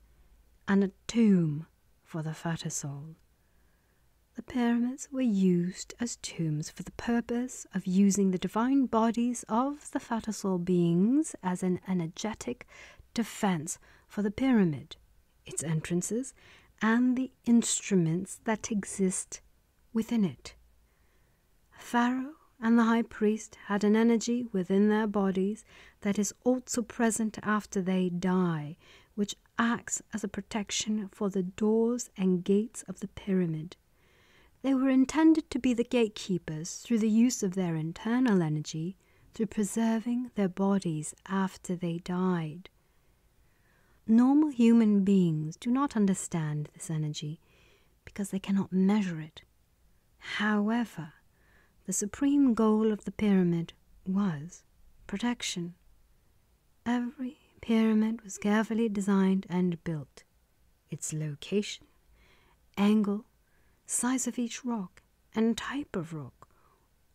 and a tomb for the Fatasol. The pyramids were used as tombs for the purpose of using the divine bodies of the Fatasol beings as an energetic defense for the pyramid, its entrances, and the instruments that exist within it. Pharaoh and the high priest had an energy within their bodies that is also present after they die, which acts as a protection for the doors and gates of the pyramid. They were intended to be the gatekeepers through the use of their internal energy through preserving their bodies after they died. Normal human beings do not understand this energy because they cannot measure it. However, the supreme goal of the pyramid was protection. Every pyramid was carefully designed and built. Its location, angle, size of each rock, and type of rock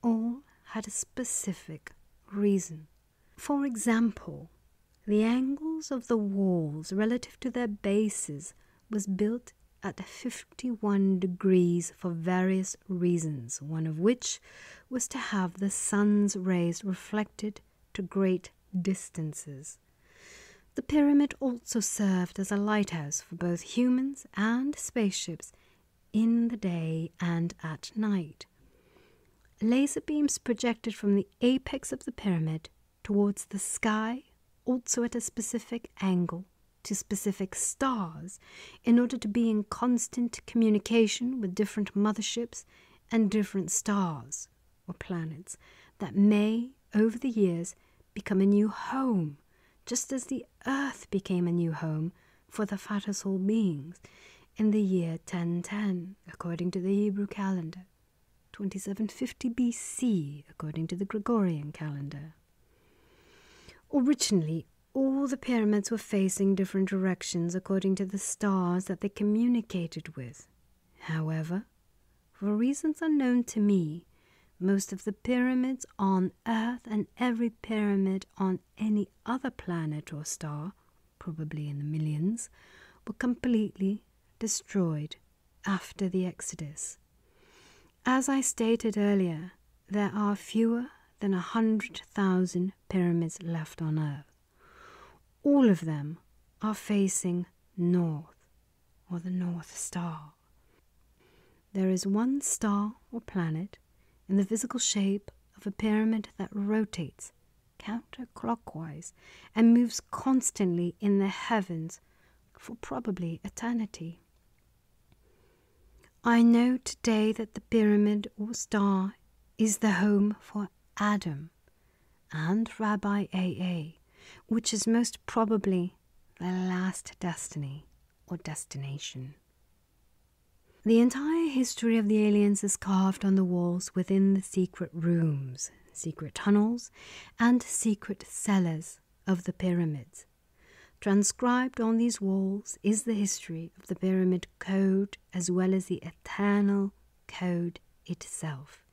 all had a specific reason. For example, the angles of the walls relative to their bases was built at 51 degrees for various reasons, one of which was to have the sun's rays reflected to great distances. The pyramid also served as a lighthouse for both humans and spaceships in the day and at night. Laser beams projected from the apex of the pyramid towards the sky, also at a specific angle to specific stars, in order to be in constant communication with different motherships and different stars or planets that may, over the years, become a new home, just as the Earth became a new home for the Fatasol beings in the year 1010, according to the Hebrew calendar, 2750 BC, according to the Gregorian calendar. Originally, All the pyramids were facing different directions according to the stars that they communicated with. However, for reasons unknown to me, most of the pyramids on Earth and every pyramid on any other planet or star, probably in the millions, were completely destroyed after the Exodus. As I stated earlier, there are fewer than 100,000 pyramids left on Earth. All of them are facing north, or the North Star. There is one star or planet in the physical shape of a pyramid that rotates counterclockwise and moves constantly in the heavens for probably eternity. I know today that the pyramid or star is the home for Adam and Rabbi A.A., which is most probably their last destiny or destination. The entire history of the aliens is carved on the walls within the secret rooms, secret tunnels, and secret cellars of the pyramids. Transcribed on these walls is the history of the Pyramid Code as well as the Eternal Code itself.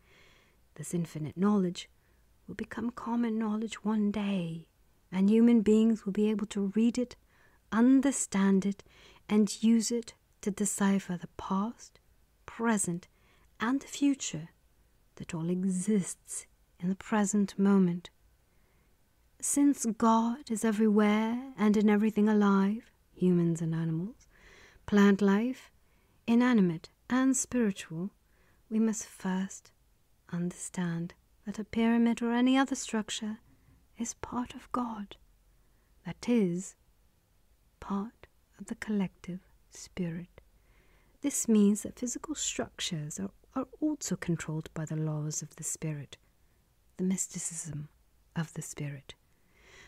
This infinite knowledge will become common knowledge one day, and human beings will be able to read it, understand it, and use it to decipher the past, present, and future that all exists in the present moment. Since God is everywhere and in everything alive, humans and animals, plant life, inanimate and spiritual, we must first understand that a pyramid or any other structure is part of God, that is, part of the collective spirit. This means that physical structures are also controlled by the laws of the spirit, the mysticism of the spirit.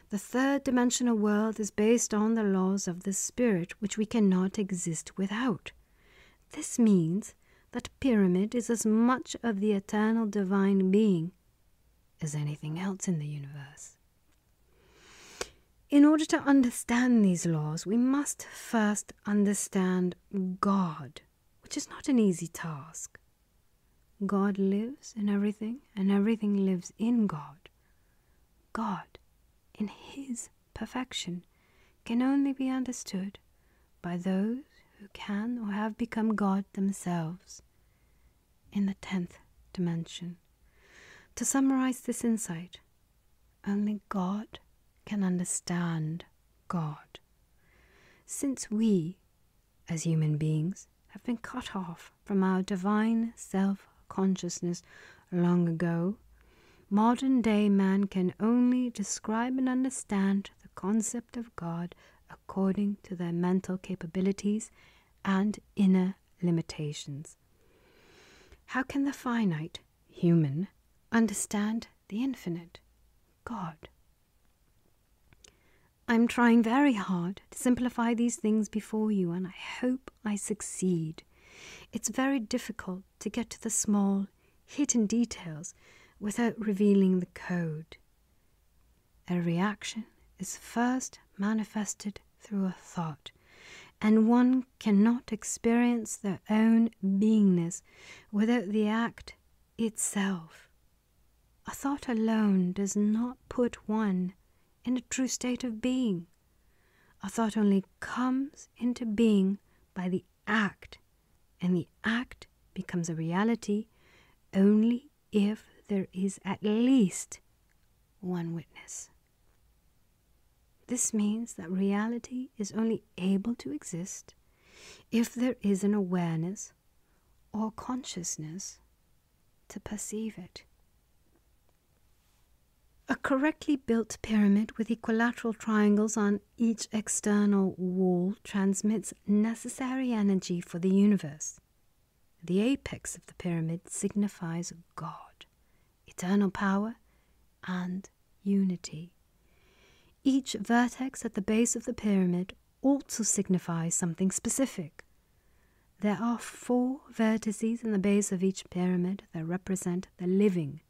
The third-dimensional world is based on the laws of the spirit, which we cannot exist without. This means that pyramid is as much of the eternal divine being as anything else in the universe. In order to understand these laws, we must first understand God, which is not an easy task. God lives in everything, and everything lives in God. God, in His perfection, can only be understood by those who can or have become God themselves in the 10th dimension. To summarize this insight, only God can understand God. Since we, as human beings, have been cut off from our divine self-consciousness long ago, modern-day man can only describe and understand the concept of God according to their mental capabilities and inner limitations. How can the finite human understand the infinite, God? I'm trying very hard to simplify these things before you, and I hope I succeed. It's very difficult to get to the small, hidden details without revealing the code. A reaction is first manifested through a thought, and one cannot experience their own beingness without the act itself. A thought alone does not put one in a true state of being. A thought only comes into being by the act, and the act becomes a reality only if there is at least one witness. This means that reality is only able to exist if there is an awareness or consciousness to perceive it. A correctly built pyramid with equilateral triangles on each external wall transmits necessary energy for the universe. The apex of the pyramid signifies God, eternal power, and unity. Each vertex at the base of the pyramid also signifies something specific. There are 4 vertices in the base of each pyramid that represent the living,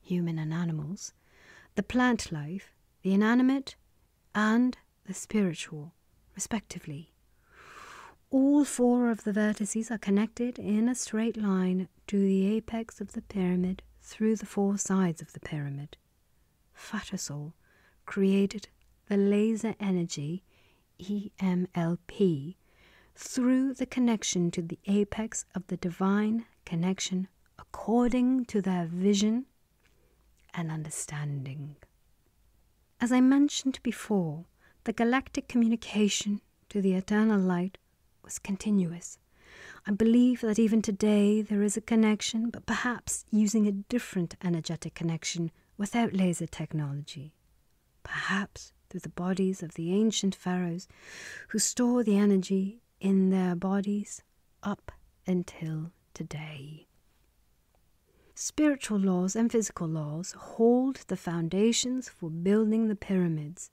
human and animals, the plant life, the inanimate, and the spiritual, respectively. All four of the vertices are connected in a straight line to the apex of the pyramid through the four sides of the pyramid. Fatasol created the laser energy, EMLP, through the connection to the apex of the divine connection according to their vision and understanding. As I mentioned before, the galactic communication to the eternal light was continuous. I believe that even today there is a connection, but perhaps using a different energetic connection without laser technology. Perhaps through the bodies of the ancient pharaohs who store the energy in their bodies up until today. Spiritual laws and physical laws hold the foundations for building the pyramids.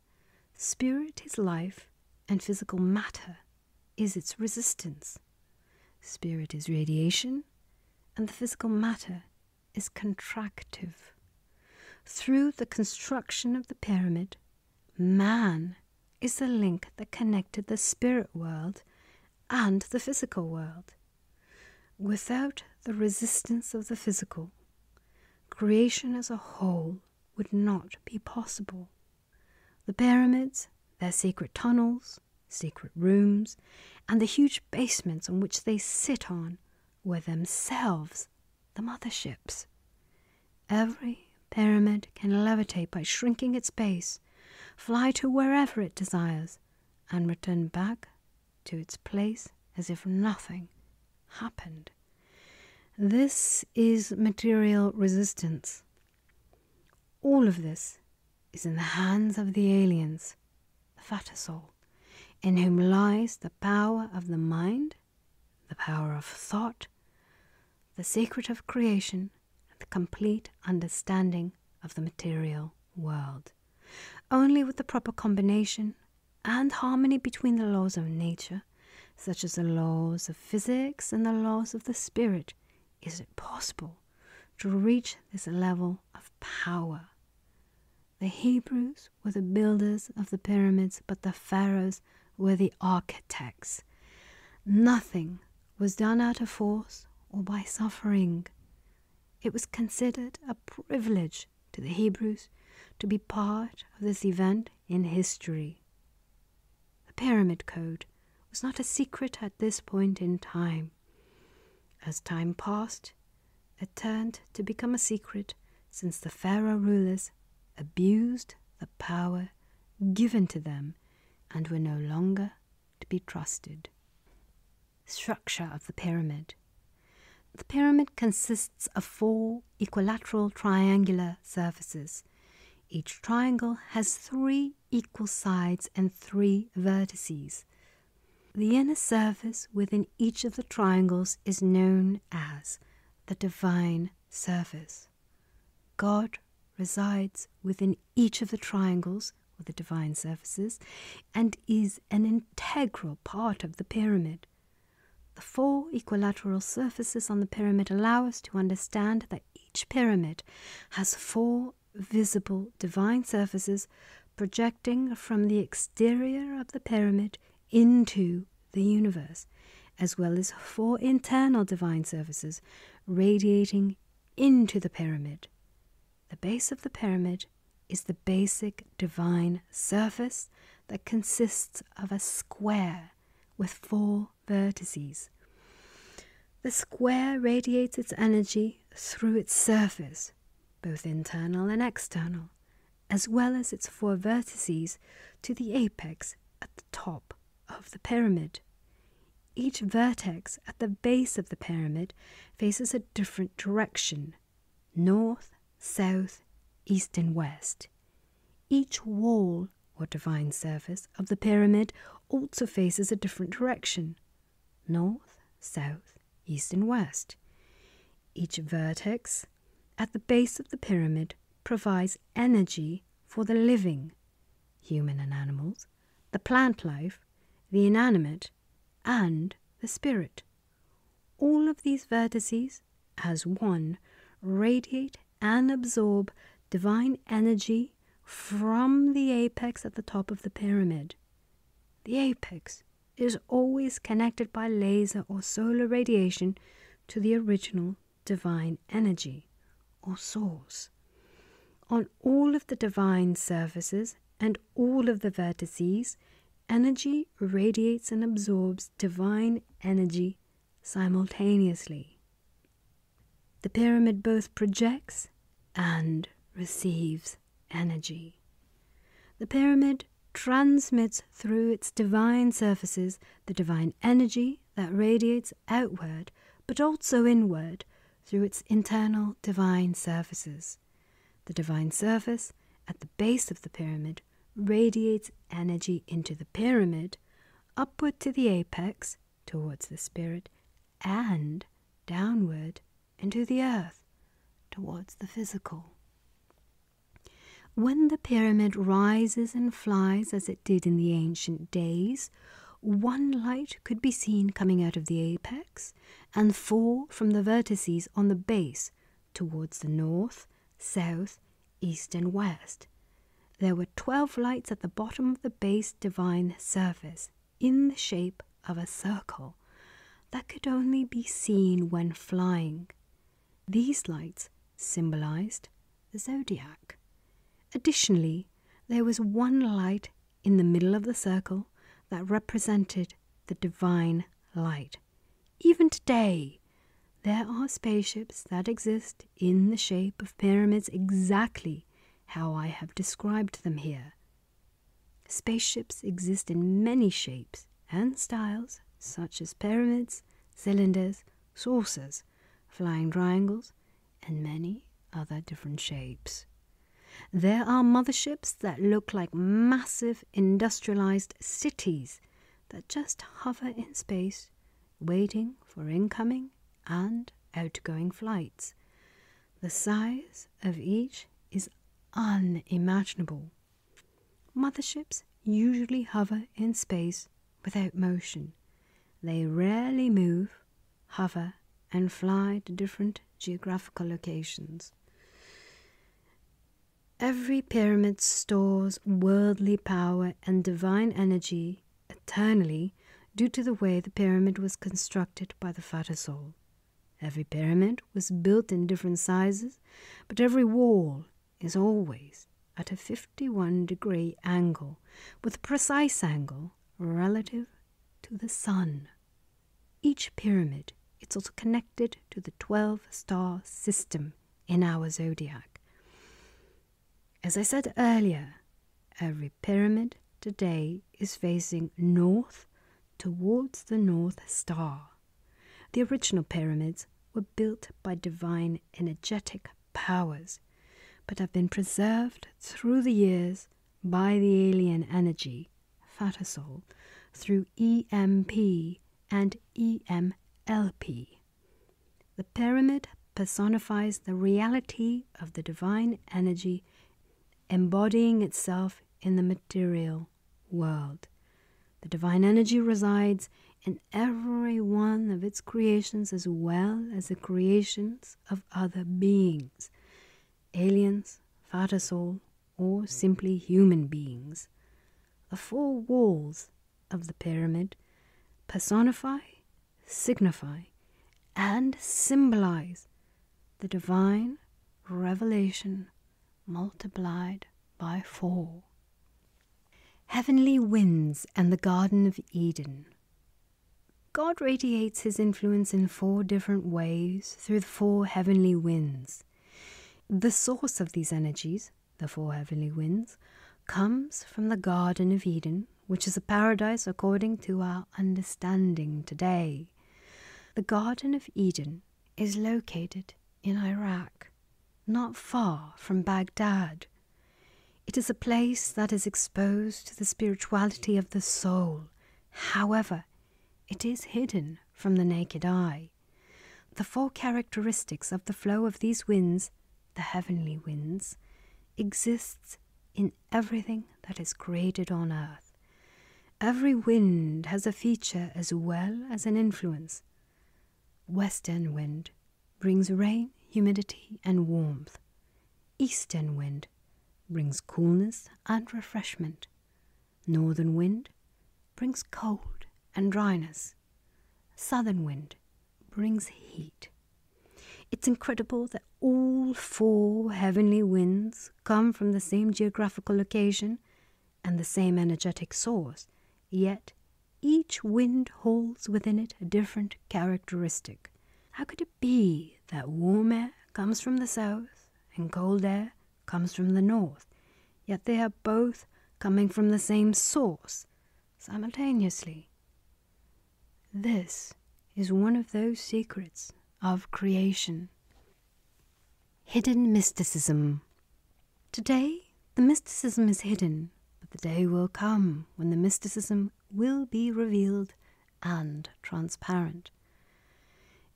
Spirit is life, and physical matter is its resistance. Spirit is radiation, and the physical matter is contractive. Through the construction of the pyramid, man is the link that connected the spirit world and the physical world. Without the resistance of the physical, creation as a whole would not be possible. The pyramids, their secret tunnels, secret rooms, and the huge basements on which they sit on were themselves the motherships. Every pyramid can levitate by shrinking its base, fly to wherever it desires, and return back to its place as if nothing happened. This is material resistance. All of this is in the hands of the aliens, the Fatasol, in whom lies the power of the mind, the power of thought, the secret of creation, and the complete understanding of the material world. Only with the proper combination and harmony between the laws of nature, such as the laws of physics and the laws of the spirit, is it possible to reach this level of power. The Hebrews were the builders of the pyramids, but the pharaohs were the architects. Nothing was done out of force or by suffering. It was considered a privilege to the Hebrews to be part of this event in history. The Pyramid Code was not a secret at this point in time. As time passed, it turned to become a secret since the pharaoh rulers abused the power given to them and were no longer to be trusted. Structure of the pyramid. The pyramid consists of four equilateral triangular surfaces. Each triangle has three equal sides and three vertices. The inner surface within each of the triangles is known as the divine surface. God resides within each of the triangles, or the divine surfaces, and is an integral part of the pyramid. The four equilateral surfaces on the pyramid allow us to understand that each pyramid has four visible divine surfaces projecting from the exterior of the pyramid into the universe, as well as four internal divine surfaces radiating into the pyramid. The base of the pyramid is the basic divine surface that consists of a square with four vertices. The square radiates its energy through its surface, both internal and external, as well as its four vertices to the apex at the top of the pyramid. Each vertex at the base of the pyramid faces a different direction, north, south, east and west. Each wall or divine surface of the pyramid also faces a different direction, north, south, east and west. Each vertex at the base of the pyramid provides energy for the living, human and animals, the plant life, the inanimate, and the spirit. All of these vertices, as one, radiate and absorb divine energy from the apex at the top of the pyramid. The apex is always connected by laser or solar radiation to the original divine energy, or source. On all of the divine surfaces and all of the vertices, energy radiates and absorbs divine energy simultaneously. The pyramid both projects and receives energy. The pyramid transmits through its divine surfaces the divine energy that radiates outward but also inward through its internal divine surfaces. The divine surface at the base of the pyramid radiates energy into the pyramid, upward to the apex, towards the spirit, and downward into the earth, towards the physical. When the pyramid rises and flies as it did in the ancient days, one light could be seen coming out of the apex and fall from the vertices on the base towards the north, south, east and west. There were 12 lights at the bottom of the base divine surface in the shape of a circle that could only be seen when flying. These lights symbolized the zodiac. Additionally, there was one light in the middle of the circle that represented the divine light. Even today, there are spaceships that exist in the shape of pyramids exactly how I have described them here. Spaceships exist in many shapes and styles, such as pyramids, cylinders, saucers, flying triangles, and many other different shapes. There are motherships that look like massive industrialized cities that just hover in space, waiting for incoming and outgoing flights. The size of each is unimaginable. Motherships usually hover in space without motion. They rarely move, hover, and fly to different geographical locations. Every pyramid stores worldly power and divine energy eternally due to the way the pyramid was constructed by the Fatasol. Every pyramid was built in different sizes, but every wall is always at a 51-degree angle, with a precise angle relative to the sun. Each pyramid is also connected to the 12-star system in our zodiac. As I said earlier, every pyramid today is facing north towards the North Star. The original pyramids were built by divine energetic powers, but have been preserved through the years by the alien energy, Fatasol, through EMP and EMLP. The pyramid personifies the reality of the divine energy embodying itself in the material world. The divine energy resides in every one of its creations as well as the creations of other beings, aliens, Fatasol, or simply human beings. The four walls of the pyramid personify, signify, and symbolize the divine revelation multiplied by 4. Heavenly winds and the Garden of Eden. God radiates his influence in 4 different ways through the 4 heavenly winds. The source of these energies, the 4 heavenly winds, comes from the Garden of Eden, which is a paradise according to our understanding today. The Garden of Eden is located in Iraq, not far from Baghdad. It is a place that is exposed to the spirituality of the soul. However, it is hidden from the naked eye. The 4 characteristics of the flow of these winds, the heavenly winds, exists in everything that is created on earth. Every wind has a feature as well as an influence. Western wind brings rain, humidity and warmth. Eastern wind brings coolness and refreshment. Northern wind brings cold and dryness. Southern wind brings heat. It's incredible that all four heavenly winds come from the same geographical location and the same energetic source, yet each wind holds within it a different characteristic. How could it be that warm air comes from the south and cold air comes from the north, yet they are both coming from the same source simultaneously? This is one of those secrets of creation. Hidden mysticism. Today, the mysticism is hidden, but the day will come when the mysticism will be revealed and transparent.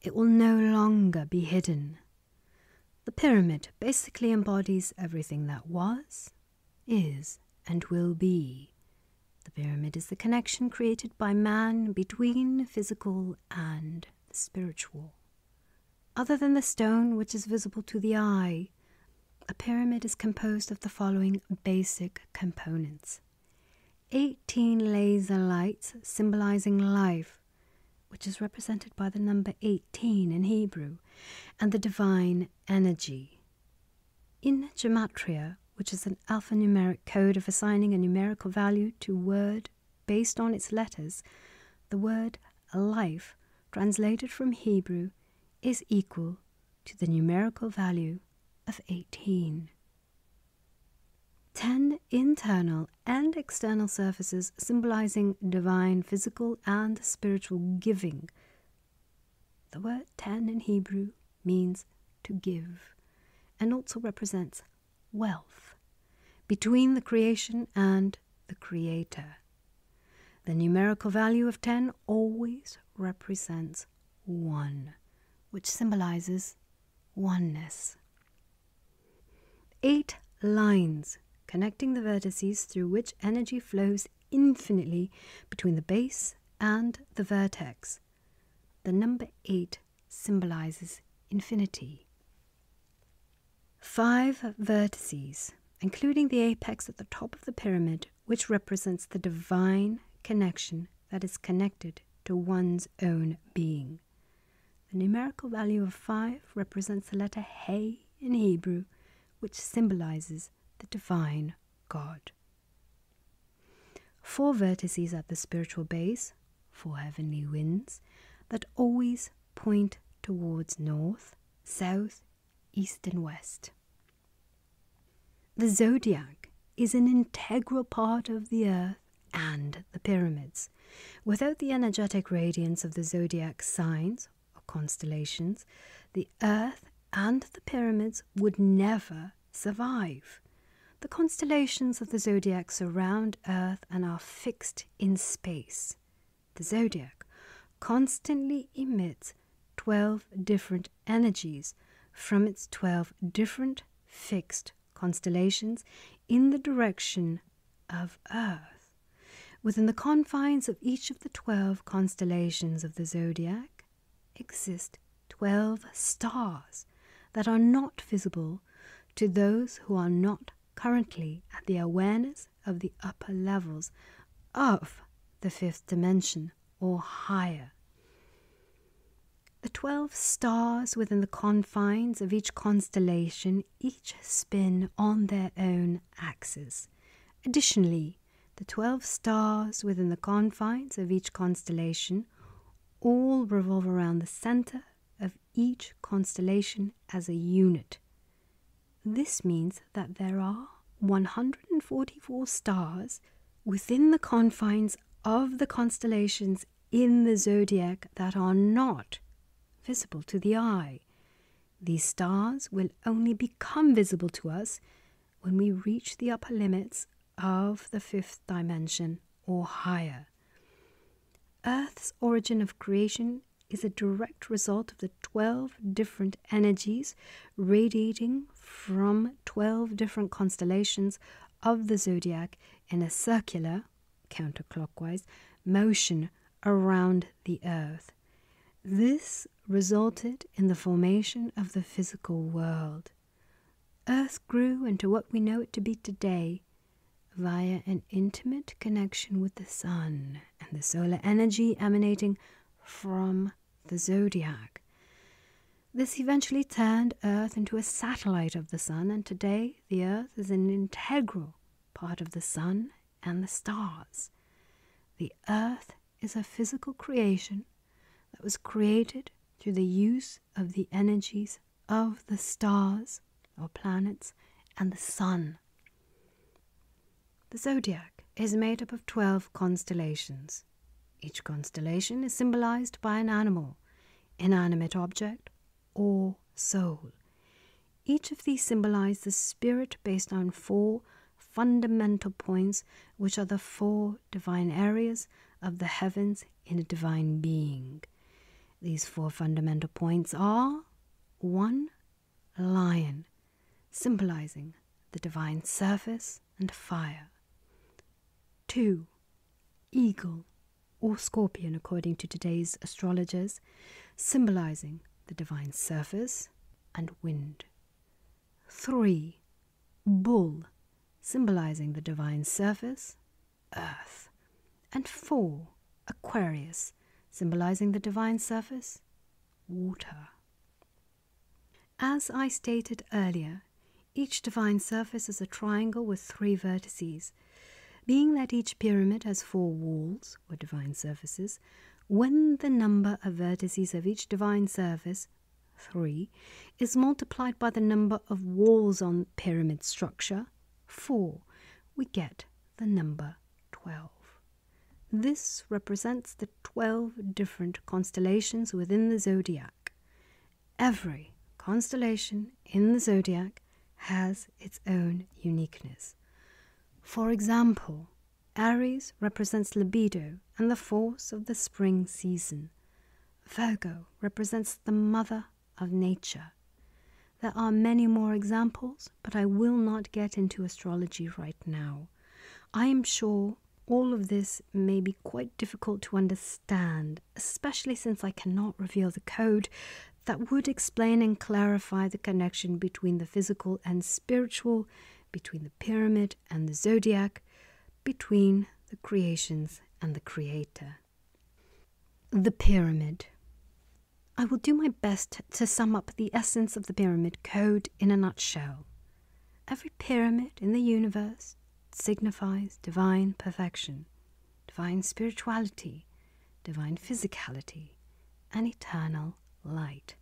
It will no longer be hidden. The pyramid basically embodies everything that was, is, and will be. The pyramid is the connection created by man between the physical and the spiritual. Other than the stone, which is visible to the eye, a pyramid is composed of the following basic components. 18 laser lights symbolizing life, which is represented by the number 18 in Hebrew, and the divine energy. In gematria, which is an alphanumeric code of assigning a numerical value to word based on its letters, the word life, translated from Hebrew, is equal to the numerical value of 18. 10 internal and external surfaces symbolizing divine physical and spiritual giving. The word 10 in Hebrew means to give and also represents wealth between the creation and the creator. The numerical value of 10 always represents 1, which symbolizes oneness. 8 lines connecting the vertices through which energy flows infinitely between the base and the vertex. The number 8 symbolizes infinity. 5 vertices, including the apex at the top of the pyramid, which represents the divine connection that is connected to one's own being. The numerical value of 5 represents the letter He in Hebrew, which symbolizes the divine God. 4 vertices at the spiritual base, 4 heavenly winds, that always point towards north, south, east and west. The zodiac is an integral part of the earth and the pyramids. Without the energetic radiance of the zodiac signs, constellations, the earth and the pyramids would never survive. The constellations of the zodiac surround earth and are fixed in space. The zodiac constantly emits 12 different energies from its 12 different fixed constellations in the direction of earth. Within the confines of each of the 12 constellations of the zodiac exist 12 stars that are not visible to those who are not currently at the awareness of the upper levels of the 5th dimension or higher. The 12 stars within the confines of each constellation each spin on their own axis. Additionally, the 12 stars within the confines of each constellation all revolve around the center of each constellation as a unit. This means that there are 144 stars within the confines of the constellations in the zodiac that are not visible to the eye. These stars will only become visible to us when we reach the upper limits of the 5th dimension or higher. Earth's origin of creation is a direct result of the 12 different energies radiating from 12 different constellations of the zodiac in a circular, counterclockwise, motion around the earth. This resulted in the formation of the physical world. Earth grew into what we know it to be today via an intimate connection with the sun and the solar energy emanating from the zodiac. This eventually turned Earth into a satellite of the sun, and today the Earth is an integral part of the sun and the stars. The Earth is a physical creation that was created through the use of the energies of the stars or planets and the sun. The zodiac is made up of 12 constellations. Each constellation is symbolized by an animal, inanimate object, or soul. Each of these symbolize the spirit based on 4 fundamental points, which are the 4 divine areas of the heavens in a divine being. These 4 fundamental points are: 1. Lion, symbolizing the divine surface and fire. 2. Eagle, or scorpion according to today's astrologers, symbolizing the divine surface and wind. 3. Bull, symbolizing the divine surface, earth. And 4. Aquarius, symbolizing the divine surface, water. As I stated earlier, each divine surface is a triangle with 3 vertices. Being that each pyramid has 4 walls, or divine surfaces, when the number of vertices of each divine surface, 3, is multiplied by the number of walls on pyramid structure, 4, we get the number 12. This represents the 12 different constellations within the zodiac. Every constellation in the zodiac has its own uniqueness. For example, Aries represents libido and the force of the spring season. Virgo represents the mother of nature. There are many more examples, but I will not get into astrology right now. I am sure all of this may be quite difficult to understand, especially since I cannot reveal the code that would explain and clarify the connection between the physical and spiritual, between the pyramid and the zodiac, between the creations and the creator. The pyramid. I will do my best to sum up the essence of the pyramid code in a nutshell. Every pyramid in the universe signifies divine perfection, divine spirituality, divine physicality, and eternal light.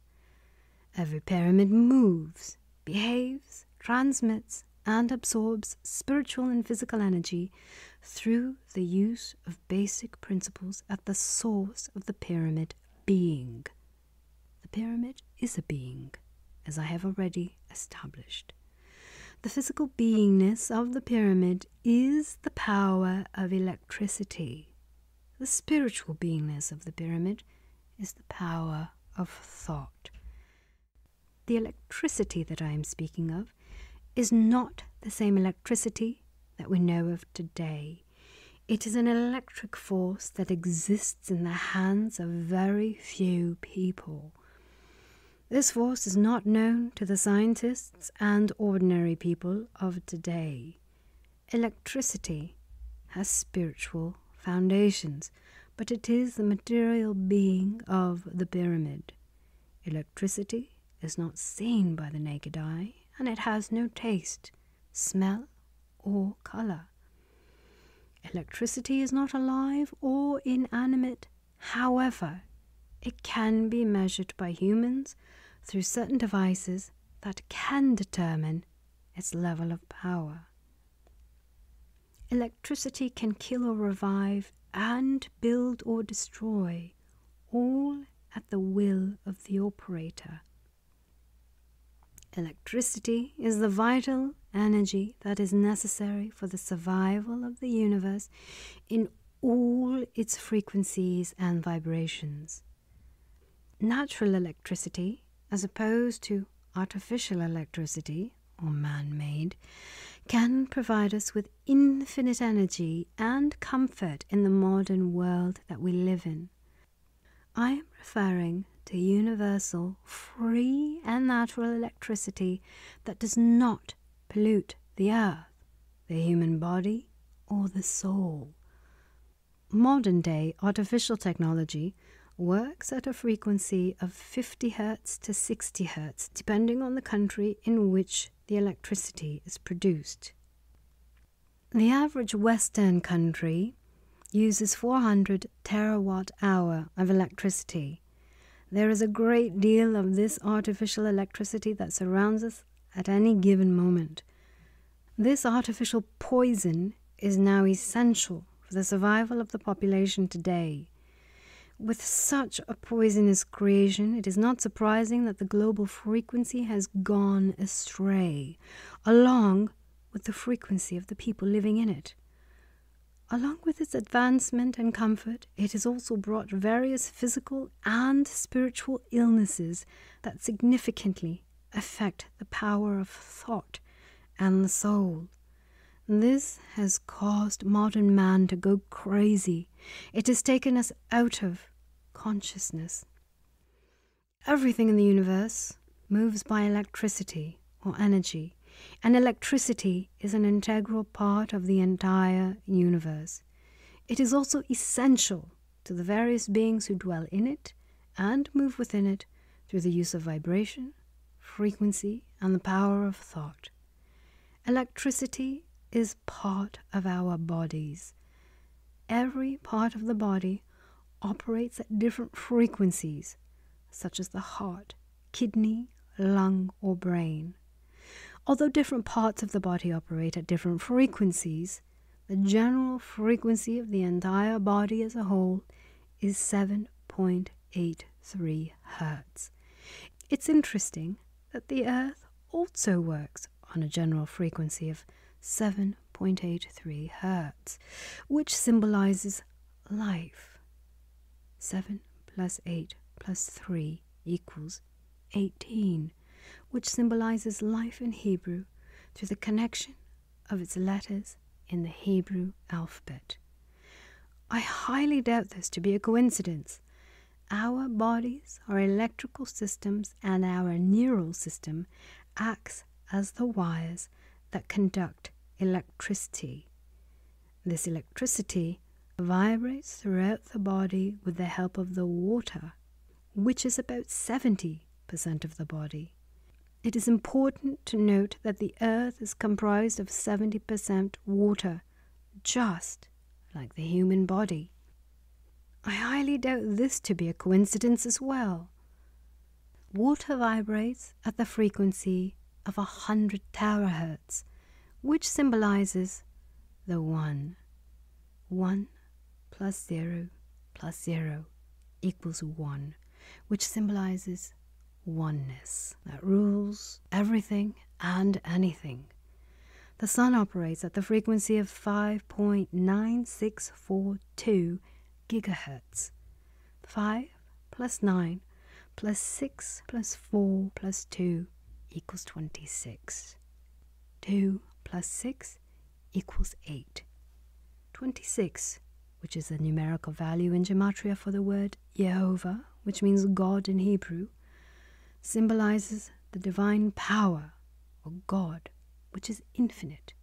Every pyramid moves, behaves, transmits, and absorbs spiritual and physical energy through the use of basic principles at the source of the pyramid being. The pyramid is a being, as I have already established. The physical beingness of the pyramid is the power of electricity. The spiritual beingness of the pyramid is the power of thought. The electricity that I am speaking of is not the same electricity that we know of today. It is an electric force that exists in the hands of very few people. This force is not known to the scientists and ordinary people of today. Electricity has spiritual foundations, but it is the material being of the pyramid. Electricity is not seen by the naked eye, and it has no taste, smell, or color. Electricity is not alive or inanimate. However, it can be measured by humans through certain devices that can determine its level of power. Electricity can kill or revive and build or destroy, all at the will of the operator. Electricity is the vital energy that is necessary for the survival of the universe in all its frequencies and vibrations. Natural electricity, as opposed to artificial electricity, or man-made, can provide us with infinite energy and comfort in the modern world that we live in. I am referring to universal, free and natural electricity that does not pollute the earth, the human body, or the soul. Modern-day artificial technology works at a frequency of 50 Hz to 60 Hz, depending on the country in which the electricity is produced. The average Western country uses 400 terawatt-hour of electricity. There is a great deal of this artificial electricity that surrounds us at any given moment. This artificial poison is now essential for the survival of the population today. With such a poisonous creation, it is not surprising that the global frequency has gone astray, along with the frequency of the people living in it. Along with its advancement and comfort, it has also brought various physical and spiritual illnesses that significantly affect the power of thought and the soul. This has caused modern man to go crazy. It has taken us out of consciousness. Everything in the universe moves by electricity or energy, and electricity is an integral part of the entire universe. It is also essential to the various beings who dwell in it and move within it through the use of vibration, frequency, and the power of thought. Electricity is part of our bodies. Every part of the body operates at different frequencies, such as the heart, kidney, lung, or brain. Although different parts of the body operate at different frequencies, the general frequency of the entire body as a whole is 7.83 Hertz. It's interesting that the Earth also works on a general frequency of 7.83 Hertz, which symbolizes life. 7 plus 8 plus 3 equals 18, which symbolizes life in Hebrew through the connection of its letters in the Hebrew alphabet. I highly doubt this to be a coincidence. Our bodies, our electrical systems, and our neural system acts as the wires that conduct electricity. This electricity vibrates throughout the body with the help of the water, which is about 70% of the body. It is important to note that the earth is comprised of 70% water, just like the human body. I highly doubt this to be a coincidence as well. Water vibrates at the frequency of 100 terahertz, which symbolizes the one. 1 plus 0 plus 0 equals 1, which symbolizes oneness that rules everything and anything. The sun operates at the frequency of 5.9642 gigahertz. 5 plus 9 plus 6 plus 4 plus 2 equals 26. 2 plus 6 equals 8. 26, which is the numerical value in Gematria for the word Yehovah, which means God in Hebrew, symbolizes the divine power, or God, which is infinite.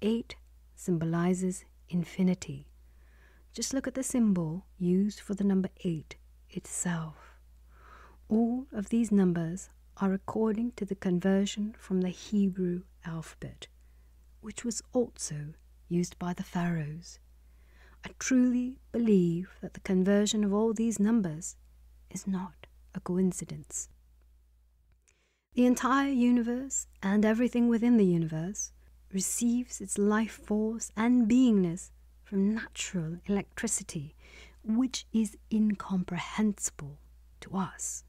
8 symbolizes infinity. Just look at the symbol used for the number 8 itself. All of these numbers are according to the conversion from the Hebrew alphabet, which was also used by the pharaohs. I truly believe that the conversion of all these numbers is not a coincidence. The entire universe and everything within the universe receives its life force and beingness from natural electricity, which is incomprehensible to us.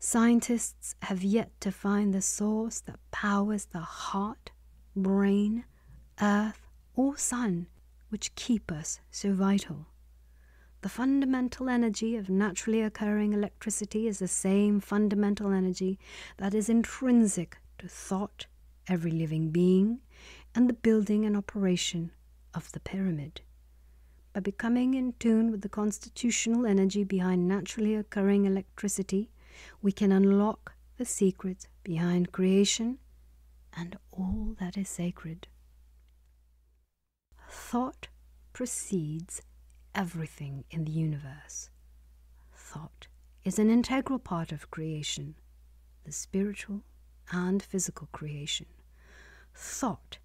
Scientists have yet to find the source that powers the heart, brain, earth, or sun, which keep us so vital. The fundamental energy of naturally occurring electricity is the same fundamental energy that is intrinsic to thought, every living being, and the building and operation of the pyramid. by becoming in tune with the constitutional energy behind naturally occurring electricity, we can unlock the secrets behind creation and all that is sacred. Thought precedes everything in the universe. Thought is an integral part of creation, the spiritual and physical creation. Thought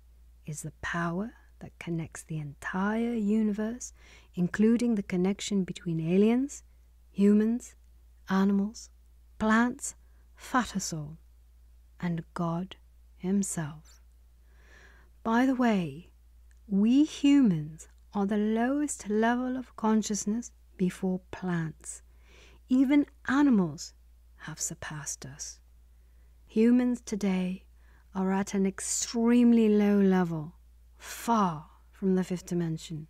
is the power that connects the entire universe, including the connection between aliens, humans, animals, plants, Fatasol, and God himself. By the way, we humans are the lowest level of consciousness before plants. Even animals have surpassed us. Humans today are at an extremely low level, far from the fifth dimension.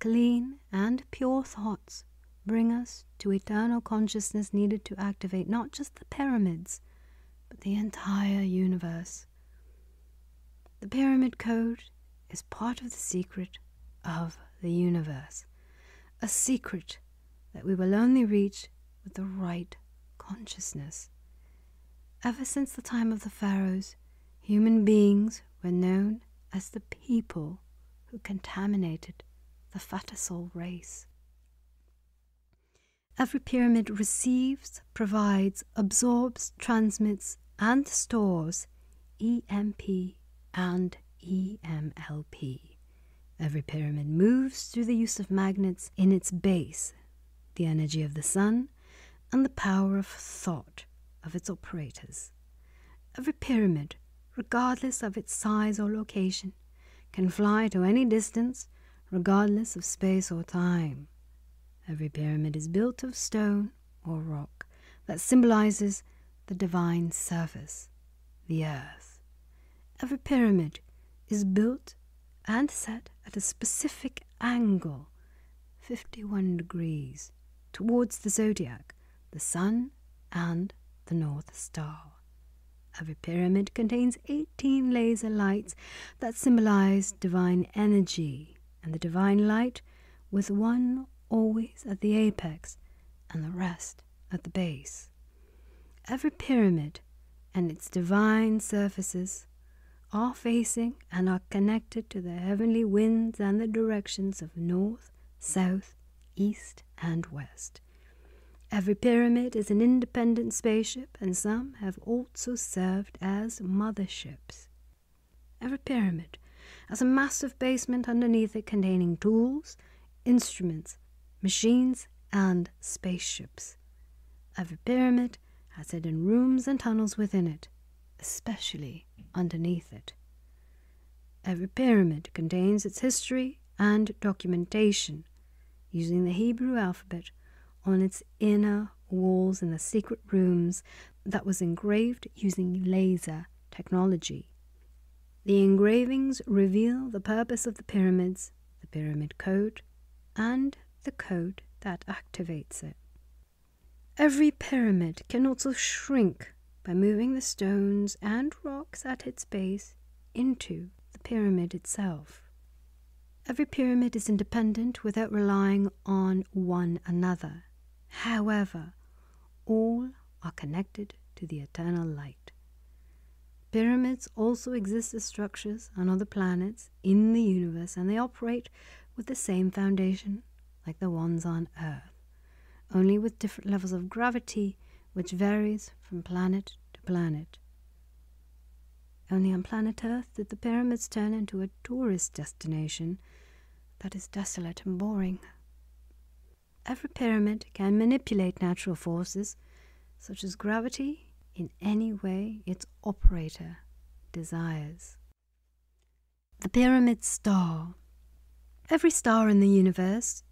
Clean and pure thoughts bring us to eternal consciousness needed to activate not just the pyramids, but the entire universe. The Pyramid Code is part of the secret of the universe, a secret that we will only reach with the right consciousness. Ever since the time of the pharaohs, human beings were known as the people who contaminated the Fatasol race. Every pyramid receives, provides, absorbs, transmits, and stores EMP and EMLP. Every pyramid moves through the use of magnets in its base, the energy of the sun, and the power of thought of its operators. Every pyramid, regardless of its size or location, can fly to any distance, regardless of space or time. Every pyramid is built of stone or rock that symbolizes the divine surface, the earth. Every pyramid is built and set at a specific angle, 51 degrees, towards the zodiac, the sun, and the North Star. Every pyramid contains 18 laser lights that symbolize divine energy, and the divine light with one always at the apex and the rest at the base. Every pyramid and its divine surfaces are facing and are connected to the heavenly winds and the directions of north, south, east, and west. Every pyramid is an independent spaceship, and some have also served as motherships. Every pyramid has a massive basement underneath it containing tools, instruments, machines, and spaceships. Every pyramid has hidden rooms and tunnels within it, especially underneath it. Every pyramid contains its history and documentation, using the Hebrew alphabet on its inner walls in the secret rooms that was engraved using laser technology. The engravings reveal the purpose of the pyramids, the Pyramid Code, and the code that activates it. Every pyramid can also shrink by moving the stones and rocks at its base into the pyramid itself. Every pyramid is independent without relying on one another. However, all are connected to the eternal light. Pyramids also exist as structures on other planets in the universe, and they operate with the same foundation like the ones on Earth, only with different levels of gravity, which varies from planet to planet. Only on planet Earth did the pyramids turn into a tourist destination that is desolate and boring. Every pyramid can manipulate natural forces, such as gravity, in any way its operator desires. The pyramid star. Every star in the universe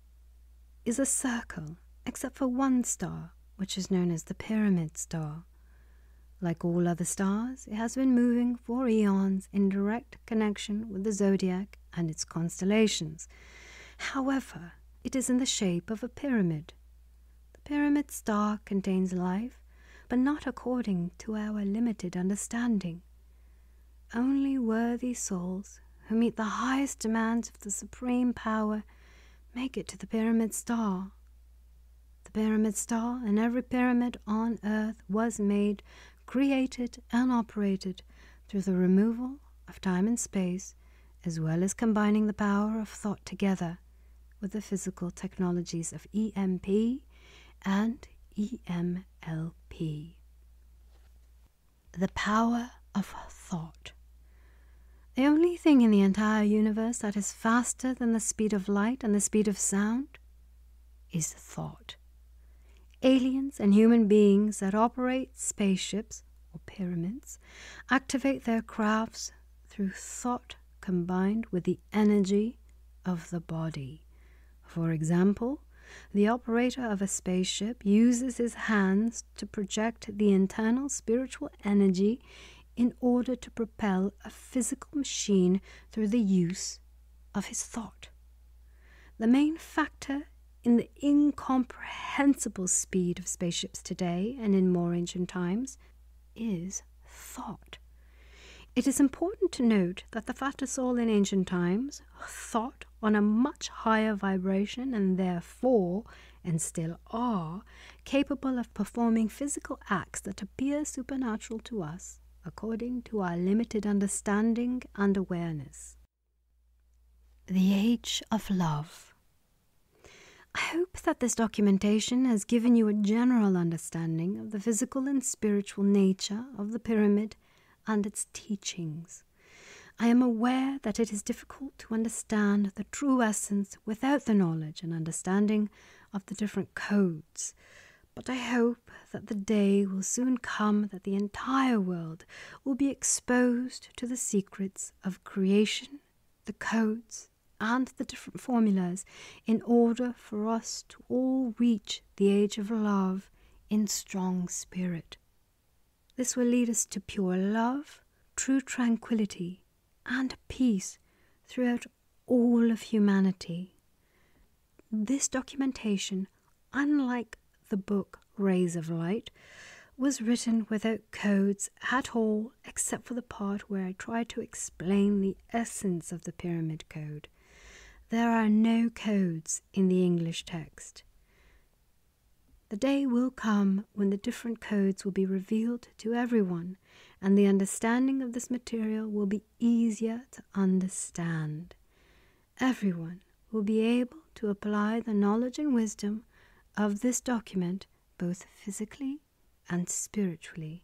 is a circle, except for one star, which is known as the pyramid star. Like all other stars, it has been moving for eons in direct connection with the zodiac and its constellations. However, it is in the shape of a pyramid. The pyramid star contains life, but not according to our limited understanding. Only worthy souls who meet the highest demands of the supreme power Make it to the pyramid star. The pyramid star and every pyramid on earth was made, created, and operated through the removal of time and space, as well as combining the power of thought together with the physical technologies of EMP and EMLP. The power of thought. The only thing in the entire universe that is faster than the speed of light and the speed of sound is thought. Aliens and human beings that operate spaceships, or pyramids, activate their crafts through thought combined with the energy of the body. For example, the operator of a spaceship uses his hands to project the internal spiritual energy in order to propel a physical machine through the use of his thought. The main factor in the incomprehensible speed of spaceships today and in more ancient times is thought. It is important to note that the Fatasol in ancient times thought on a much higher vibration and therefore, and still are, capable of performing physical acts that appear supernatural to us, according to our limited understanding and awareness. The Age of Love. I hope that this documentation has given you a general understanding of the physical and spiritual nature of the pyramid and its teachings. I am aware that it is difficult to understand the true essence without the knowledge and understanding of the different codes, but I hope that the day will soon come that the entire world will be exposed to the secrets of creation, the codes, and the different formulas in order for us to all reach the age of love in strong spirit. This will lead us to pure love, true tranquility, and peace throughout all of humanity. This documentation, unlike the book Rays of Light, was written without codes at all, except for the part where I try to explain the essence of the Pyramid Code. There are no codes in the English text. The day will come when the different codes will be revealed to everyone, and the understanding of this material will be easier to understand. Everyone will be able to apply the knowledge and wisdom of this document, both physically and spiritually.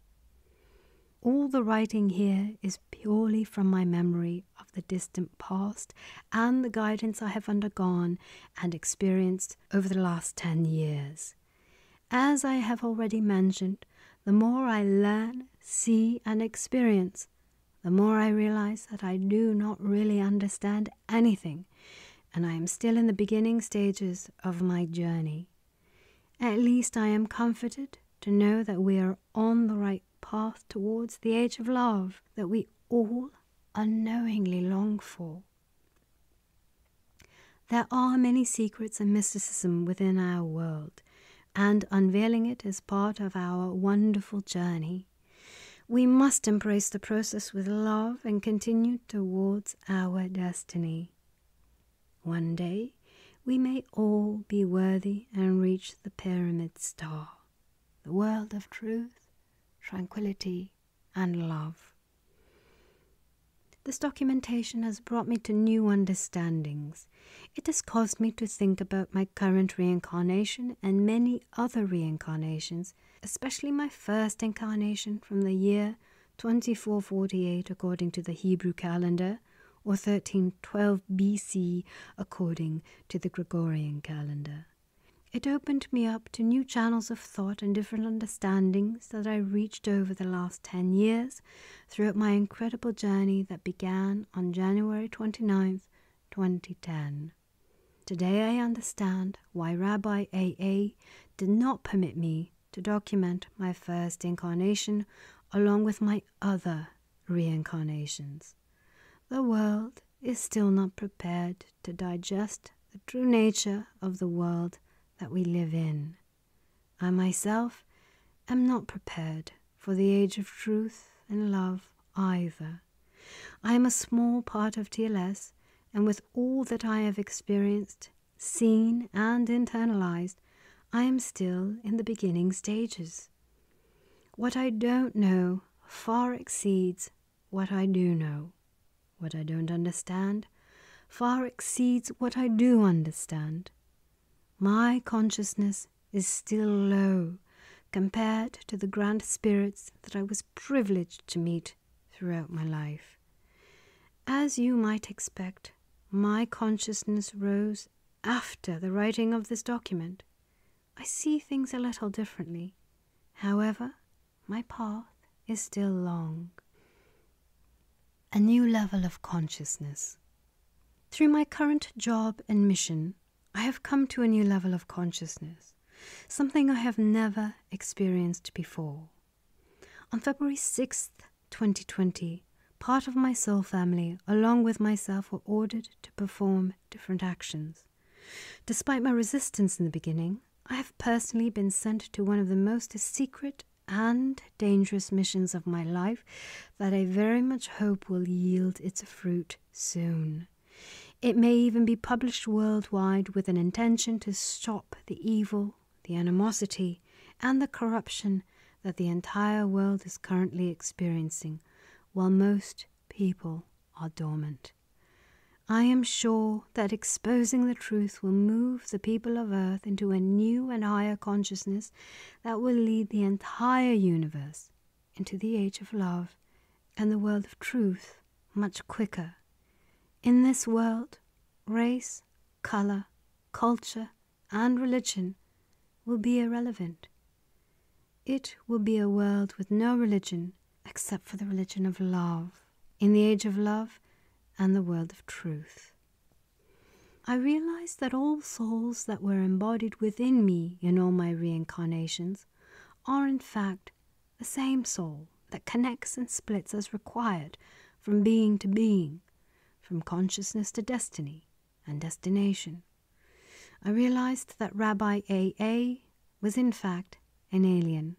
All the writing here is purely from my memory of the distant past and the guidance I have undergone and experienced over the last 10 years. As I have already mentioned, the more I learn, see, and experience, the more I realize that I do not really understand anything, and I am still in the beginning stages of my journey. At least I am comforted to know that we are on the right path towards the age of love that we all unknowingly long for. There are many secrets and mysticism within our world, and unveiling it is part of our wonderful journey. We must embrace the process with love and continue towards our destiny. One day, we may all be worthy and reach the Pyramid Star, the world of truth, tranquility, and love. This documentation has brought me to new understandings. It has caused me to think about my current reincarnation and many other reincarnations, especially my first incarnation from the year 2448 according to the Hebrew calendar, or 1312 BC according to the Gregorian calendar. It opened me up to new channels of thought and different understandings that I reached over the last 10 years throughout my incredible journey that began on January 29th, 2010. Today I understand why Rabbi A.A. did not permit me to document my first incarnation along with my other reincarnations. The world is still not prepared to digest the true nature of the world that we live in. I myself am not prepared for the age of truth and love either. I am a small part of TLS, and with all that I have experienced, seen and internalized, I am still in the beginning stages. What I don't know far exceeds what I do know. What I don't understand far exceeds what I do understand. My consciousness is still low compared to the grand spirits that I was privileged to meet throughout my life. As you might expect, my consciousness rose after the writing of this document. I see things a little differently. However, my path is still long. A new level of consciousness. Through my current job and mission, I have come to a new level of consciousness, something I have never experienced before. On February 6th, 2020, part of my soul family, along with myself, were ordered to perform different actions. Despite my resistance in the beginning, I have personally been sent to one of the most secret and dangerous missions of my life that I very much hope will yield its fruit soon. It may even be published worldwide with an intention to stop the evil, the animosity, and the corruption that the entire world is currently experiencing, while most people are dormant. I am sure that exposing the truth will move the people of Earth into a new and higher consciousness that will lead the entire universe into the age of love and the world of truth much quicker. In this world, race, color, culture, and religion will be irrelevant. It will be a world with no religion except for the religion of love, in the age of love and the world of truth. I realized that all souls that were embodied within me in all my reincarnations are in fact the same soul that connects and splits as required from being to being, from consciousness to destiny and destination. I realized that Rabbi A.A. was in fact an alien.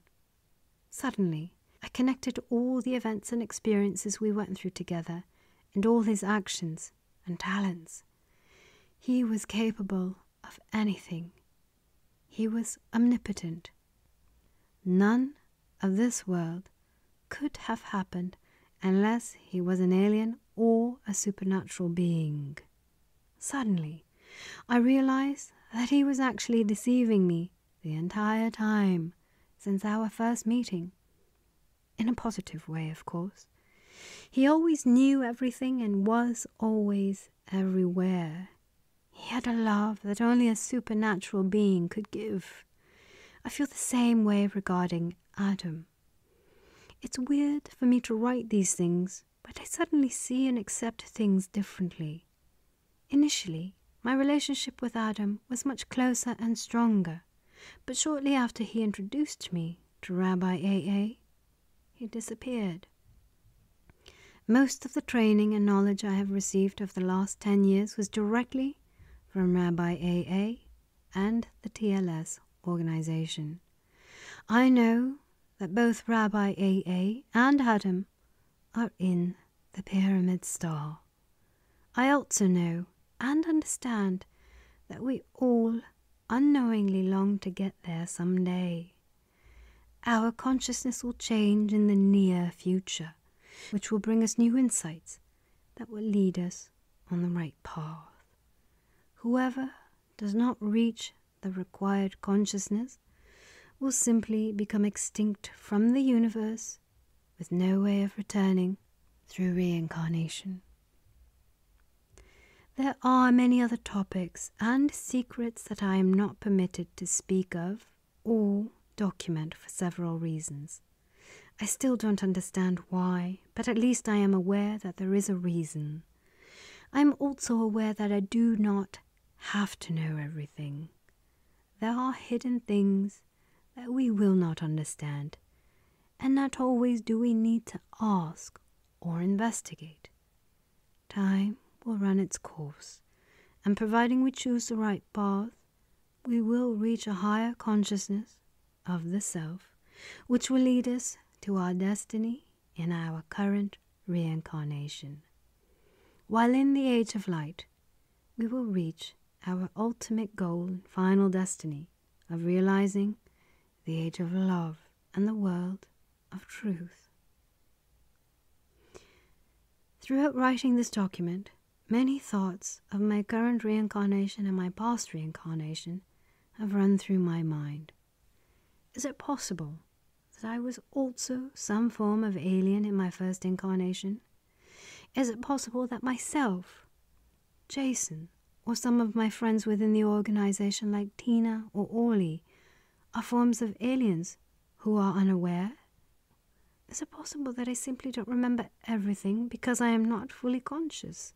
Suddenly, I connected all the events and experiences we went through together and all his actions and talents. He was capable of anything. He was omnipotent. None of this world could have happened unless he was an alien or a supernatural being. Suddenly, I realized that he was actually deceiving me the entire time since our first meeting. In a positive way, of course. He always knew everything and was always everywhere. He had a love that only a supernatural being could give. I feel the same way regarding Adam. It's weird for me to write these things, but I suddenly see and accept things differently. Initially, my relationship with Adam was much closer and stronger, but shortly after he introduced me to Rabbi A.A., he disappeared. Most of the training and knowledge I have received over the last 10 years was directly from Rabbi A.A. and the TLS organization. I know that both Rabbi A.A. and Adam are in the Pyramid Star. I also know and understand that we all unknowingly long to get there someday. Our consciousness will change in the near future, which will bring us new insights that will lead us on the right path. Whoever does not reach the required consciousness will simply become extinct from the universe with no way of returning through reincarnation. There are many other topics and secrets that I am not permitted to speak of or document for several reasons. I still don't understand why, but at least I am aware that there is a reason. I am also aware that I do not have to know everything. There are hidden things that we will not understand, and not always do we need to ask or investigate. Time will run its course, and providing we choose the right path, we will reach a higher consciousness of the self, which will lead us to our destiny in our current reincarnation. While in the Age of Light, we will reach our ultimate goal and final destiny of realizing the age of love and the world of truth. Throughout writing this document, many thoughts of my current reincarnation and my past reincarnation have run through my mind. Is it possible that I was also some form of alien in my first incarnation? Is it possible that myself, Jason, or some of my friends within the organization like Tina or Orly are forms of aliens who are unaware? Is it possible that I simply don't remember everything because I am not fully conscious?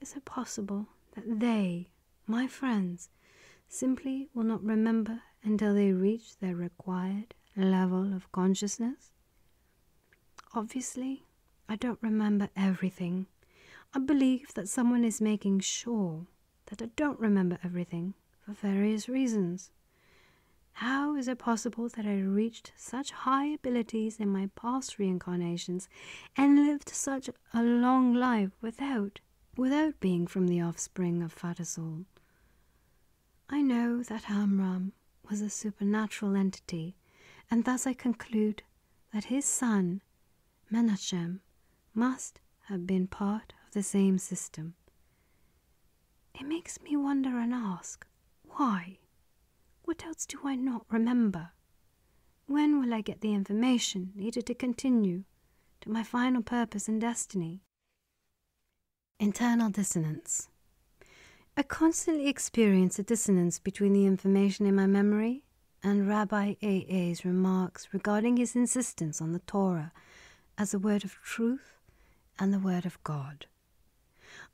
Is it possible that they, my friends, simply will not remember until they reach their required level of consciousness? Obviously, I don't remember everything. I believe that someone is making sure that I don't remember everything for various reasons. How is it possible that I reached such high abilities in my past reincarnations and lived such a long life without being from the offspring of Fatasol? I know that Amram was a supernatural entity, and thus I conclude that his son, Menachem, must have been part of the same system. It makes me wonder and ask, why? What else do I not remember? When will I get the information needed to continue to my final purpose and destiny? Internal dissonance. I constantly experience a dissonance between the information in my memory and Rabbi A.A.'s remarks regarding his insistence on the Torah as the word of truth and the word of God.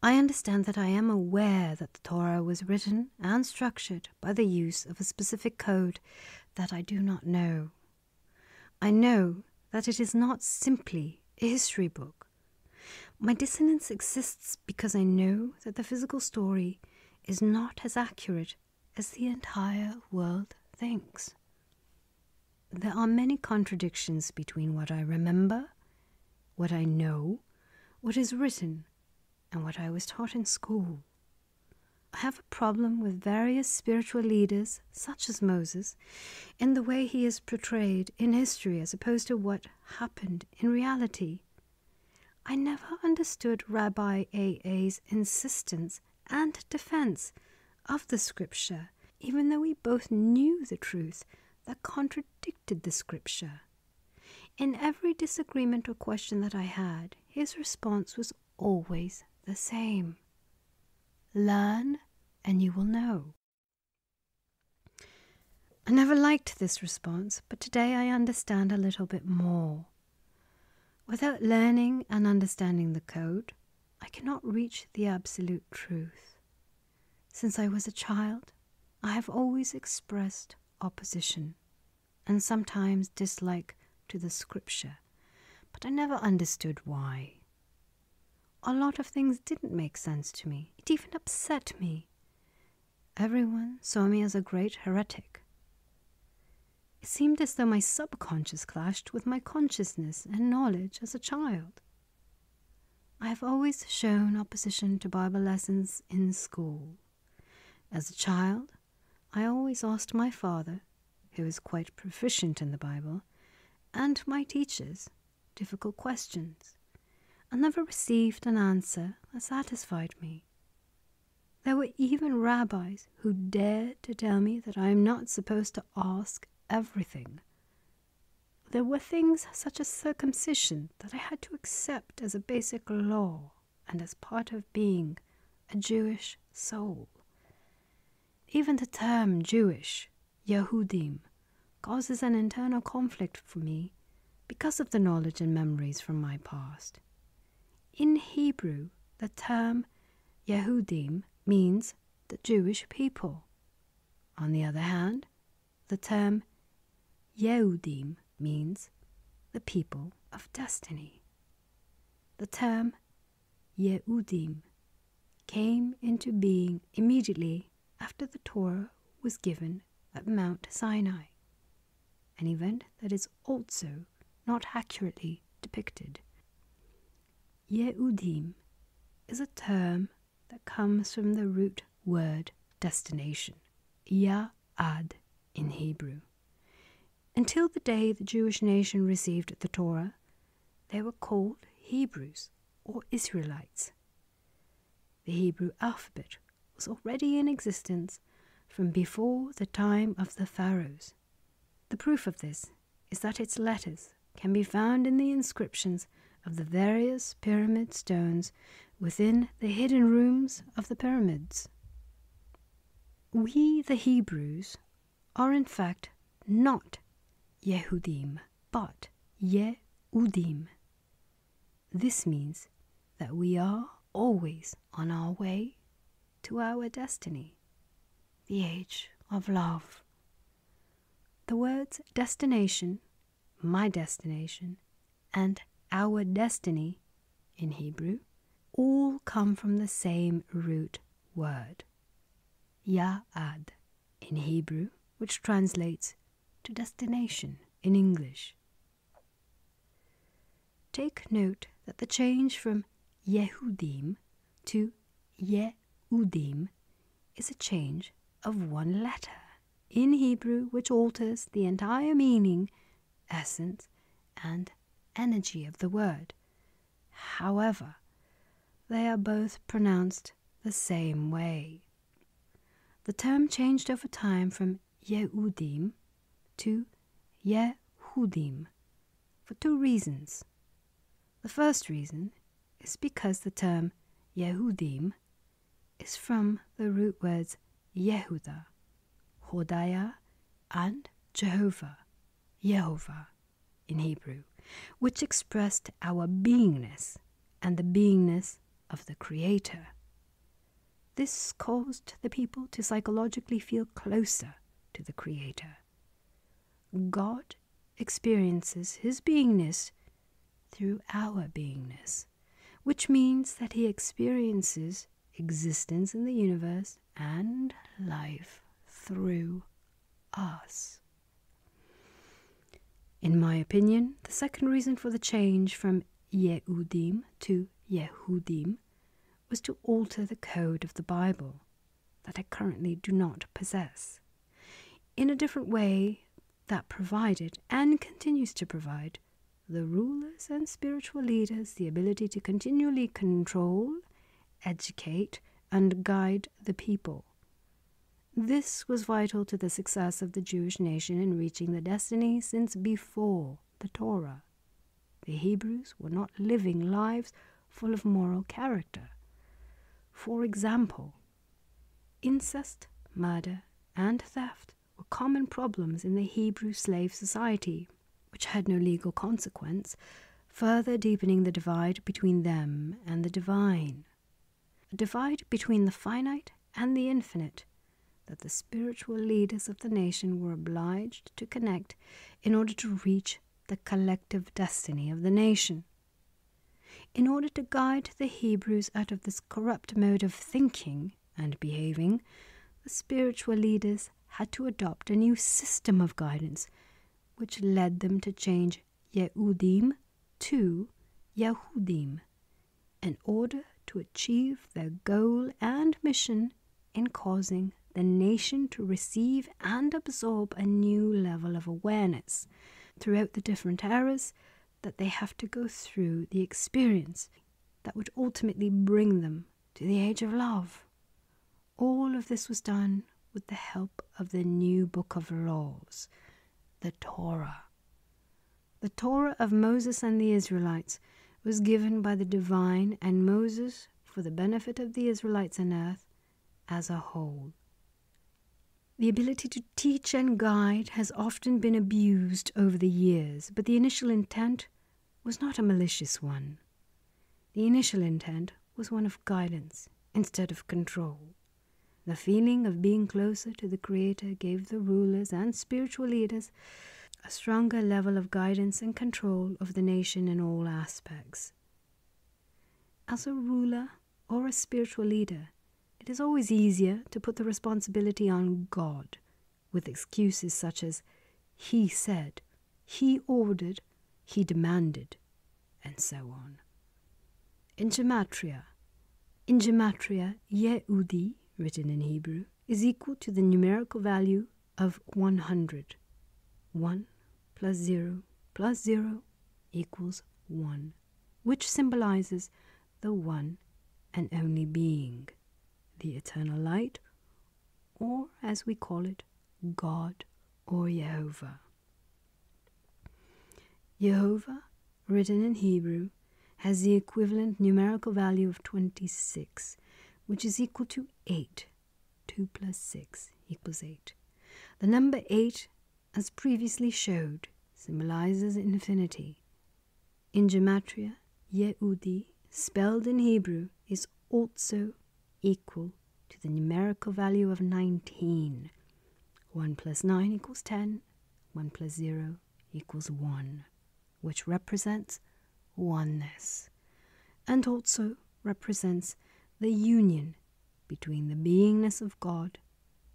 I understand that I am aware that the Torah was written and structured by the use of a specific code that I do not know. I know that it is not simply a history book. My dissonance exists because I know that the physical story is not as accurate as the entire world thinks. There are many contradictions between what I remember, what I know, what is written, and what I was taught in school. I have a problem with various spiritual leaders, such as Moses, in the way he is portrayed in history as opposed to what happened in reality. I never understood Rabbi A.A.'s insistence and defense of the scripture, even though we both knew the truth that contradicted the scripture. In every disagreement or question that I had, his response was always the same. Learn and you will know. I never liked this response, but today I understand a little bit more. Without learning and understanding the code, I cannot reach the absolute truth. Since I was a child, I have always expressed opposition and sometimes dislike to the scripture, but I never understood why. A lot of things didn't make sense to me. It even upset me. Everyone saw me as a great heretic. It seemed as though my subconscious clashed with my consciousness and knowledge as a child. I have always shown opposition to Bible lessons in school. As a child, I always asked my father, who is quite proficient in the Bible, and my teachers difficult questions. I never received an answer that satisfied me. There were even rabbis who dared to tell me that I am not supposed to ask everything. There were things such as circumcision that I had to accept as a basic law and as part of being a Jewish soul. Even the term Jewish, Yehudim, causes an internal conflict for me because of the knowledge and memories from my past. In Hebrew, the term Yehudim means the Jewish people. On the other hand, the term Yehudim means the people of destiny. The term Yehudim came into being immediately after the Torah was given at Mount Sinai, an event that is also not accurately depicted. Yehudim is a term that comes from the root word destination, Ya'ad in Hebrew. Until the day the Jewish nation received the Torah, they were called Hebrews or Israelites. The Hebrew alphabet was already in existence from before the time of the pharaohs. The proof of this is that its letters can be found in the inscriptions of the various pyramid stones within the hidden rooms of the pyramids. We, the Hebrews, are in fact not Yehudim, but Yehudim. This means that we are always on our way to our destiny, the age of love. The words destination, my destination, and our destiny in Hebrew all come from the same root word, Ya'ad in Hebrew, which translates to destination in English. Take note that the change from Yehudim to Yehudim is a change of one letter in Hebrew which alters the entire meaning, essence, and energy of the word. However, they are both pronounced the same way. The term changed over time from Yehudim to Yehudim for two reasons. The first reason is because the term Yehudim is from the root words Yehuda, Hodaya, and Jehovah, in Hebrew, which expressed our beingness and the beingness of the Creator. This caused the people to psychologically feel closer to the Creator. God experiences his beingness through our beingness, which means that he experiences existence in the universe and life through us. In my opinion, the second reason for the change from Yehudim to Yehudim was to alter the code of the Bible that I currently do not possess, in a different way that provided and continues to provide the rulers and spiritual leaders the ability to continually control, educate, and guide the people. This was vital to the success of the Jewish nation in reaching the destiny since before the Torah. The Hebrews were not living lives full of moral character. For example, incest, murder, and theft were common problems in the Hebrew slave society, which had no legal consequence, further deepening the divide between them and the divine. A divide between the finite and the infinite, that the spiritual leaders of the nation were obliged to connect in order to reach the collective destiny of the nation. In order to guide the Hebrews out of this corrupt mode of thinking and behaving, the spiritual leaders had to adopt a new system of guidance, which led them to change Yehudim to Yehudim in order to achieve their goal and mission in causing the nation to receive and absorb a new level of awareness throughout the different eras that they have to go through the experience that would ultimately bring them to the age of love. All of this was done with the help of the new book of laws, the Torah. The Torah of Moses and the Israelites was given by the divine and Moses for the benefit of the Israelites on earth as a whole. The ability to teach and guide has often been abused over the years, but the initial intent was not a malicious one. The initial intent was one of guidance instead of control. The feeling of being closer to the Creator gave the rulers and spiritual leaders a stronger level of guidance and control of the nation in all aspects. As a ruler or a spiritual leader, it is always easier to put the responsibility on God, with excuses such as, he said, he ordered, he demanded, and so on. In Gematria, Yehudi written in Hebrew, is equal to the numerical value of 100. 1 plus 0 equals 1, which symbolizes the one and only being, the eternal light, or as we call it, God or Yehovah. Yehovah, written in Hebrew, has the equivalent numerical value of 26, which is equal to 8. 2 plus 6 equals 8. The number 8, as previously showed, symbolizes infinity. In gematria, Yehudi, spelled in Hebrew, is also equal to the numerical value of 19. 1 plus 9 equals 10. 1 plus 0 equals 1, which represents oneness, and also represents the union between the beingness of God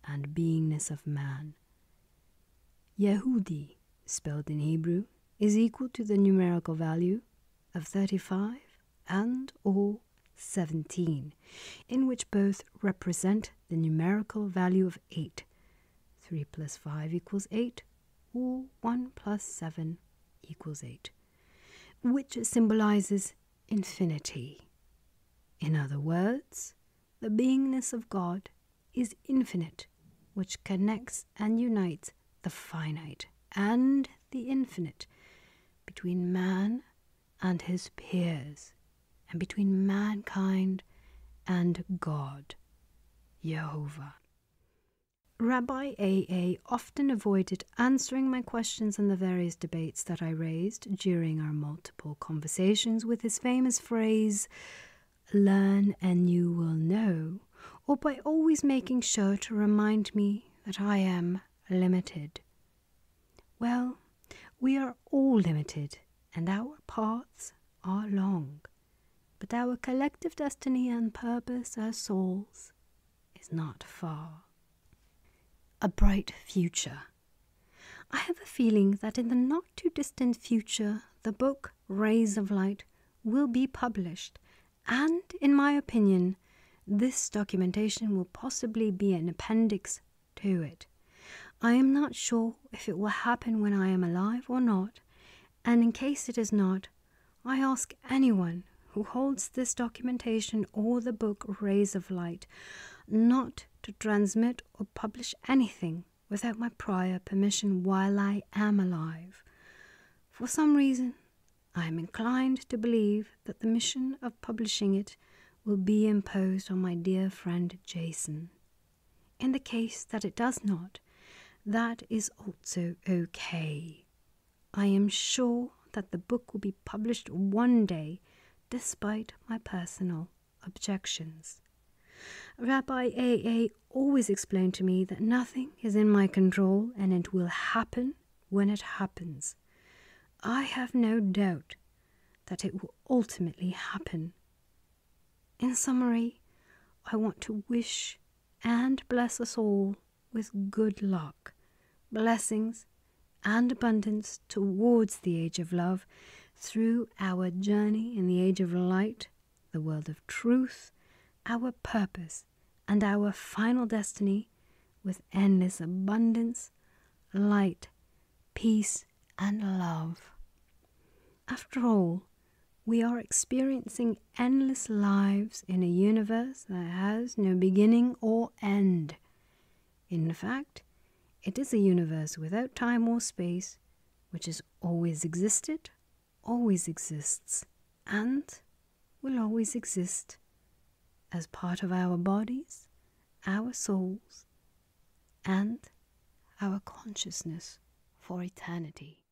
and beingness of man. Yehudi, spelled in Hebrew, is equal to the numerical value of 35 and or 17, in which both represent the numerical value of 8. 3 plus 5 equals 8, or 1 plus 7 equals 8, which symbolizes infinity. In other words, the beingness of God is infinite, which connects and unites the finite and the infinite between man and his peers, and between mankind and God, Yehovah. Rabbi A.A. often avoided answering my questions and the various debates that I raised during our multiple conversations with his famous phrase, "Learn and you will know," or by always making sure to remind me that I am limited. Well, we are all limited, and our paths are long, but our collective destiny and purpose as souls is not far. A bright future. I have a feeling that in the not-too-distant future, the book Rays of Light will be published, and, in my opinion, this documentation will possibly be an appendix to it. I am not sure if it will happen when I am alive or not, and in case it is not, I ask anyone who holds this documentation or the book Rays of Light not to transmit or publish anything without my prior permission while I am alive. For some reason, I am inclined to believe that the mission of publishing it will be imposed on my dear friend Jason. In the case that it does not, that is also okay. I am sure that the book will be published one day, despite my personal objections. Rabbi A.A. always explained to me that nothing is in my control and it will happen when it happens. I have no doubt that it will ultimately happen. In summary, I want to wish and bless us all with good luck, blessings, and abundance towards the age of love through our journey in the age of light, the world of truth, our purpose, and our final destiny with endless abundance, light, peace, and love. After all, we are experiencing endless lives in a universe that has no beginning or end. In fact, it is a universe without time or space, which has always existed, always exists, and will always exist as part of our bodies, our souls, and our consciousness for eternity.